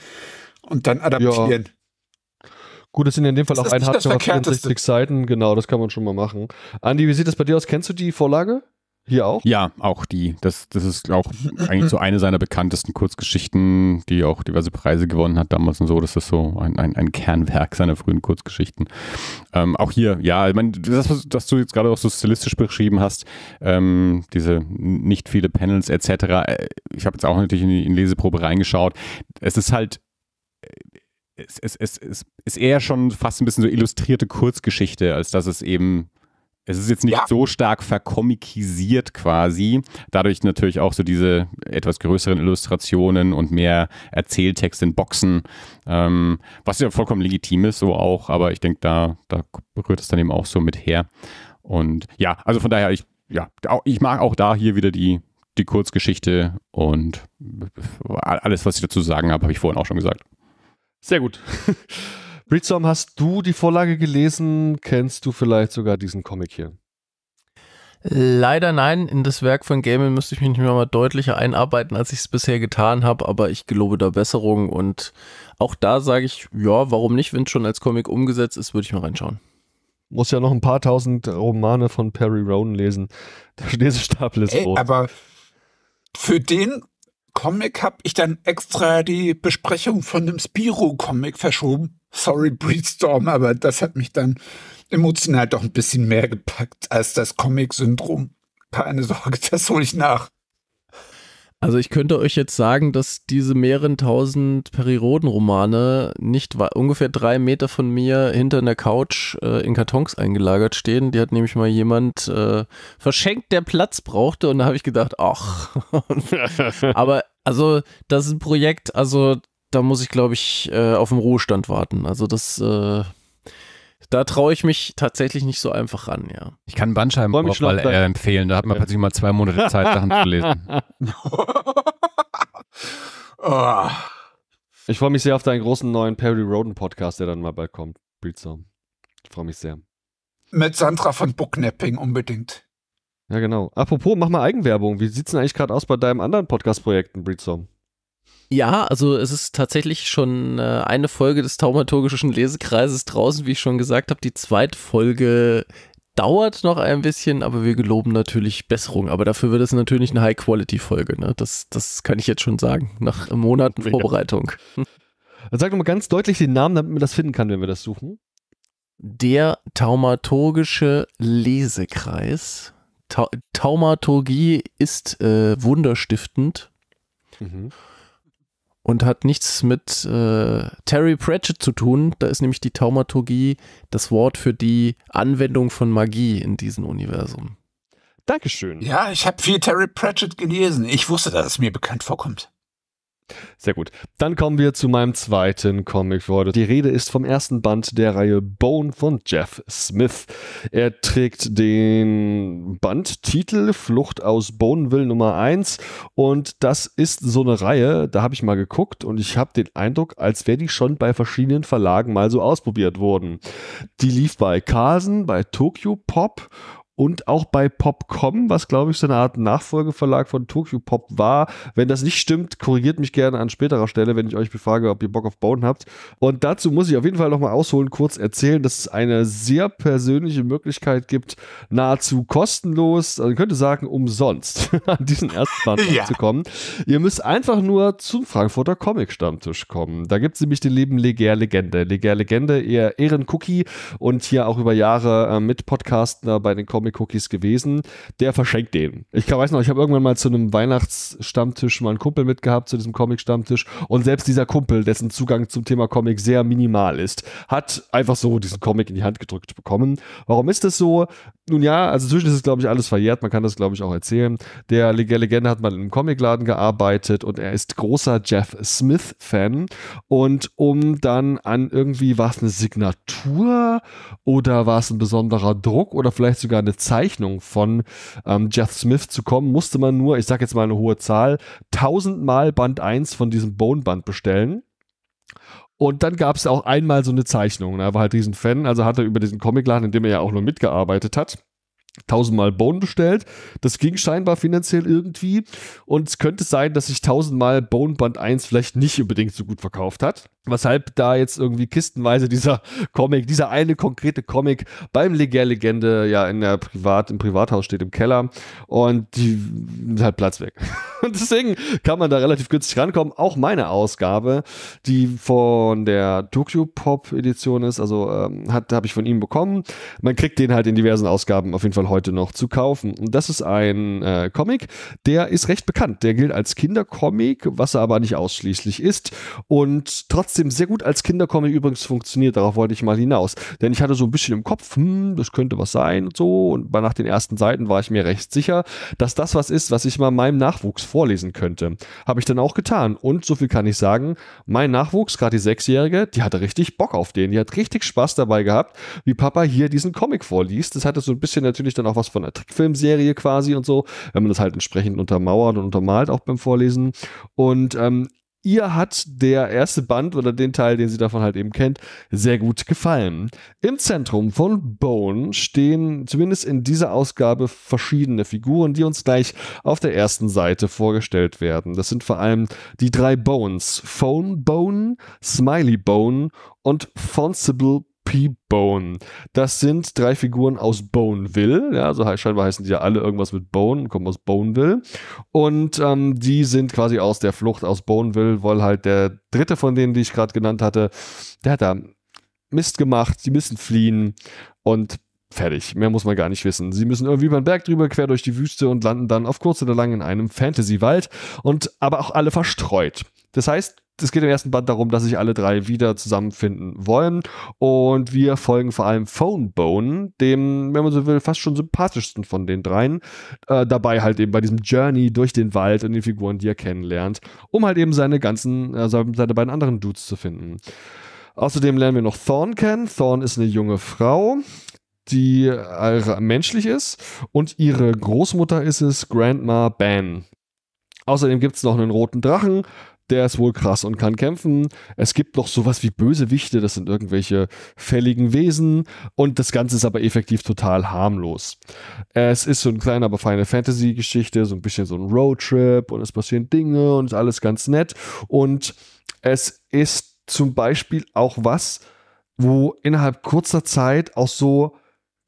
und dann adaptieren. Ja. Gut, das sind in dem Fall auch ein Hardcover auf 64 Seiten. Genau, das kann man schon mal machen. Andi, wie sieht das bei dir aus? Kennst du die Vorlage? Hier auch? Ja, auch die. Das ist auch eigentlich so eine seiner bekanntesten Kurzgeschichten, die auch diverse Preise gewonnen hat damals und so. Das ist so ein Kernwerk seiner frühen Kurzgeschichten. Auch hier, ja, ich meine, das du jetzt gerade auch so stilistisch beschrieben hast, diese nicht viele Panels etc. Ich habe jetzt auch natürlich in die Leseprobe reingeschaut. Es ist halt... Es ist eher schon fast ein bisschen so illustrierte Kurzgeschichte, als dass es eben, es ist jetzt nicht so stark verkomikisiert quasi, dadurch natürlich auch so diese etwas größeren Illustrationen und mehr Erzähltext in Boxen, was ja vollkommen legitim ist so auch, aber ich denke, da rührt es dann eben auch so mit her. Und ja, also von daher, ich mag auch da hier wieder die Kurzgeschichte und alles, was ich dazu sagen habe, habe ich vorhin auch schon gesagt. Sehr gut. Breedstorm, hast du die Vorlage gelesen? Kennst du vielleicht sogar diesen Comic hier? Leider nein. In das Werk von Gaiman müsste ich mich noch mal deutlicher einarbeiten, als ich es bisher getan habe, aber ich gelobe da Besserung und auch da sage ich, ja, warum nicht, wenn es schon als Comic umgesetzt ist, würde ich mal reinschauen. Muss ja noch ein paar tausend Romane von Perry Rowan lesen. Der Lesestapel ist groß. Aber für den Comic habe ich dann extra die Besprechung von dem Spiro-Comic verschoben. Sorry, Breedstorm, aber das hat mich dann emotional doch ein bisschen mehr gepackt als das Comic-Syndrom. Keine Sorge, das hole ich nach. Also ich könnte euch jetzt sagen, dass diese mehreren tausend Perry-Roden-Romane nicht ungefähr 3 Meter von mir hinter einer Couch in Kartons eingelagert stehen. Die hat nämlich mal jemand verschenkt, der Platz brauchte, und da habe ich gedacht, ach. Aber also das ist ein Projekt, also da muss ich, glaube ich, auf den Ruhestand warten. Also das, da traue ich mich tatsächlich nicht so einfach ran, ja. Ich kann Bandscheibenvorfall empfehlen, da hat man plötzlich mal 2 Monate Zeit, Sachen zu lesen. Oh. Ich freue mich sehr auf deinen großen neuen Perry Roden Podcast, der dann mal bald kommt. Breedstorm. Ich freue mich sehr. Mit Sandra von Booknapping unbedingt. Ja, genau. Apropos, mach mal Eigenwerbung. Wie sieht es denn eigentlich gerade aus bei deinem anderen Podcast-Projekten, Breedstorm? Ja, also es ist tatsächlich schon eine Folge des taumaturgischen Lesekreises draußen, wie ich schon gesagt habe. Die zweite Folge dauert noch ein bisschen, aber wir geloben natürlich Besserung. Aber dafür wird es natürlich eine High-Quality-Folge, ne? Das kann ich jetzt schon sagen, nach Monaten Vorbereitung. Dann sag doch mal ganz deutlich den Namen, damit man das finden kann, wenn wir das suchen. Der taumaturgische Lesekreis. Taumaturgie ist wunderstiftend. Mhm. Und hat nichts mit Terry Pratchett zu tun. Da ist nämlich die Taumaturgie das Wort für die Anwendung von Magie in diesem Universum. Dankeschön. Ja, ich habe viel Terry Pratchett gelesen. Ich wusste, dass es mir bekannt vorkommt. Sehr gut. Dann kommen wir zu meinem zweiten Comic für heute. Die Rede ist vom ersten Band der Reihe Bone von Jeff Smith. Er trägt den Bandtitel Flucht aus Boneville Nummer 1 und das ist so eine Reihe, da habe ich mal geguckt und ich habe den Eindruck, als wäre die schon bei verschiedenen Verlagen mal so ausprobiert worden. Die lief bei Carlsen, bei Tokyo Pop und auch bei Popcom, was glaube ich so eine Art Nachfolgeverlag von Tokyo Pop war. Wenn das nicht stimmt, korrigiert mich gerne an späterer Stelle, wenn ich euch befrage, ob ihr Bock auf Bone habt. Und dazu muss ich auf jeden Fall nochmal ausholen, kurz erzählen, dass es eine sehr persönliche Möglichkeit gibt, nahezu kostenlos, also ich könnte sagen umsonst, an diesen ersten Band zu kommen. Ihr müsst einfach nur zum Frankfurter Comic-Stammtisch kommen. Da gibt es nämlich den lieben Leger Legende. Leger Legende, eher Ehrencookie und hier auch über Jahre mit Podcastner bei den Comic Cookies gewesen, der verschenkt den. Ich weiß noch, ich habe irgendwann mal zu einem Weihnachtsstammtisch mal einen Kumpel mitgehabt, zu diesem Comic-Stammtisch, und selbst dieser Kumpel, dessen Zugang zum Thema Comic sehr minimal ist, hat einfach so diesen Comic in die Hand gedrückt bekommen. Warum ist das so? Nun ja, also zwischen ist es, glaube ich, alles verjährt, man kann das, glaube ich, auch erzählen. Der Legende hat mal in einem Comicladen gearbeitet und er ist großer Jeff Smith-Fan, und um dann an irgendwie, war es eine Signatur oder war es ein besonderer Druck oder vielleicht sogar eine Zeichnung von Jeff Smith zu kommen, musste man nur, ich sage jetzt mal eine hohe Zahl, 1000 Mal Band 1 von diesem Bone-Band bestellen. Und dann gab es auch einmal so eine Zeichnung. Er war halt Riesenfan, also hat er über diesen Comicladen, in dem er ja auch nur mitgearbeitet hat, 1000-mal Bone bestellt. Das ging scheinbar finanziell irgendwie. Und es könnte sein, dass sich 1000-mal Bone Band 1 vielleicht nicht unbedingt so gut verkauft hat. Weshalb da jetzt irgendwie kistenweise dieser eine konkrete Comic beim Leger Legende ja im Privathaus steht, im Keller. Und die nimmt halt Platz weg. Und deswegen kann man da relativ günstig rankommen. Auch meine Ausgabe, die von der Tokyo Pop Edition ist, also habe ich von ihm bekommen. Man kriegt den halt in diversen Ausgaben auf jeden Fall heute noch zu kaufen. Und das ist ein Comic, der ist recht bekannt. Der gilt als Kindercomic, was er aber nicht ausschließlich ist. Und trotzdem sehr gut als Kindercomic übrigens funktioniert. Darauf wollte ich mal hinaus. Denn ich hatte so ein bisschen im Kopf, das könnte was sein und so. Und nach den ersten Seiten war ich mir recht sicher, dass das was ist, was ich mal meinem Nachwuchs vorlesen könnte. Habe ich dann auch getan. Und so viel kann ich sagen, mein Nachwuchs, gerade die Sechsjährige, die hatte richtig Bock auf den. Die hat richtig Spaß dabei gehabt, wie Papa hier diesen Comic vorliest. Das hatte so ein bisschen natürlich dann auch was von einer Trickfilmserie quasi und so, wenn man das halt entsprechend untermauert und untermalt auch beim Vorlesen. Und ihr hat der erste Band oder den Teil, den sie davon halt eben kennt, sehr gut gefallen. Im Zentrum von Bone stehen zumindest in dieser Ausgabe verschiedene Figuren, die uns gleich auf der ersten Seite vorgestellt werden. Das sind vor allem die drei Bones: Phone Bone, Smiley Bone und Fonsible P-Bone. Das sind drei Figuren aus Boneville. Ja, also scheinbar heißen die ja alle irgendwas mit Bone, kommen aus Boneville. Und die sind quasi aus der Flucht aus Boneville, weil halt der dritte von denen, die ich gerade genannt hatte, der hat da Mist gemacht, die müssen fliehen und fertig. Mehr muss man gar nicht wissen. Sie müssen irgendwie über den Berg drüber, quer durch die Wüste und landen dann auf kurz oder lang in einem Fantasy-Wald und aber auch alle verstreut. Das heißt, es geht im ersten Band darum, dass sich alle drei wieder zusammenfinden wollen und wir folgen vor allem Phone Bone, dem, wenn man so will, fast schon sympathischsten von den dreien, dabei halt eben bei diesem Journey durch den Wald und den Figuren, die er kennenlernt, um halt eben seine beiden anderen Dudes zu finden. Außerdem lernen wir noch Thorn kennen. Thorn ist eine junge Frau, die menschlich ist und ihre Großmutter ist es, Grandma Ban. Außerdem gibt es noch einen roten Drachen, der ist wohl krass und kann kämpfen. Es gibt noch sowas wie Bösewichte, das sind irgendwelche fälligen Wesen und das Ganze ist aber effektiv total harmlos. Es ist so eine kleine, aber feine Fantasy-Geschichte, so ein bisschen so ein Roadtrip und es passieren Dinge und ist alles ganz nett und es ist zum Beispiel auch was, wo innerhalb kurzer Zeit auch so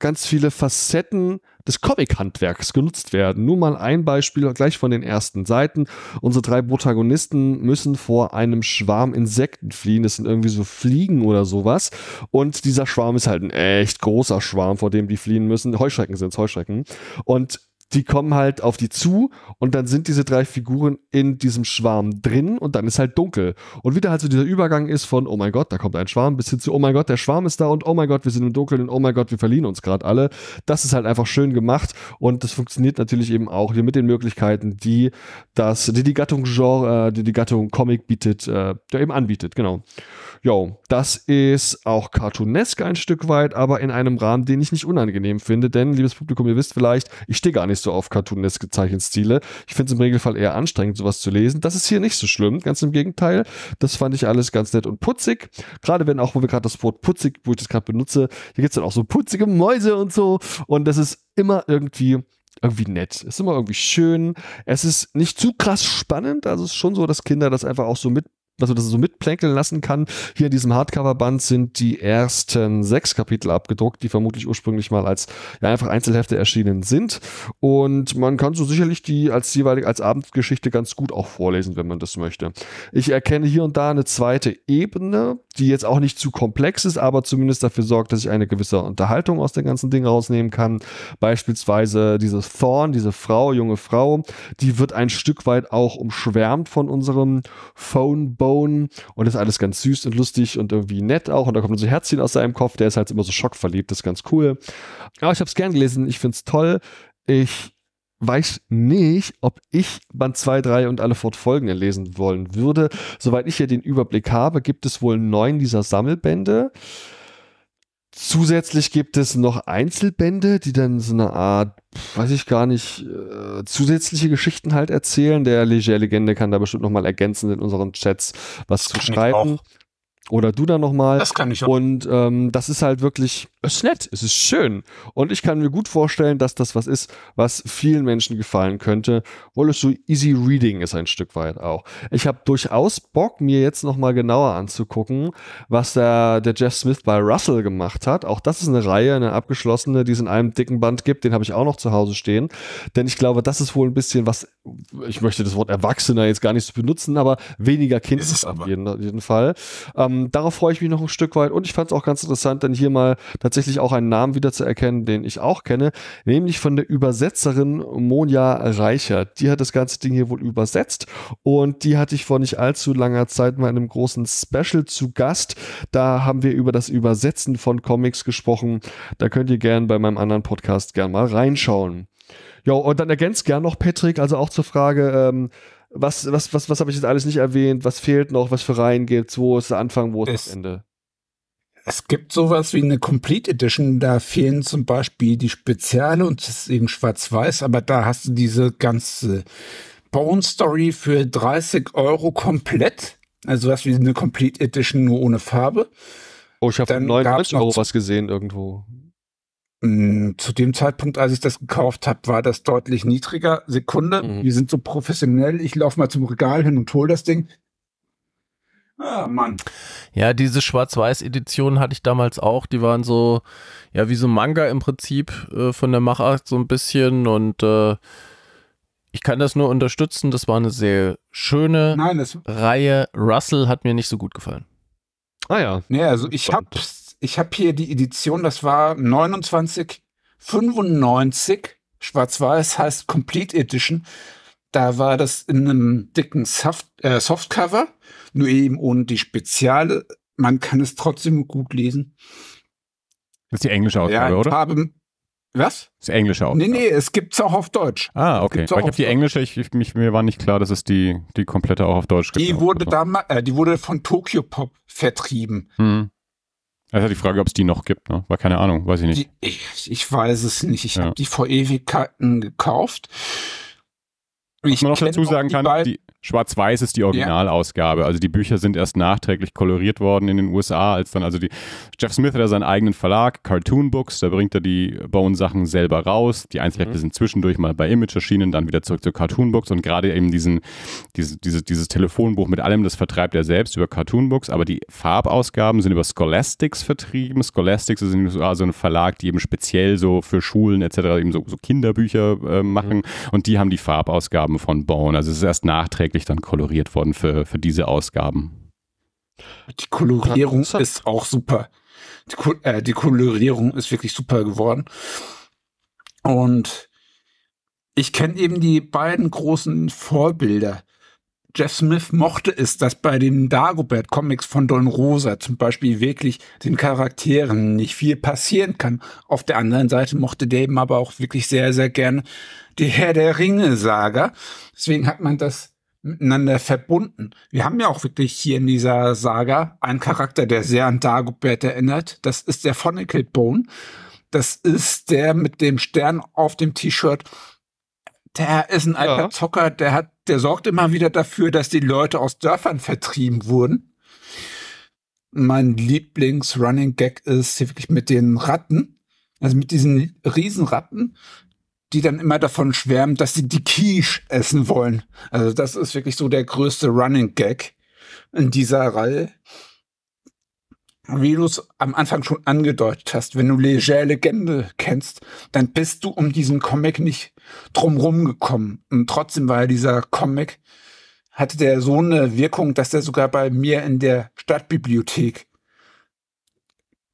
ganz viele Facetten des Comic-Handwerks genutzt werden. Nur mal ein Beispiel gleich von den ersten Seiten. Unsere drei Protagonisten müssen vor einem Schwarm Insekten fliehen. Das sind irgendwie so Fliegen oder sowas. Und dieser Schwarm ist halt ein echt großer Schwarm, vor dem die fliehen müssen. Heuschrecken sind es, Heuschrecken. Und die kommen halt auf die zu und dann sind diese drei Figuren in diesem Schwarm drin und dann ist halt dunkel. Und wieder halt so dieser Übergang ist von, oh mein Gott, da kommt ein Schwarm, bis hin zu, oh mein Gott, der Schwarm ist da und oh mein Gott, wir sind im Dunkeln und oh mein Gott, wir verlieren uns gerade alle. Das ist halt einfach schön gemacht und das funktioniert natürlich eben auch hier mit den Möglichkeiten, die Gattung Comic bietet, der eben anbietet, genau. Jo, das ist auch cartoonesk ein Stück weit, aber in einem Rahmen, den ich nicht unangenehm finde, denn, liebes Publikum, ihr wisst vielleicht, ich stehe gar nicht so auf cartooneske Zeichenstile. Ich finde es im Regelfall eher anstrengend, sowas zu lesen. Das ist hier nicht so schlimm, ganz im Gegenteil. Das fand ich alles ganz nett und putzig. Gerade wenn auch, wo wir gerade das Wort putzig, wo ich das gerade benutze, hier gibt es dann auch so putzige Mäuse und so. Und das ist immer irgendwie nett. Ist immer irgendwie schön. Es ist nicht zu krass spannend. Also es ist schon so, dass Kinder das einfach auch so mitplänkeln lassen kann. Hier in diesem Hardcover-Band sind die ersten 6 Kapitel abgedruckt, die vermutlich ursprünglich mal als einfach Einzelhefte erschienen sind. Und man kann so sicherlich die als Abendgeschichte ganz gut auch vorlesen, wenn man das möchte. Ich erkenne hier und da eine zweite Ebene, die jetzt auch nicht zu komplex ist, aber zumindest dafür sorgt, dass ich eine gewisse Unterhaltung aus den ganzen Dingen rausnehmen kann. Beispielsweise dieses Thorn, diese Frau, junge Frau, die wird ein Stück weit auch umschwärmt von unserem Phone Bone und das ist alles ganz süß und lustig und irgendwie nett auch und da kommt so ein Herzchen aus seinem Kopf, der ist halt immer so schockverliebt, das ist ganz cool. Aber ich habe es gern gelesen, ich finde es toll. Ich weiß nicht, ob ich Band 2, 3 und alle fortfolgenden lesen wollen würde. Soweit ich hier den Überblick habe, gibt es wohl 9 dieser Sammelbände. Zusätzlich gibt es noch Einzelbände, die dann so eine Art, weiß ich gar nicht, zusätzliche Geschichten halt erzählen. Der Leger Legende kann da bestimmt nochmal ergänzend in unseren Chats was zu schreiben. Oder du dann nochmal. Das kann ich auch. Und das ist halt wirklich, es ist nett, es ist schön. Und ich kann mir gut vorstellen, dass das was ist, was vielen Menschen gefallen könnte, weil es so easy reading ist ein Stück weit auch. Ich habe durchaus Bock, mir jetzt nochmal genauer anzugucken, was der Jeff Smith bei Russell gemacht hat. Auch das ist eine Reihe, eine abgeschlossene, die es in einem dicken Band gibt. Den habe ich auch noch zu Hause stehen. Denn ich glaube, das ist wohl ein bisschen was, ich möchte das Wort Erwachsener jetzt gar nicht so benutzen, aber weniger Kind ist es auf jeden Fall. Darauf freue ich mich noch ein Stück weit und ich fand es auch ganz interessant, denn hier mal tatsächlich auch einen Namen wiederzuerkennen, den ich auch kenne, nämlich von der Übersetzerin Monja Reichert. Die hat das ganze Ding hier wohl übersetzt und die hatte ich vor nicht allzu langer Zeit mal in einem großen Special zu Gast. Da haben wir über das Übersetzen von Comics gesprochen. Da könnt ihr gerne bei meinem anderen Podcast gern mal reinschauen. Ja, und dann ergänzt gern noch Patrick, also auch zur Frage, was habe ich jetzt alles nicht erwähnt? Was fehlt noch? Was für Reihen gibt's? Wo ist der Anfang? Wo ist das Ende? Es gibt sowas wie eine Complete Edition. Da fehlen zum Beispiel die Speziale und das ist eben schwarz-weiß. Aber da hast du diese ganze Bone Story für 30 Euro komplett. Also was wie eine Complete Edition nur ohne Farbe. Oh, ich habe 99 Euro was gesehen irgendwo. Zu dem Zeitpunkt, als ich das gekauft habe, war das deutlich niedriger. Sekunde, wir sind so professionell. Ich laufe mal zum Regal hin und hole das Ding. Ah, Mann. Ja, diese Schwarz-Weiß-Edition hatte ich damals auch. Die waren so, ja, wie so Manga im Prinzip von der Machart so ein bisschen. Und ich kann das nur unterstützen. Das war eine sehr schöne Reihe. Russell hat mir nicht so gut gefallen. Ah ja. Ja, also ich habe hier die Edition, das war 29,95, schwarz-weiß, heißt Complete Edition. Da war das in einem dicken Softcover, nur eben ohne die Speziale. Man kann es trotzdem gut lesen. Das ist die englische Ausgabe, ja, oder? Was? Das ist die englische Ausgabe. Nee, es gibt es auch auf Deutsch. Ah, okay. Ich habe die englische, mir war nicht klar, dass es die komplette auch auf Deutsch gibt. Die wurde von Tokyo Pop vertrieben. Hm. Also die Frage, ob es die noch gibt, ne? War keine Ahnung, weiß ich nicht. Ich weiß es nicht. Ich habe die vor Ewigkeiten gekauft. Ich noch dazu sagen kann, die Schwarz-Weiß ist die Originalausgabe. Ja. Also die Bücher sind erst nachträglich koloriert worden in den USA, als dann, Jeff Smith hat ja seinen eigenen Verlag, Cartoon Books, da bringt er die Bone-Sachen selber raus. Die Einzelhefte sind zwischendurch mal bei Image erschienen, dann wieder zurück zu Cartoon Books und gerade eben dieses Telefonbuch mit allem, das vertreibt er selbst über Cartoon Books, aber die Farbausgaben sind über Scholastics vertrieben. Scholastics ist in den USA so ein Verlag, die eben speziell so für Schulen etc. eben so Kinderbücher machen und die haben die Farbausgaben von Bone. Also es ist erst nachträglich dann koloriert worden für diese Ausgaben. Die Kolorierung ist auch super. Die Kolorierung ist wirklich super geworden. Und ich kenne eben die beiden großen Vorbilder. Jeff Smith mochte es, dass bei den Dagobert-Comics von Don Rosa zum Beispiel wirklich den Charakteren nicht viel passieren kann. Auf der anderen Seite mochte der eben aber auch wirklich sehr, sehr gerne die Herr der Ringe-Saga. Deswegen hat man das miteinander verbunden. Wir haben ja auch wirklich hier in dieser Saga einen Charakter, der sehr an Dagobert erinnert. Das ist der Fonnicle Bone. Das ist der mit dem Stern auf dem T-Shirt. Der ist ein alter Zocker, der sorgt immer wieder dafür, dass die Leute aus Dörfern vertrieben wurden. Mein Lieblings-Running-Gag ist hier wirklich mit den Ratten, also mit diesen Riesenratten, die dann immer davon schwärmen, dass sie die Quiche essen wollen. Also das ist wirklich so der größte Running Gag in dieser Reihe. Wie du es am Anfang schon angedeutet hast, wenn du Leger Legende kennst, dann bist du um diesen Comic nicht drumrum gekommen. Und trotzdem war dieser Comic, hatte der so eine Wirkung, dass der sogar bei mir in der Stadtbibliothek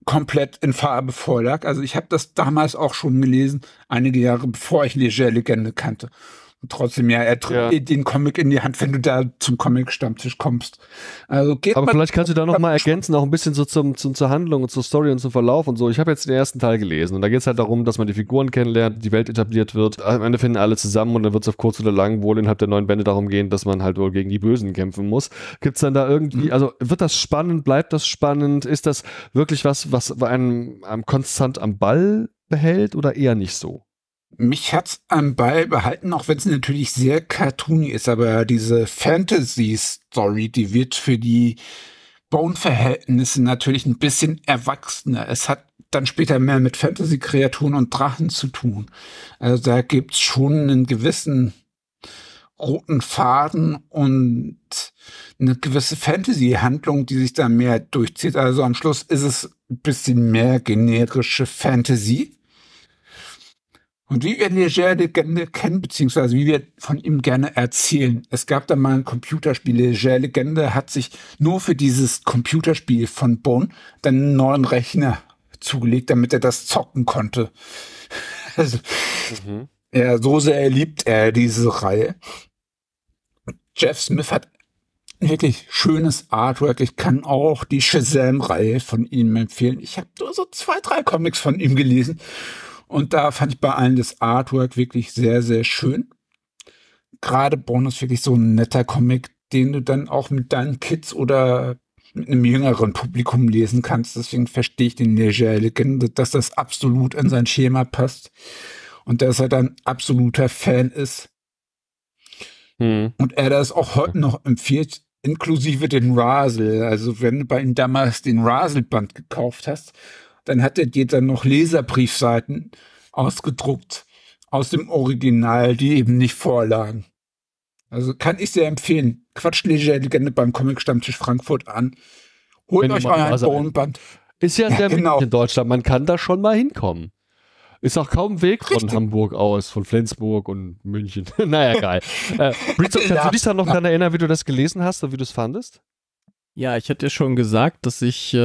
komplett in Farbe vorlag. Also ich habe das damals auch schon gelesen, einige Jahre bevor ich Leger Legende kannte. Und trotzdem, ja, er drückt dir den Comic in die Hand, wenn du da zum Comic-Stammtisch kommst. Also geht aber vielleicht kannst du da noch mal ergänzen, auch ein bisschen so zur Handlung und zur Story und zum Verlauf und so. Ich habe jetzt den ersten Teil gelesen und da geht es halt darum, dass man die Figuren kennenlernt, die Welt etabliert wird. Am Ende finden alle zusammen und dann wird es auf kurz oder lang wohl innerhalb der 9 Bände darum gehen, dass man halt wohl gegen die Bösen kämpfen muss. Gibt es dann da irgendwie, also wird das spannend, bleibt das spannend? Ist das wirklich was einem konstant am Ball behält oder eher nicht so? Mich hat's am Ball behalten, auch wenn es natürlich sehr cartoony ist, aber diese Fantasy-Story, die wird für die Bone-Verhältnissen natürlich ein bisschen erwachsener. Es hat dann später mehr mit Fantasy-Kreaturen und Drachen zu tun. Also da gibt's schon einen gewissen roten Faden und eine gewisse Fantasy-Handlung, die sich da mehr durchzieht. Also am Schluss ist es ein bisschen mehr generische Fantasy. Und wie wir Leger Legende kennen, beziehungsweise wie wir von ihm gerne erzählen. Es gab da mal ein Computerspiel. Leger Legende hat sich nur für dieses Computerspiel von Bone dann einen neuen Rechner zugelegt, damit er das zocken konnte. Also, ja, so sehr liebt er diese Reihe. Jeff Smith hat wirklich schönes Artwork. Ich kann auch die Shazam-Reihe von ihm empfehlen. Ich habe nur so 2, 3 Comics von ihm gelesen. Und da fand ich bei allen das Artwork wirklich sehr, sehr schön. Gerade Bone ist wirklich so ein netter Comic, den du dann auch mit deinen Kids oder mit einem jüngeren Publikum lesen kannst. Deswegen verstehe ich den Leger Legende, dass das absolut in sein Schema passt. Und dass er dann absoluter Fan ist. Und er das auch heute noch empfiehlt, inklusive den Rasel. Also wenn du bei ihm damals den Rasel-Band gekauft hast, dann hat er dir dann noch Leserbriefseiten ausgedruckt aus dem Original, die eben nicht vorlagen. Also kann ich sehr empfehlen. Quatscht Leger Legende beim Comic-Stammtisch Frankfurt an. Holt euch euren Bone-Band. Ist ja sehr wichtig in Deutschland. Man kann da schon mal hinkommen. Ist auch kaum Weg von Hamburg aus, von Flensburg und München. Naja, geil. Rizzo, kannst du dich da noch daran erinnern, wie du das gelesen hast und wie du es fandest? Ja, ich hatte ja schon gesagt, dass ich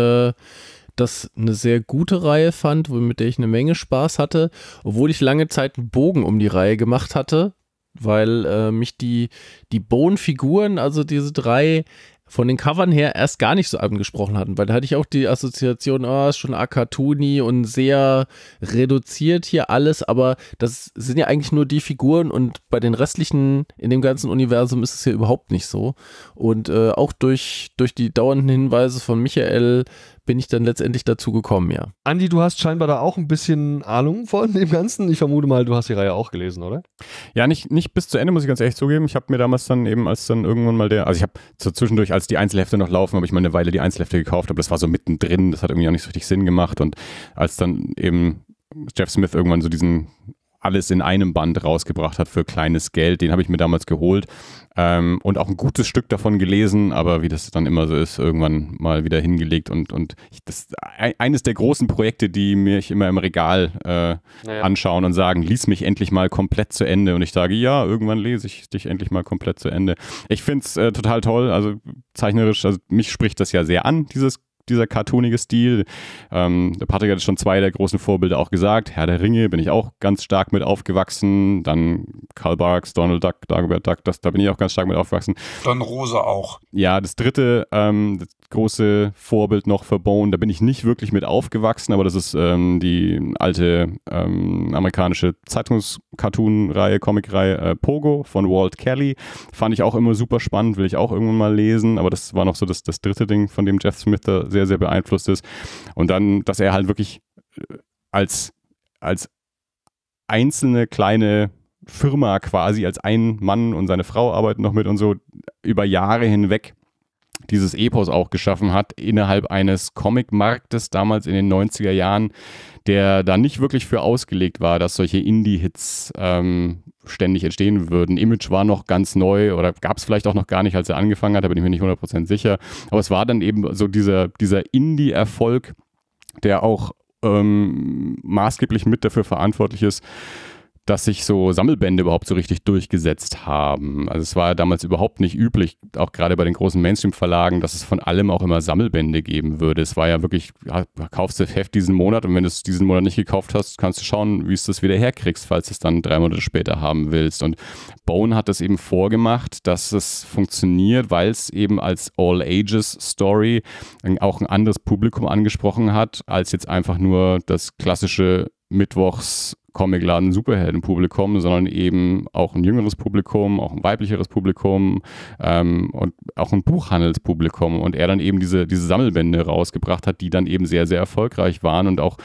das eine sehr gute Reihe fand, mit der ich eine Menge Spaß hatte, obwohl ich lange Zeit einen Bogen um die Reihe gemacht hatte, weil mich die Bone-Figuren, also diese drei, von den Covern her erst gar nicht so angesprochen hatten, weil da hatte ich auch die Assoziation, oh, ist schon Akatuni und sehr reduziert hier alles, aber das sind ja eigentlich nur die Figuren und bei den restlichen in dem ganzen Universum ist es ja überhaupt nicht so. Und auch durch die dauernden Hinweise von Michael bin ich dann letztendlich dazu gekommen, ja. Andi, du hast scheinbar da auch ein bisschen Ahnung von dem Ganzen. Ich vermute mal, du hast die Reihe auch gelesen, oder? Ja, nicht bis zu Ende, muss ich ganz ehrlich zugeben. Ich habe mir damals dann eben, als dann irgendwann mal also ich habe so zwischendurch, als die Einzelhefte noch laufen, habe ich mal eine Weile die Einzelhefte gekauft, aber das war so mittendrin, das hat irgendwie auch nicht so richtig Sinn gemacht. Und als dann eben Jeff Smith irgendwann so diesen alles in einem Band rausgebracht hat für kleines Geld. Den habe ich mir damals geholt und auch ein gutes Stück davon gelesen, aber wie das dann immer so ist, irgendwann mal wieder hingelegt. Und das ist eines der großen Projekte, die mich immer im Regal anschauen und sagen, lies mich endlich mal komplett zu Ende. Und ich sage, ja, irgendwann lese ich dich endlich mal komplett zu Ende. Ich finde es total toll, also zeichnerisch, also mich spricht das ja sehr an, dieser cartoonige Stil. Der Patrick hat schon 2 der großen Vorbilder auch gesagt. Herr der Ringe bin ich auch ganz stark mit aufgewachsen. Dann Karl Barks, Donald Duck, Dagobert Duck, da bin ich auch ganz stark mit aufgewachsen. Don Rosa auch. Ja, das dritte das große Vorbild noch für Bone, da bin ich nicht wirklich mit aufgewachsen, aber das ist die alte amerikanische Zeitungs-Cartoon-Reihe, Comic-Reihe Pogo von Walt Kelly. Fand ich auch immer super spannend, will ich auch irgendwann mal lesen, aber das war noch so das dritte Ding, von dem Jeff Smith da sehr, sehr beeinflusst ist. Und dann, dass er halt wirklich als einzelne kleine Firma quasi, als ein Mann und seine Frau arbeiten noch mit und so, über Jahre hinweg dieses Epos auch geschaffen hat, innerhalb eines Comic-Marktes damals in den 90er Jahren, der da nicht wirklich für ausgelegt war, dass solche Indie-Hits ständig entstehen würden. Image war noch ganz neu oder gab es vielleicht auch noch gar nicht, als er angefangen hat, da bin ich mir nicht 100% sicher. Aber es war dann eben so dieser Indie-Erfolg, der auch maßgeblich mit dafür verantwortlich ist, dass sich so Sammelbände überhaupt so richtig durchgesetzt haben. Also es war ja damals überhaupt nicht üblich, auch gerade bei den großen Mainstream-Verlagen, dass es von allem auch immer Sammelbände geben würde. Es war ja wirklich, ja, kaufst du das Heft diesen Monat und wenn du es diesen Monat nicht gekauft hast, kannst du schauen, wie es das wieder herkriegst, falls du es dann 3 Monate später haben willst. Und Bone hat das eben vorgemacht, dass es funktioniert, weil es eben als All-Ages-Story auch ein anderes Publikum angesprochen hat, als jetzt einfach nur das klassische Mittwochs Comicladen Superheldenpublikum, sondern eben auch ein jüngeres Publikum, auch ein weiblicheres Publikum und auch ein Buchhandelspublikum, und er dann eben diese Sammelbände rausgebracht hat, die dann eben sehr, sehr erfolgreich waren und auch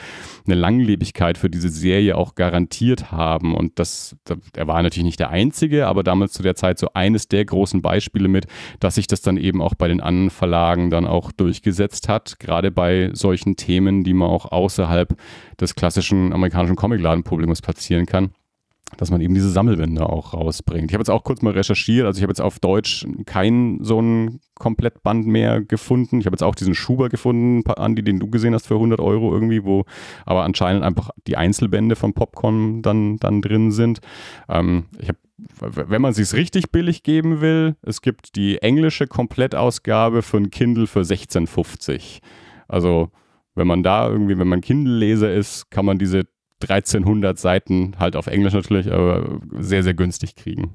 eine Langlebigkeit für diese Serie auch garantiert haben, und er war natürlich nicht der Einzige, aber damals zu der Zeit so eines der großen Beispiele mit, dass sich das dann eben auch bei den anderen Verlagen dann auch durchgesetzt hat, gerade bei solchen Themen, die man auch außerhalb des klassischen amerikanischen Comicladenpublikums platzieren kann, dass man eben diese Sammelbände auch rausbringt. Ich habe jetzt auch kurz mal recherchiert, also ich habe jetzt auf Deutsch keinen so einen Komplettband mehr gefunden. Ich habe jetzt auch diesen Schuber gefunden, Andi, den du gesehen hast für 100 Euro irgendwie, wo aber anscheinend einfach die Einzelbände von Popcorn dann drin sind. Wenn man es sich richtig billig geben will, es gibt die englische Komplettausgabe für ein Kindle für 16,50. Also wenn man Kindle-Leser ist, kann man diese 1300 Seiten, halt auf Englisch natürlich, aber sehr, sehr günstig kriegen.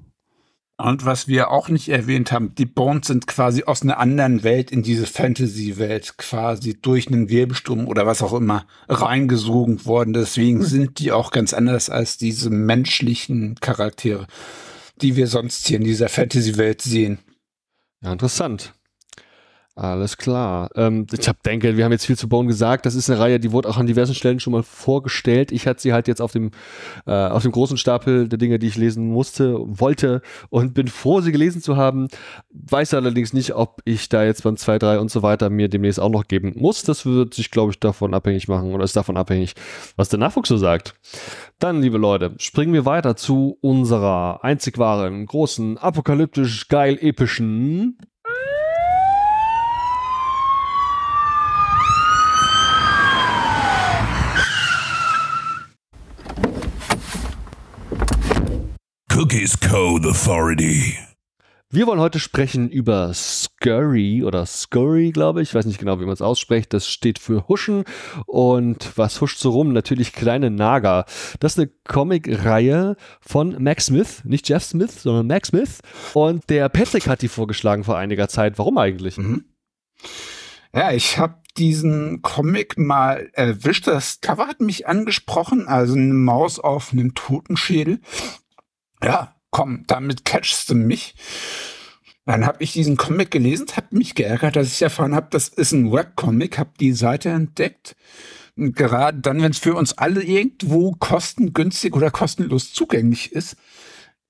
Und was wir auch nicht erwähnt haben, die Bones sind quasi aus einer anderen Welt in diese Fantasy-Welt quasi durch einen Wirbelsturm oder was auch immer reingesogen worden. Deswegen sind die auch ganz anders als diese menschlichen Charaktere, die wir sonst hier in dieser Fantasy-Welt sehen. Ja, interessant. Alles klar. Ich denke, wir haben jetzt viel zu Bone gesagt. Das ist eine Reihe, die wurde auch an diversen Stellen schon mal vorgestellt. Ich hatte sie halt jetzt auf dem großen Stapel der Dinge, die ich lesen wollte, und bin froh, sie gelesen zu haben. Weiß allerdings nicht, ob ich da jetzt beim 2, 3 und so weiter mir demnächst auch noch geben muss. Das wird sich, glaube ich, davon abhängig machen, oder ist davon abhängig, was der Nachwuchs so sagt. Dann, liebe Leute, springen wir weiter zu unserer einzig wahren, großen, apokalyptisch geil epischen Cookies Code Authority. Wir wollen heute sprechen über Scurry oder Scurry, glaube ich. Ich weiß nicht genau, wie man es ausspricht. Das steht für Huschen. Und was huscht so rum? Natürlich kleine Nager. Das ist eine Comic-Reihe von Max Smith. Nicht Jeff Smith, sondern Max Smith. Und der Patrick hat die vorgeschlagen vor einiger Zeit. Warum eigentlich? Mhm. Ja, ich habe diesen Comic mal erwischt. Das Cover hat mich angesprochen. Also eine Maus auf einem Totenschädel. Ja, komm, damit catchst du mich. Dann habe ich diesen Comic gelesen, habe mich geärgert, dass ich erfahren habe, das ist ein Webcomic, habe die Seite entdeckt. Und gerade dann, wenn es für uns alle irgendwo kostengünstig oder kostenlos zugänglich ist,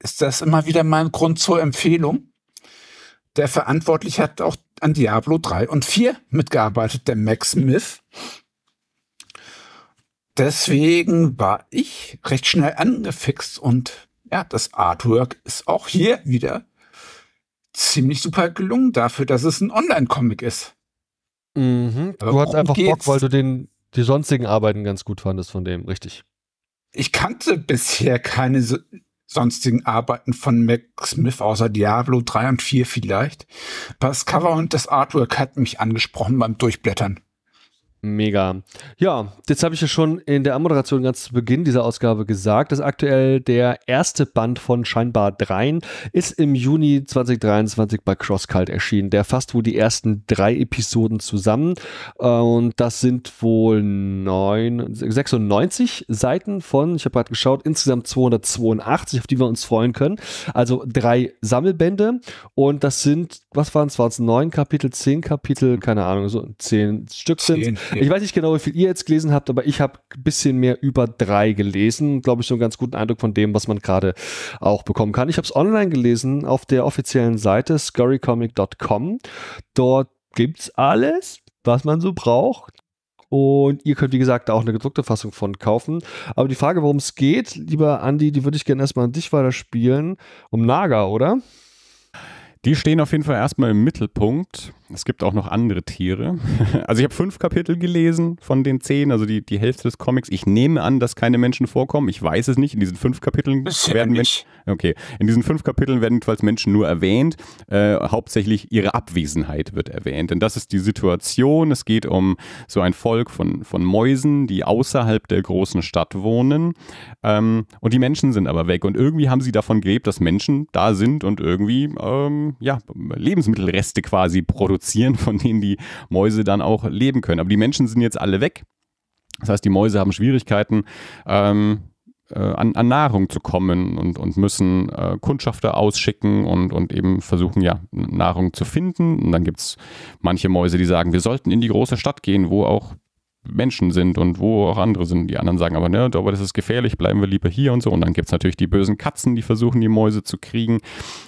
ist das immer wieder mal ein Grund zur Empfehlung. Der Verantwortliche hat auch an Diablo 3 und 4 mitgearbeitet, der Max Smith. Deswegen war ich recht schnell angefixt, und ja, das Artwork ist auch hier wieder ziemlich super gelungen dafür, dass es ein Online-Comic ist. Mhm. Du hast einfach Bock, weil du die sonstigen Arbeiten ganz gut fandest von dem, richtig? Ich kannte bisher keine sonstigen Arbeiten von Max Smith, außer Diablo 3 und 4 vielleicht. Das Cover und das Artwork hat mich angesprochen beim Durchblättern. Mega. Ja, jetzt habe ich ja schon in der Anmoderation ganz zu Beginn dieser Ausgabe gesagt, dass aktuell der erste Band von scheinbar 3 ist im Juni 2023 bei CrossCult erschienen. Der fasst wohl die ersten 3 Episoden zusammen, und das sind wohl 96 Seiten von, ich habe gerade geschaut, insgesamt 282, auf die wir uns freuen können. Also 3 Sammelbände, und das sind, was waren es? Waren es 9 Kapitel, 10 Kapitel, keine Ahnung, so 10 Stück sind. Ich weiß nicht genau, wie viel ihr jetzt gelesen habt, aber ich habe ein bisschen mehr über 3 gelesen. Glaube ich, so einen ganz guten Eindruck von dem, was man gerade auch bekommen kann. Ich habe es online gelesen auf der offiziellen Seite scurrycomic.com. Dort gibt es alles, was man so braucht. Und ihr könnt, wie gesagt, auch eine gedruckte Fassung von kaufen. Aber die Frage, worum es geht, lieber Andi, die würde ich gerne erstmal an dich weiterspielen. Um Naga, oder? Die stehen auf jeden Fall erstmal im Mittelpunkt. Es gibt auch noch andere Tiere. Also ich habe 5 Kapitel gelesen von den 10, also die Hälfte des Comics. Ich nehme an, dass keine Menschen vorkommen. Ich weiß es nicht. In diesen 5 Kapiteln werden Menschen, okay, in diesen 5 Kapiteln werden jedenfalls Menschen nur erwähnt. Hauptsächlich ihre Abwesenheit wird erwähnt. Denn das ist die Situation. Es geht um so ein Volk von Mäusen, die außerhalb der großen Stadt wohnen. Und die Menschen sind aber weg. Und irgendwie haben sie davon gelebt, dass Menschen da sind und irgendwie ja, Lebensmittelreste quasi produzieren, von denen die Mäuse dann auch leben können. Aber die Menschen sind jetzt alle weg. Das heißt, die Mäuse haben Schwierigkeiten, an Nahrung zu kommen und müssen Kundschafter ausschicken und eben versuchen, ja, Nahrung zu finden. Und dann gibt es manche Mäuse, die sagen, wir sollten in die große Stadt gehen, wo auch Menschen sind und wo auch andere sind. Die anderen sagen aber, ne, aber das ist gefährlich, bleiben wir lieber hier und so. Und dann gibt es natürlich die bösen Katzen, die versuchen, die Mäuse zu kriegen.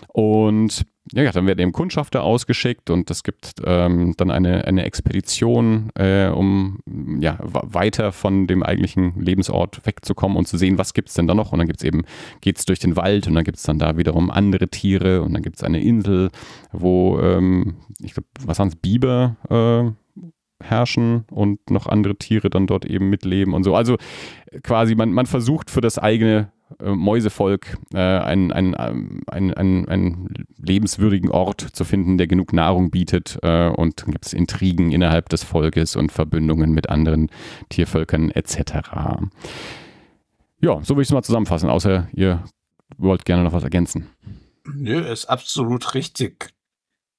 Und ja, dann werden eben Kundschafter ausgeschickt und es gibt dann eine Expedition, um ja, weiter von dem eigentlichen Lebensort wegzukommen und zu sehen, was gibt es denn da noch. Und dann gibt's eben, geht es durch den Wald und dann gibt es dann da wiederum andere Tiere und dann gibt es eine Insel, wo, ich glaube, was waren es, Biber herrschen und noch andere Tiere dann dort eben mitleben und so. Also quasi, man versucht für das eigene Mäusevolk einen lebenswürdigen Ort zu finden, der genug Nahrung bietet, und dann gibt es Intrigen innerhalb des Volkes und Verbündungen mit anderen Tiervölkern etc. Ja, so will ich es mal zusammenfassen, außer ihr wollt gerne noch was ergänzen. Nö, ist absolut richtig.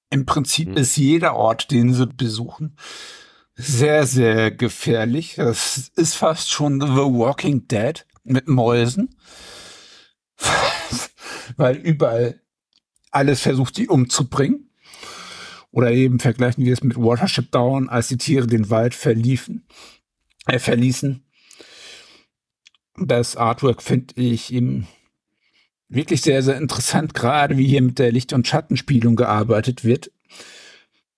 Im Prinzip ist jeder Ort, den sie besuchen, sehr, sehr gefährlich. Es ist fast schon The Walking Dead mit Mäusen, weil überall alles versucht, die umzubringen. Oder eben vergleichen wir es mit Watership Down, als die Tiere den Wald verließen. Das Artwork finde ich eben wirklich sehr, sehr interessant, gerade wie hier mit der Licht- und Schattenspielung gearbeitet wird.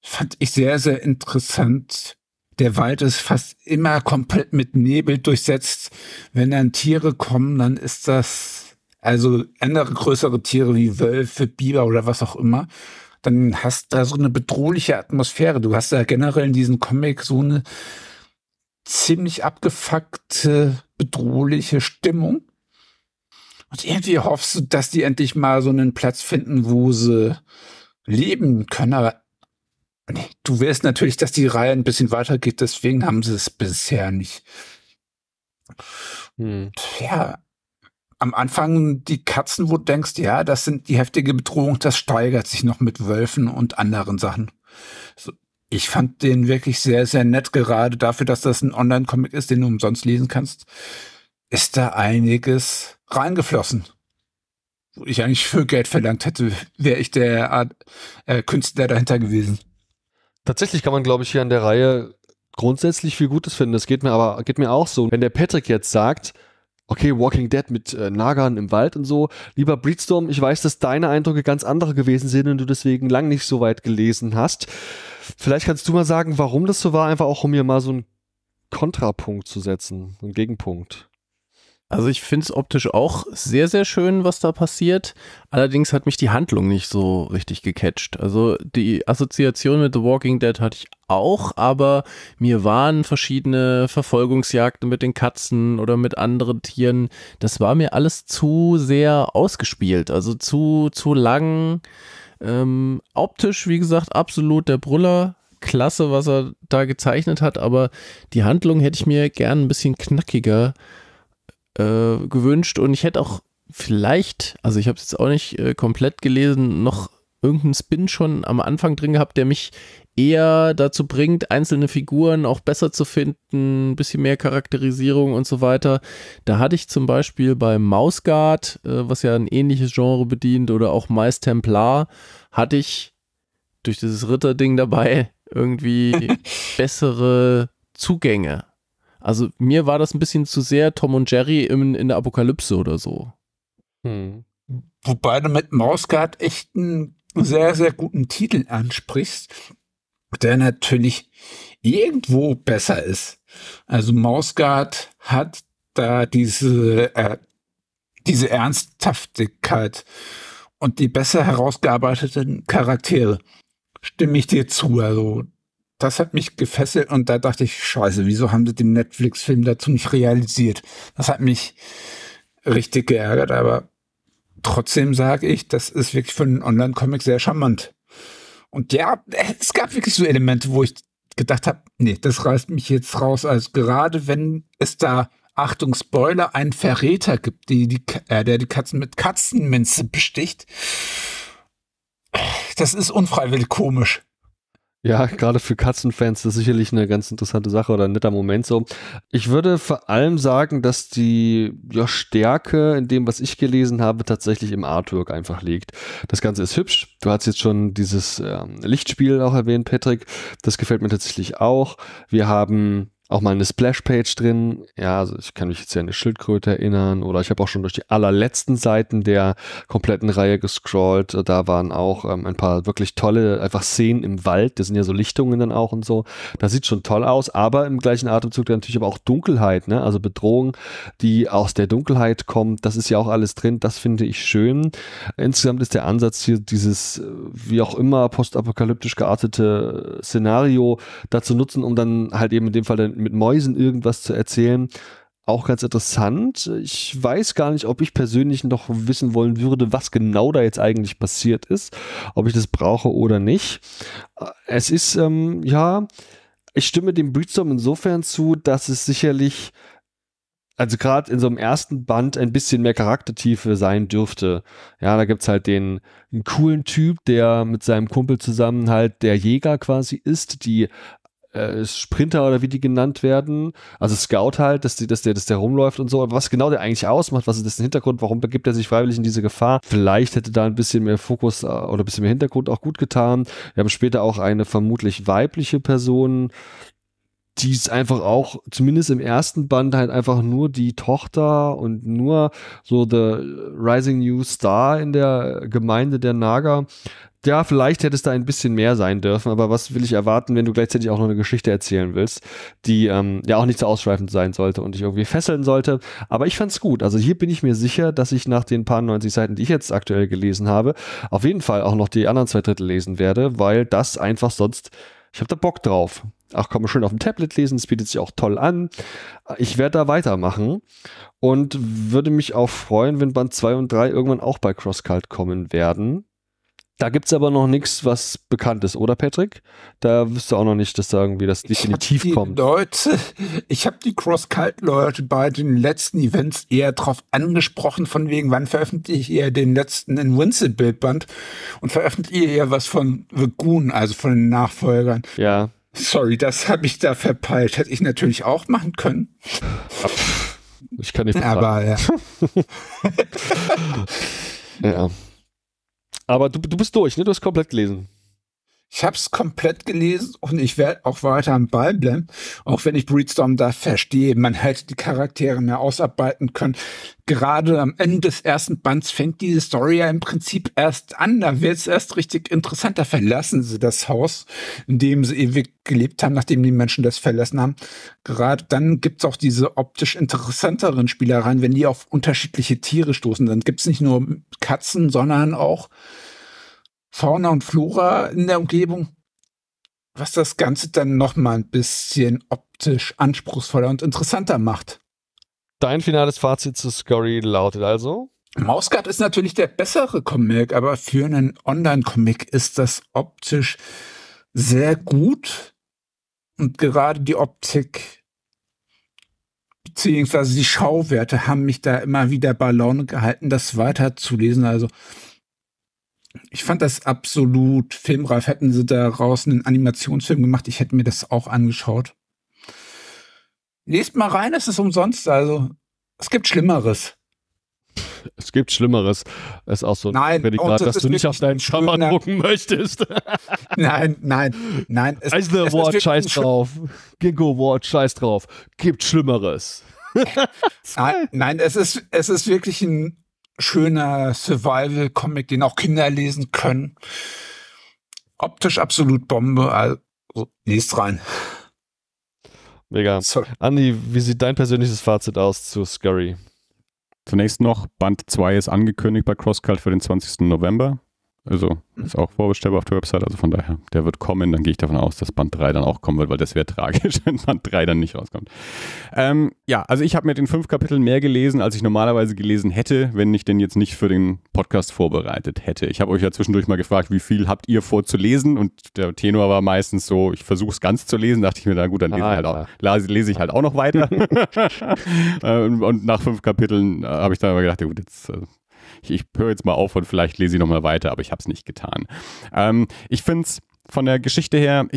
Fand ich sehr, sehr interessant. Der Wald ist fast immer komplett mit Nebel durchsetzt. Wenn dann Tiere kommen, dann ist das, also andere größere Tiere wie Wölfe, Biber oder was auch immer, dann hast du da so eine bedrohliche Atmosphäre. Du hast da generell in diesem Comic so eine ziemlich abgefuckte, bedrohliche Stimmung. Und irgendwie hoffst du, dass die endlich mal so einen Platz finden, wo sie leben können, aber nee, du willst natürlich, dass die Reihe ein bisschen weitergeht, deswegen haben sie es bisher nicht. Ja, am Anfang die Katzen, wo du denkst, ja, das sind die heftige Bedrohung, das steigert sich noch mit Wölfen und anderen Sachen. Also, ich fand den wirklich sehr, sehr nett, gerade dafür, dass das ein Online-Comic ist, den du umsonst lesen kannst, ist da einiges reingeflossen. Wo ich eigentlich für Geld verlangt hätte, wäre ich der Künstler dahinter gewesen. Tatsächlich kann man, glaube ich, hier an der Reihe grundsätzlich viel Gutes finden. Das geht mir auch so. Wenn der Patrick jetzt sagt, okay, Walking Dead mit Nagern im Wald und so, lieber Breedstorm, ich weiß, dass deine Eindrücke ganz andere gewesen sind und du deswegen lang nicht so weit gelesen hast. Vielleicht kannst du mal sagen, warum das so war, einfach auch um hier mal so einen Kontrapunkt zu setzen, einen Gegenpunkt. Also ich finde es optisch auch sehr, sehr schön, was da passiert. Allerdings hat mich die Handlung nicht so richtig gecatcht. Also die Assoziation mit The Walking Dead hatte ich auch, aber mir waren verschiedene Verfolgungsjagden mit den Katzen oder mit anderen Tieren, das war mir alles zu sehr ausgespielt, also zu lang. Optisch, wie gesagt, absolut der Brüller. Klasse, was er da gezeichnet hat, aber die Handlung hätte ich mir gern ein bisschen knackiger gewünscht und ich hätte auch vielleicht, also ich habe es jetzt auch nicht komplett gelesen, noch irgendeinen Spin schon am Anfang drin gehabt, der mich eher dazu bringt, einzelne Figuren auch besser zu finden, ein bisschen mehr Charakterisierung und so weiter. Da hatte ich zum Beispiel bei Mouseguard, was ja ein ähnliches Genre bedient, oder auch Mice Templar, hatte ich durch dieses Ritterding dabei irgendwie bessere Zugänge. Also mir war das ein bisschen zu sehr Tom und Jerry in der Apokalypse oder so. Wobei du mit Mouseguard echt einen sehr, sehr guten Titel ansprichst, der natürlich irgendwo besser ist. Also Mouseguard hat da diese Ernsthaftigkeit und die besser herausgearbeiteten Charaktere. Stimme ich dir zu, also das hat mich gefesselt und da dachte ich, scheiße, wieso haben sie den Netflix-Film dazu nicht realisiert? Das hat mich richtig geärgert, aber trotzdem sage ich, das ist wirklich für einen Online-Comic sehr charmant. Und ja, es gab wirklich so Elemente, wo ich gedacht habe, nee, das reißt mich jetzt raus. Also gerade wenn es da, Achtung, Spoiler, einen Verräter gibt, der die Katzen mit Katzenminze besticht, das ist unfreiwillig komisch. Ja, gerade für Katzenfans ist das sicherlich eine ganz interessante Sache oder ein netter Moment so. Ich würde vor allem sagen, dass die Stärke in dem, was ich gelesen habe, tatsächlich im Artwork einfach liegt. Das Ganze ist hübsch. Du hast jetzt schon dieses Lichtspiel auch erwähnt, Patrick. Das gefällt mir tatsächlich auch. Wir haben auch mal eine Splashpage drin. Ja, also ich kann mich jetzt ja an eine Schildkröte erinnern oder ich habe auch schon durch die allerletzten Seiten der kompletten Reihe gescrollt. Da waren auch ein paar wirklich tolle einfach Szenen im Wald. Das sind ja so Lichtungen dann auch und so. Das sieht schon toll aus, aber im gleichen Atemzug dann natürlich aber auch Dunkelheit, ne? Also Bedrohung, die aus der Dunkelheit kommt. Das ist ja auch alles drin. Das finde ich schön. Insgesamt ist der Ansatz hier dieses, wie auch immer, postapokalyptisch geartete Szenario dazu nutzen, um dann halt eben in dem Fall dann mit Mäusen irgendwas zu erzählen, auch ganz interessant. Ich weiß gar nicht, ob ich persönlich noch wissen wollen würde, was genau da jetzt eigentlich passiert ist, ob ich das brauche oder nicht. Es ist, ja, ich stimme dem Breedstorm insofern zu, dass es sicherlich, also gerade in so einem ersten Band ein bisschen mehr Charaktertiefe sein dürfte. Ja, da gibt es halt den einen coolen Typ, der mit seinem Kumpel zusammen halt der Jäger quasi ist, die Sprinter oder wie die genannt werden, also Scout halt, dass der rumläuft und so, aber was genau der eigentlich ausmacht, was ist dessen Hintergrund, warum begibt er sich freiwillig in diese Gefahr, vielleicht hätte da ein bisschen mehr Fokus oder ein bisschen mehr Hintergrund auch gut getan. Wir haben später auch eine vermutlich weibliche Person, die ist einfach auch, zumindest im ersten Band, halt einfach nur die Tochter und nur so the rising new star in der Gemeinde der Naga. Ja, vielleicht hätte es da ein bisschen mehr sein dürfen, aber was will ich erwarten, wenn du gleichzeitig auch noch eine Geschichte erzählen willst, die ja auch nicht so ausschweifend sein sollte und dich irgendwie fesseln sollte, aber ich fand's gut. Also hier bin ich mir sicher, dass ich nach den paar 90 Seiten, die ich jetzt aktuell gelesen habe, auf jeden Fall auch noch die anderen 2 Drittel lesen werde, weil das einfach sonst, ich habe da Bock drauf. Ach, kann man schön auf dem Tablet lesen, es bietet sich auch toll an. Ich werde da weitermachen und würde mich auch freuen, wenn Band 2 und 3 irgendwann auch bei CrossCult kommen werden. Da gibt es aber noch nichts, was bekannt ist, oder Patrick? Da wirst du auch noch nicht, dass da irgendwie das definitiv kommt. Leute, ich habe die CrossCult-Leute bei den letzten Events eher drauf angesprochen, von wegen, wann veröffentliche ihr den letzten Invincible-Band und veröffentliche ihr was von The Goon, also von den Nachfolgern. Ja. Sorry, das habe ich da verpeilt. Hätte ich natürlich auch machen können. Ich kann nicht verraten. Aber ja. Ja. Aber du bist durch, ne? Du hast komplett gelesen. Ich habe es komplett gelesen und ich werde auch weiter am Ball bleiben. Auch wenn ich Breedstorm da verstehe, man hätte die Charaktere mehr ausarbeiten können. Gerade am Ende des ersten Bands fängt diese Story ja im Prinzip erst an. Da wird es erst richtig interessant. Da verlassen sie das Haus, in dem sie ewig gelebt haben, nachdem die Menschen das verlassen haben. Gerade dann gibt es auch diese optisch interessanteren Spielereien, wenn die auf unterschiedliche Tiere stoßen. Dann gibt es nicht nur Katzen, sondern auch Fauna und Flora in der Umgebung, was das Ganze dann noch mal ein bisschen optisch anspruchsvoller und interessanter macht. Dein finales Fazit zu Scurry lautet also? Mouseguard ist natürlich der bessere Comic, aber für einen Online-Comic ist das optisch sehr gut und gerade die Optik beziehungsweise die Schauwerte haben mich da immer wieder bei Laune gehalten, das weiterzulesen, also ich fand das absolut filmreif. Hätten sie daraus einen Animationsfilm gemacht, ich hätte mir das auch angeschaut. Lest mal rein, es ist umsonst. Also, es gibt Schlimmeres. Es gibt Schlimmeres. Das ist auch so ein Prädikat, dass du nicht auf deinen Schammer drucken möchtest. Nein. Eisner Award, scheiß drauf. Ginkgo Award, scheiß drauf. Gibt Schlimmeres. Nein, es ist wirklich ein schöner Survival-Comic, den auch Kinder lesen können. Optisch absolut Bombe. Also, lest rein. Mega. Sorry. Andi, wie sieht dein persönliches Fazit aus zu Scurry? Zunächst noch, Band 2 ist angekündigt bei CrossCult für den 20. November. Also ist auch vorbestellbar auf der Website. Also von daher, der wird kommen. Dann gehe ich davon aus, dass Band 3 dann auch kommen wird, weil das wäre tragisch, wenn Band 3 dann nicht rauskommt. Ja, also ich habe mit den 5 Kapiteln mehr gelesen, als ich normalerweise gelesen hätte, wenn ich den jetzt nicht für den Podcast vorbereitet hätte. Ich habe euch ja zwischendurch mal gefragt, wie viel habt ihr vor zu lesen? Und der Tenor war meistens so, ich versuche es ganz zu lesen. Dachte ich mir, na gut, dann lese ich halt auch noch weiter. Und nach 5 Kapiteln habe ich dann aber gedacht, ja gut, jetzt... Ich höre jetzt mal auf und vielleicht lese ich nochmal weiter, aber ich habe es nicht getan. Ich finde es von der Geschichte her,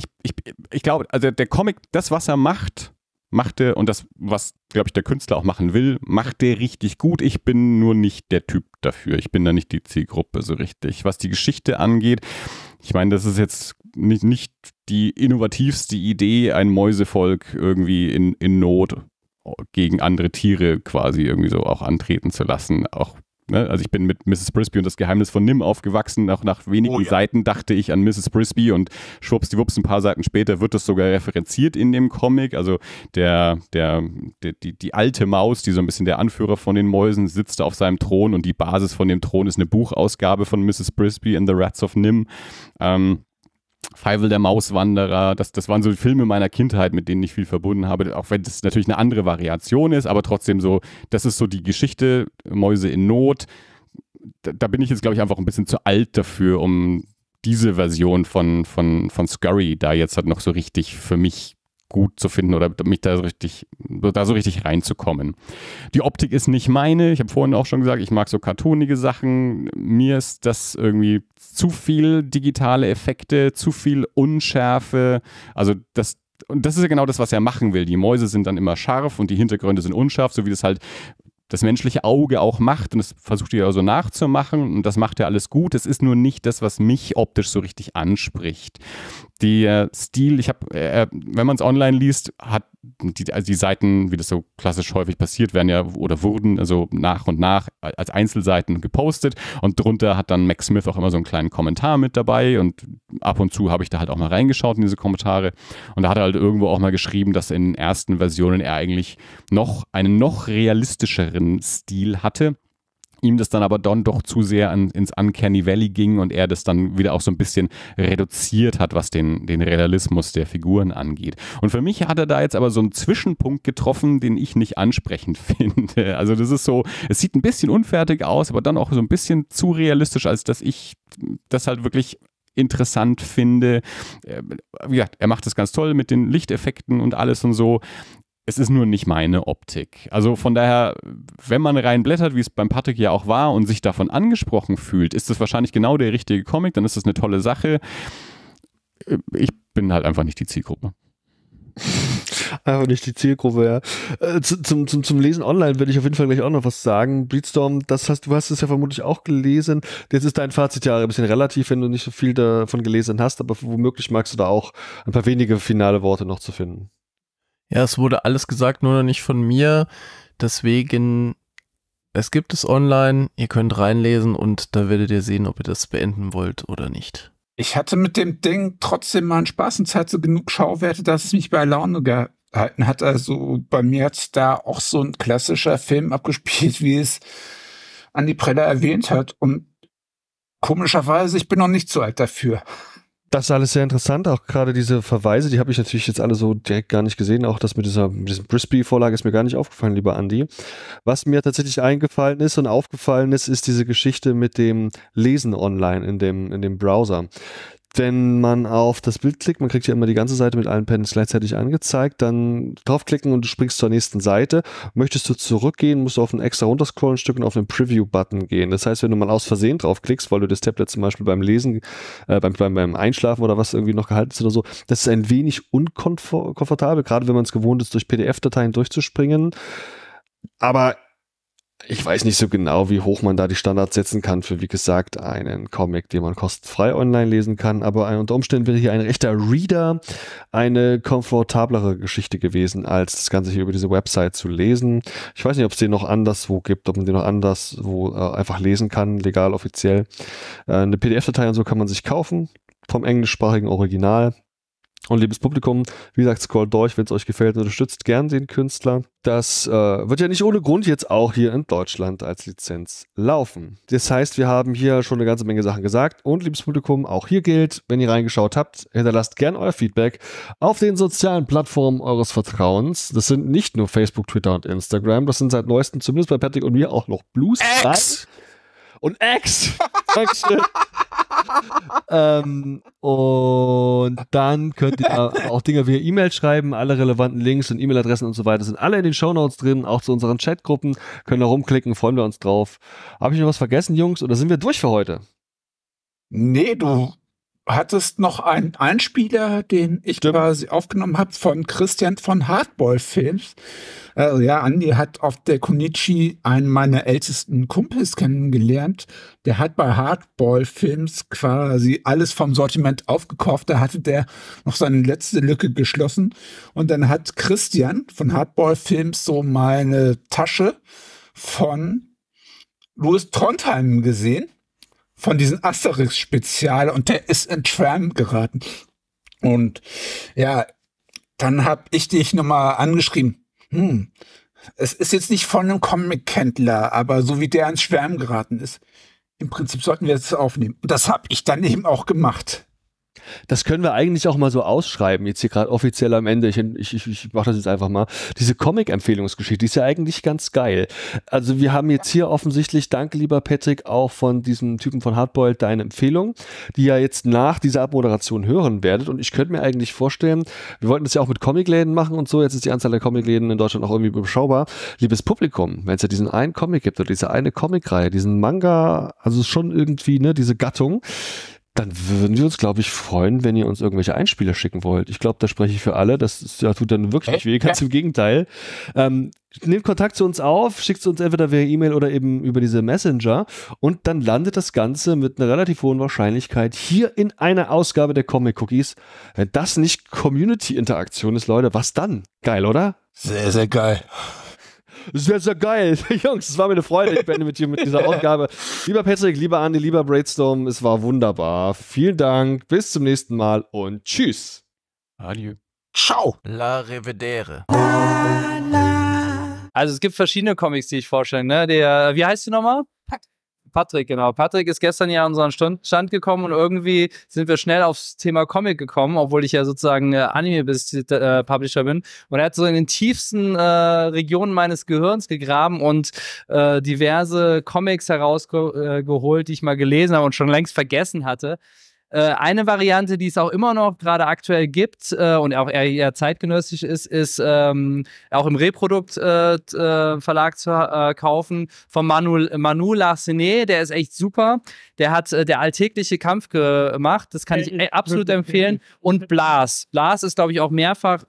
ich glaube, also der Comic, das, was er macht, machte, und das, was, glaube ich, der Künstler auch machen will, macht der richtig gut. Ich bin nur nicht der Typ dafür. Ich bin da nicht die Zielgruppe so richtig. Was die Geschichte angeht, ich meine, das ist jetzt nicht die innovativste Idee, ein Mäusevolk irgendwie in Not gegen andere Tiere quasi irgendwie so auch antreten zu lassen. Auch, ne? Also ich bin mit Mrs. Brisby und das Geheimnis von Nim aufgewachsen. Auch nach wenigen Seiten dachte ich an Mrs. Brisby und schwuppsdiwupps, ein paar Seiten später wird das sogar referenziert in dem Comic. Also die alte Maus, die so ein bisschen der Anführer von den Mäusen, sitzt auf seinem Thron und die Basis von dem Thron ist eine Buchausgabe von Mrs. Brisby and the Rats of Nim. Fievel der Mauswanderer, das waren so Filme meiner Kindheit, mit denen ich viel verbunden habe, auch wenn das natürlich eine andere Variation ist, aber trotzdem so, das ist so die Geschichte, Mäuse in Not. Da bin ich jetzt, glaube ich, einfach ein bisschen zu alt dafür, um diese Version von Scurry da jetzt halt noch so richtig für mich gut zu finden oder mich da so richtig reinzukommen. Die Optik ist nicht meine. Ich habe vorhin auch schon gesagt, ich mag so cartoonige Sachen. Mir ist das irgendwie zu viel digitale Effekte, zu viel Unschärfe. Also das ist ja genau das, was er machen will. Die Mäuse sind dann immer scharf und die Hintergründe sind unscharf, so wie das halt das menschliche Auge auch macht, und das versucht er so nachzumachen, und das macht er alles gut. Es ist nur nicht das, was mich optisch so richtig anspricht. Der Stil, wenn man es online liest, hat die Seiten, wie das so klassisch häufig passiert, werden ja oder wurden also nach und nach als Einzelseiten gepostet, und drunter hat dann Max Smith auch immer so einen kleinen Kommentar mit dabei, und ab und zu habe ich da halt auch mal reingeschaut in diese Kommentare, und da hat er halt irgendwo auch mal geschrieben, dass in den ersten Versionen er eigentlich noch einen noch realistischeren Stil hatte. Ihm das dann aber doch zu sehr ins Uncanny Valley ging und er das dann wieder auch so ein bisschen reduziert hat, was den Realismus der Figuren angeht. Und für mich hat er da jetzt aber so einen Zwischenpunkt getroffen, den ich nicht ansprechend finde. Also das ist so, es sieht ein bisschen unfertig aus, aber dann auch so ein bisschen zu realistisch, als dass ich das halt wirklich interessant finde. Wie gesagt, er macht das ganz toll mit den Lichteffekten und alles und so. Es ist nur nicht meine Optik. Also von daher, wenn man reinblättert, wie es beim Patrick ja auch war, und sich davon angesprochen fühlt, ist das wahrscheinlich genau der richtige Comic, dann ist das eine tolle Sache. Ich bin halt einfach nicht die Zielgruppe. Einfach nicht die Zielgruppe, ja. Zum Lesen online werde ich auf jeden Fall gleich auch noch was sagen. Breedstorm, du hast es ja vermutlich auch gelesen. Jetzt ist dein Fazit ja ein bisschen relativ, wenn du nicht so viel davon gelesen hast, aber womöglich magst du da auch ein paar wenige finale Worte noch zu finden. Ja, es wurde alles gesagt, nur noch nicht von mir. Deswegen, es gibt es online, ihr könnt reinlesen und da werdet ihr sehen, ob ihr das beenden wollt oder nicht. Ich hatte mit dem Ding trotzdem meinen Spaß und hatte genug Schauwerte, dass es mich bei Laune gehalten hat. Also bei mir hat sich da auch so ein klassischer Film abgespielt, wie es Andi Preller erwähnt hat. Und komischerweise, ich bin noch nicht so alt dafür. Das ist alles sehr interessant, auch gerade diese Verweise, die habe ich natürlich jetzt alle so direkt gar nicht gesehen, auch das mit diesem Brisby-Vorlage ist mir gar nicht aufgefallen, lieber Andi. Was mir tatsächlich eingefallen ist und aufgefallen ist diese Geschichte mit dem Lesen online in dem Browser. Wenn man auf das Bild klickt, man kriegt ja immer die ganze Seite mit allen Panels gleichzeitig angezeigt, dann draufklicken und du springst zur nächsten Seite. Möchtest du zurückgehen, musst du auf ein extra Runterscrollen-Stück und auf den Preview-Button gehen. Das heißt, wenn du mal aus Versehen draufklickst, weil du das Tablet zum Beispiel beim Lesen, beim Einschlafen oder was irgendwie noch gehalten ist oder so, das ist ein wenig unkomfortabel, gerade wenn man es gewohnt ist, durch PDF-Dateien durchzuspringen. Aber ich weiß nicht so genau, wie hoch man da die Standards setzen kann für, wie gesagt, einen Comic, den man kostenfrei online lesen kann. Aber unter Umständen wäre hier ein rechter Reader eine komfortablere Geschichte gewesen, als das Ganze hier über diese Website zu lesen. Ich weiß nicht, ob es den noch anderswo gibt, ob man den noch anderswo einfach lesen kann, legal, offiziell. Eine PDF-Datei und so kann man sich kaufen, vom englischsprachigen Original. Und liebes Publikum, wie gesagt, scrollt durch, wenn es euch gefällt, unterstützt gern den Künstler. Das wird ja nicht ohne Grund jetzt auch hier in Deutschland als Lizenz laufen. Das heißt, wir haben hier schon eine ganze Menge Sachen gesagt. Und liebes Publikum, auch hier gilt, wenn ihr reingeschaut habt, hinterlasst gern euer Feedback auf den sozialen Plattformen eures Vertrauens. Das sind nicht nur Facebook, Twitter und Instagram. Das sind seit neuestem, zumindest bei Patrick und mir, auch noch Bluestar und X. Und dann könnt ihr auch Dinge via E-Mail schreiben, alle relevanten Links und E-Mail-Adressen und so weiter sind alle in den Shownotes drin, auch zu unseren Chatgruppen, können da rumklicken, freuen wir uns drauf. Habe ich noch was vergessen, Jungs, oder sind wir durch für heute? Nee, du hattest noch einen Einspieler, den ich quasi aufgenommen habe, von Christian von Hardball Films. Also ja, Andi hat auf der Connichi einen meiner ältesten Kumpels kennengelernt. Der hat bei Hardball Films quasi alles vom Sortiment aufgekauft. Da hatte der noch seine letzte Lücke geschlossen. Und dann hat Christian von Hardball Films so meine Tasche von Louis Trondheim gesehen. Von diesen Asterix-Spezial, und der ist in Tram geraten. Und ja, dann habe ich dich nochmal angeschrieben. Es ist jetzt nicht von einem Comic-Kenntler, aber so wie der ins Schwärmen geraten ist, im Prinzip sollten wir das aufnehmen. Und das habe ich dann eben auch gemacht. Das können wir eigentlich auch mal so ausschreiben, jetzt hier gerade offiziell am Ende. Ich mache das jetzt einfach mal. Diese Comic-Empfehlungsgeschichte, die ist ja eigentlich ganz geil. Also wir haben jetzt hier offensichtlich, danke lieber Patrick, auch von diesem Typen von Hardboiled deine Empfehlung, die ihr jetzt nach dieser Abmoderation hören werdet. Und ich könnte mir eigentlich vorstellen, wir wollten das ja auch mit Comicläden machen und so. Jetzt ist die Anzahl der Comicläden in Deutschland auch irgendwie überschaubar. Liebes Publikum, wenn es ja diesen einen Comic gibt oder diese eine Comicreihe, diesen Manga, also schon irgendwie, ne, diese Gattung, dann würden wir uns, glaube ich, freuen, wenn ihr uns irgendwelche Einspieler schicken wollt. Ich glaube, da spreche ich für alle. Das tut dann wirklich nicht weh, ganz im Gegenteil. Nehmt Kontakt zu uns auf, schickt es uns entweder via E-Mail oder eben über diese Messenger, und dann landet das Ganze mit einer relativ hohen Wahrscheinlichkeit hier in einer Ausgabe der Comic Cookies. Wenn das nicht Community-Interaktion ist, Leute, was dann? Geil, oder? Sehr, sehr geil. Das wäre so geil. Jungs, es war mir eine Freude. Ich beende mit dieser Aufgabe. Lieber Patrick, lieber Andi, lieber Brainstorm, es war wunderbar. Vielen Dank. Bis zum nächsten Mal und tschüss. Adieu. Ciao. La Revedere. Also es gibt verschiedene Comics, die ich vorstelle. Ne? Der, wie heißt die nochmal? Patrick, genau. Patrick ist gestern ja an unseren Stand gekommen und irgendwie sind wir schnell aufs Thema Comic gekommen, obwohl ich ja sozusagen Anime-Publisher bin. Und er hat so in den tiefsten Regionen meines Gehirns gegraben und diverse Comics herausgeholt, die ich mal gelesen habe und schon längst vergessen hatte. Eine Variante, die es auch immer noch gerade aktuell gibt und auch eher zeitgenössisch ist, ist auch im Reprodukt-Verlag zu kaufen, von Manu Larsenet. Der ist echt super. Der hat der alltägliche Kampf gemacht. Das kann ich absolut empfehlen. Und Blas. Blas ist, glaube ich, auch mehrfach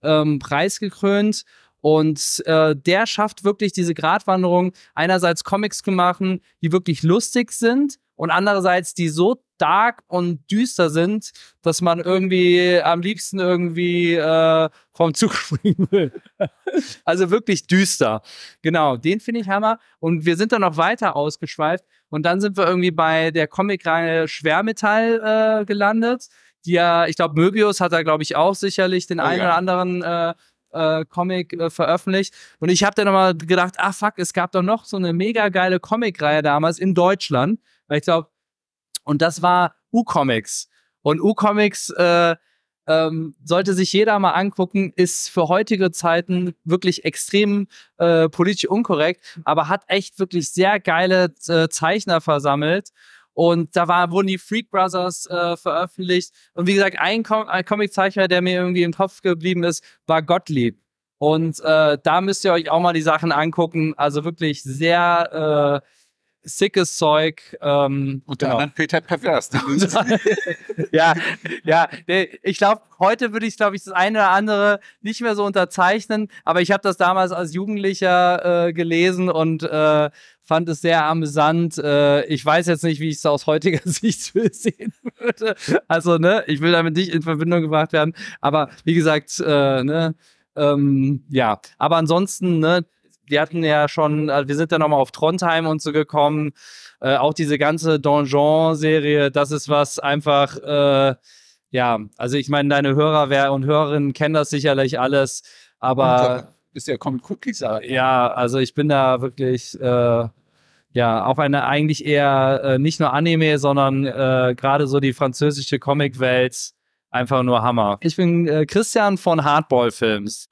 preisgekrönt. Und der schafft wirklich diese Gratwanderung, einerseits Comics zu machen, die wirklich lustig sind, und andererseits die so dark und düster sind, dass man irgendwie am liebsten irgendwie vom Zug springen will. Also wirklich düster. Genau, den finde ich hammer. Und wir sind dann noch weiter ausgeschweift. Und dann sind wir irgendwie bei der Comicreihe Schwermetall gelandet. Die ja, ich glaube, Möbius hat da, glaube ich, auch sicherlich den einen oder anderen Comic veröffentlicht. Und ich habe dann nochmal gedacht, ah fuck, es gab doch noch so eine mega geile Comicreihe damals in Deutschland. Weil ich glaube, und das war U-Comics. Und U-Comics sollte sich jeder mal angucken, ist für heutige Zeiten wirklich extrem politisch unkorrekt, aber hat echt wirklich sehr geile Zeichner versammelt. Und da wurden die Freak Brothers veröffentlicht. Und wie gesagt, ein Comiczeichner, der mir irgendwie im Kopf geblieben ist, war Gottlieb. Und da müsst ihr euch auch mal die Sachen angucken. Also wirklich sehr sickes Zeug. Und der andere Peter Pervers. ja. Ich glaube, heute würde ich, glaube ich, das eine oder andere nicht mehr so unterzeichnen, aber ich habe das damals als Jugendlicher gelesen und fand es sehr amüsant. Ich weiß jetzt nicht, wie ich es aus heutiger Sicht sehen würde. Also, ne, ich will damit nicht in Verbindung gebracht werden, aber wie gesagt, ja. Aber ansonsten, ne, wir hatten ja schon, wir sind dann nochmal auf Trondheim und so gekommen. Auch diese ganze Donjon-Serie, das ist was einfach, ja, also ich meine, deine Hörer und Hörerinnen kennen das sicherlich alles, aber ist ja Comic Cookies. Ja, also ich bin da wirklich, ja, auf eine eigentlich eher nicht nur Anime, sondern gerade so die französische Comicwelt einfach nur Hammer. Ich bin Christian von Hardball Films.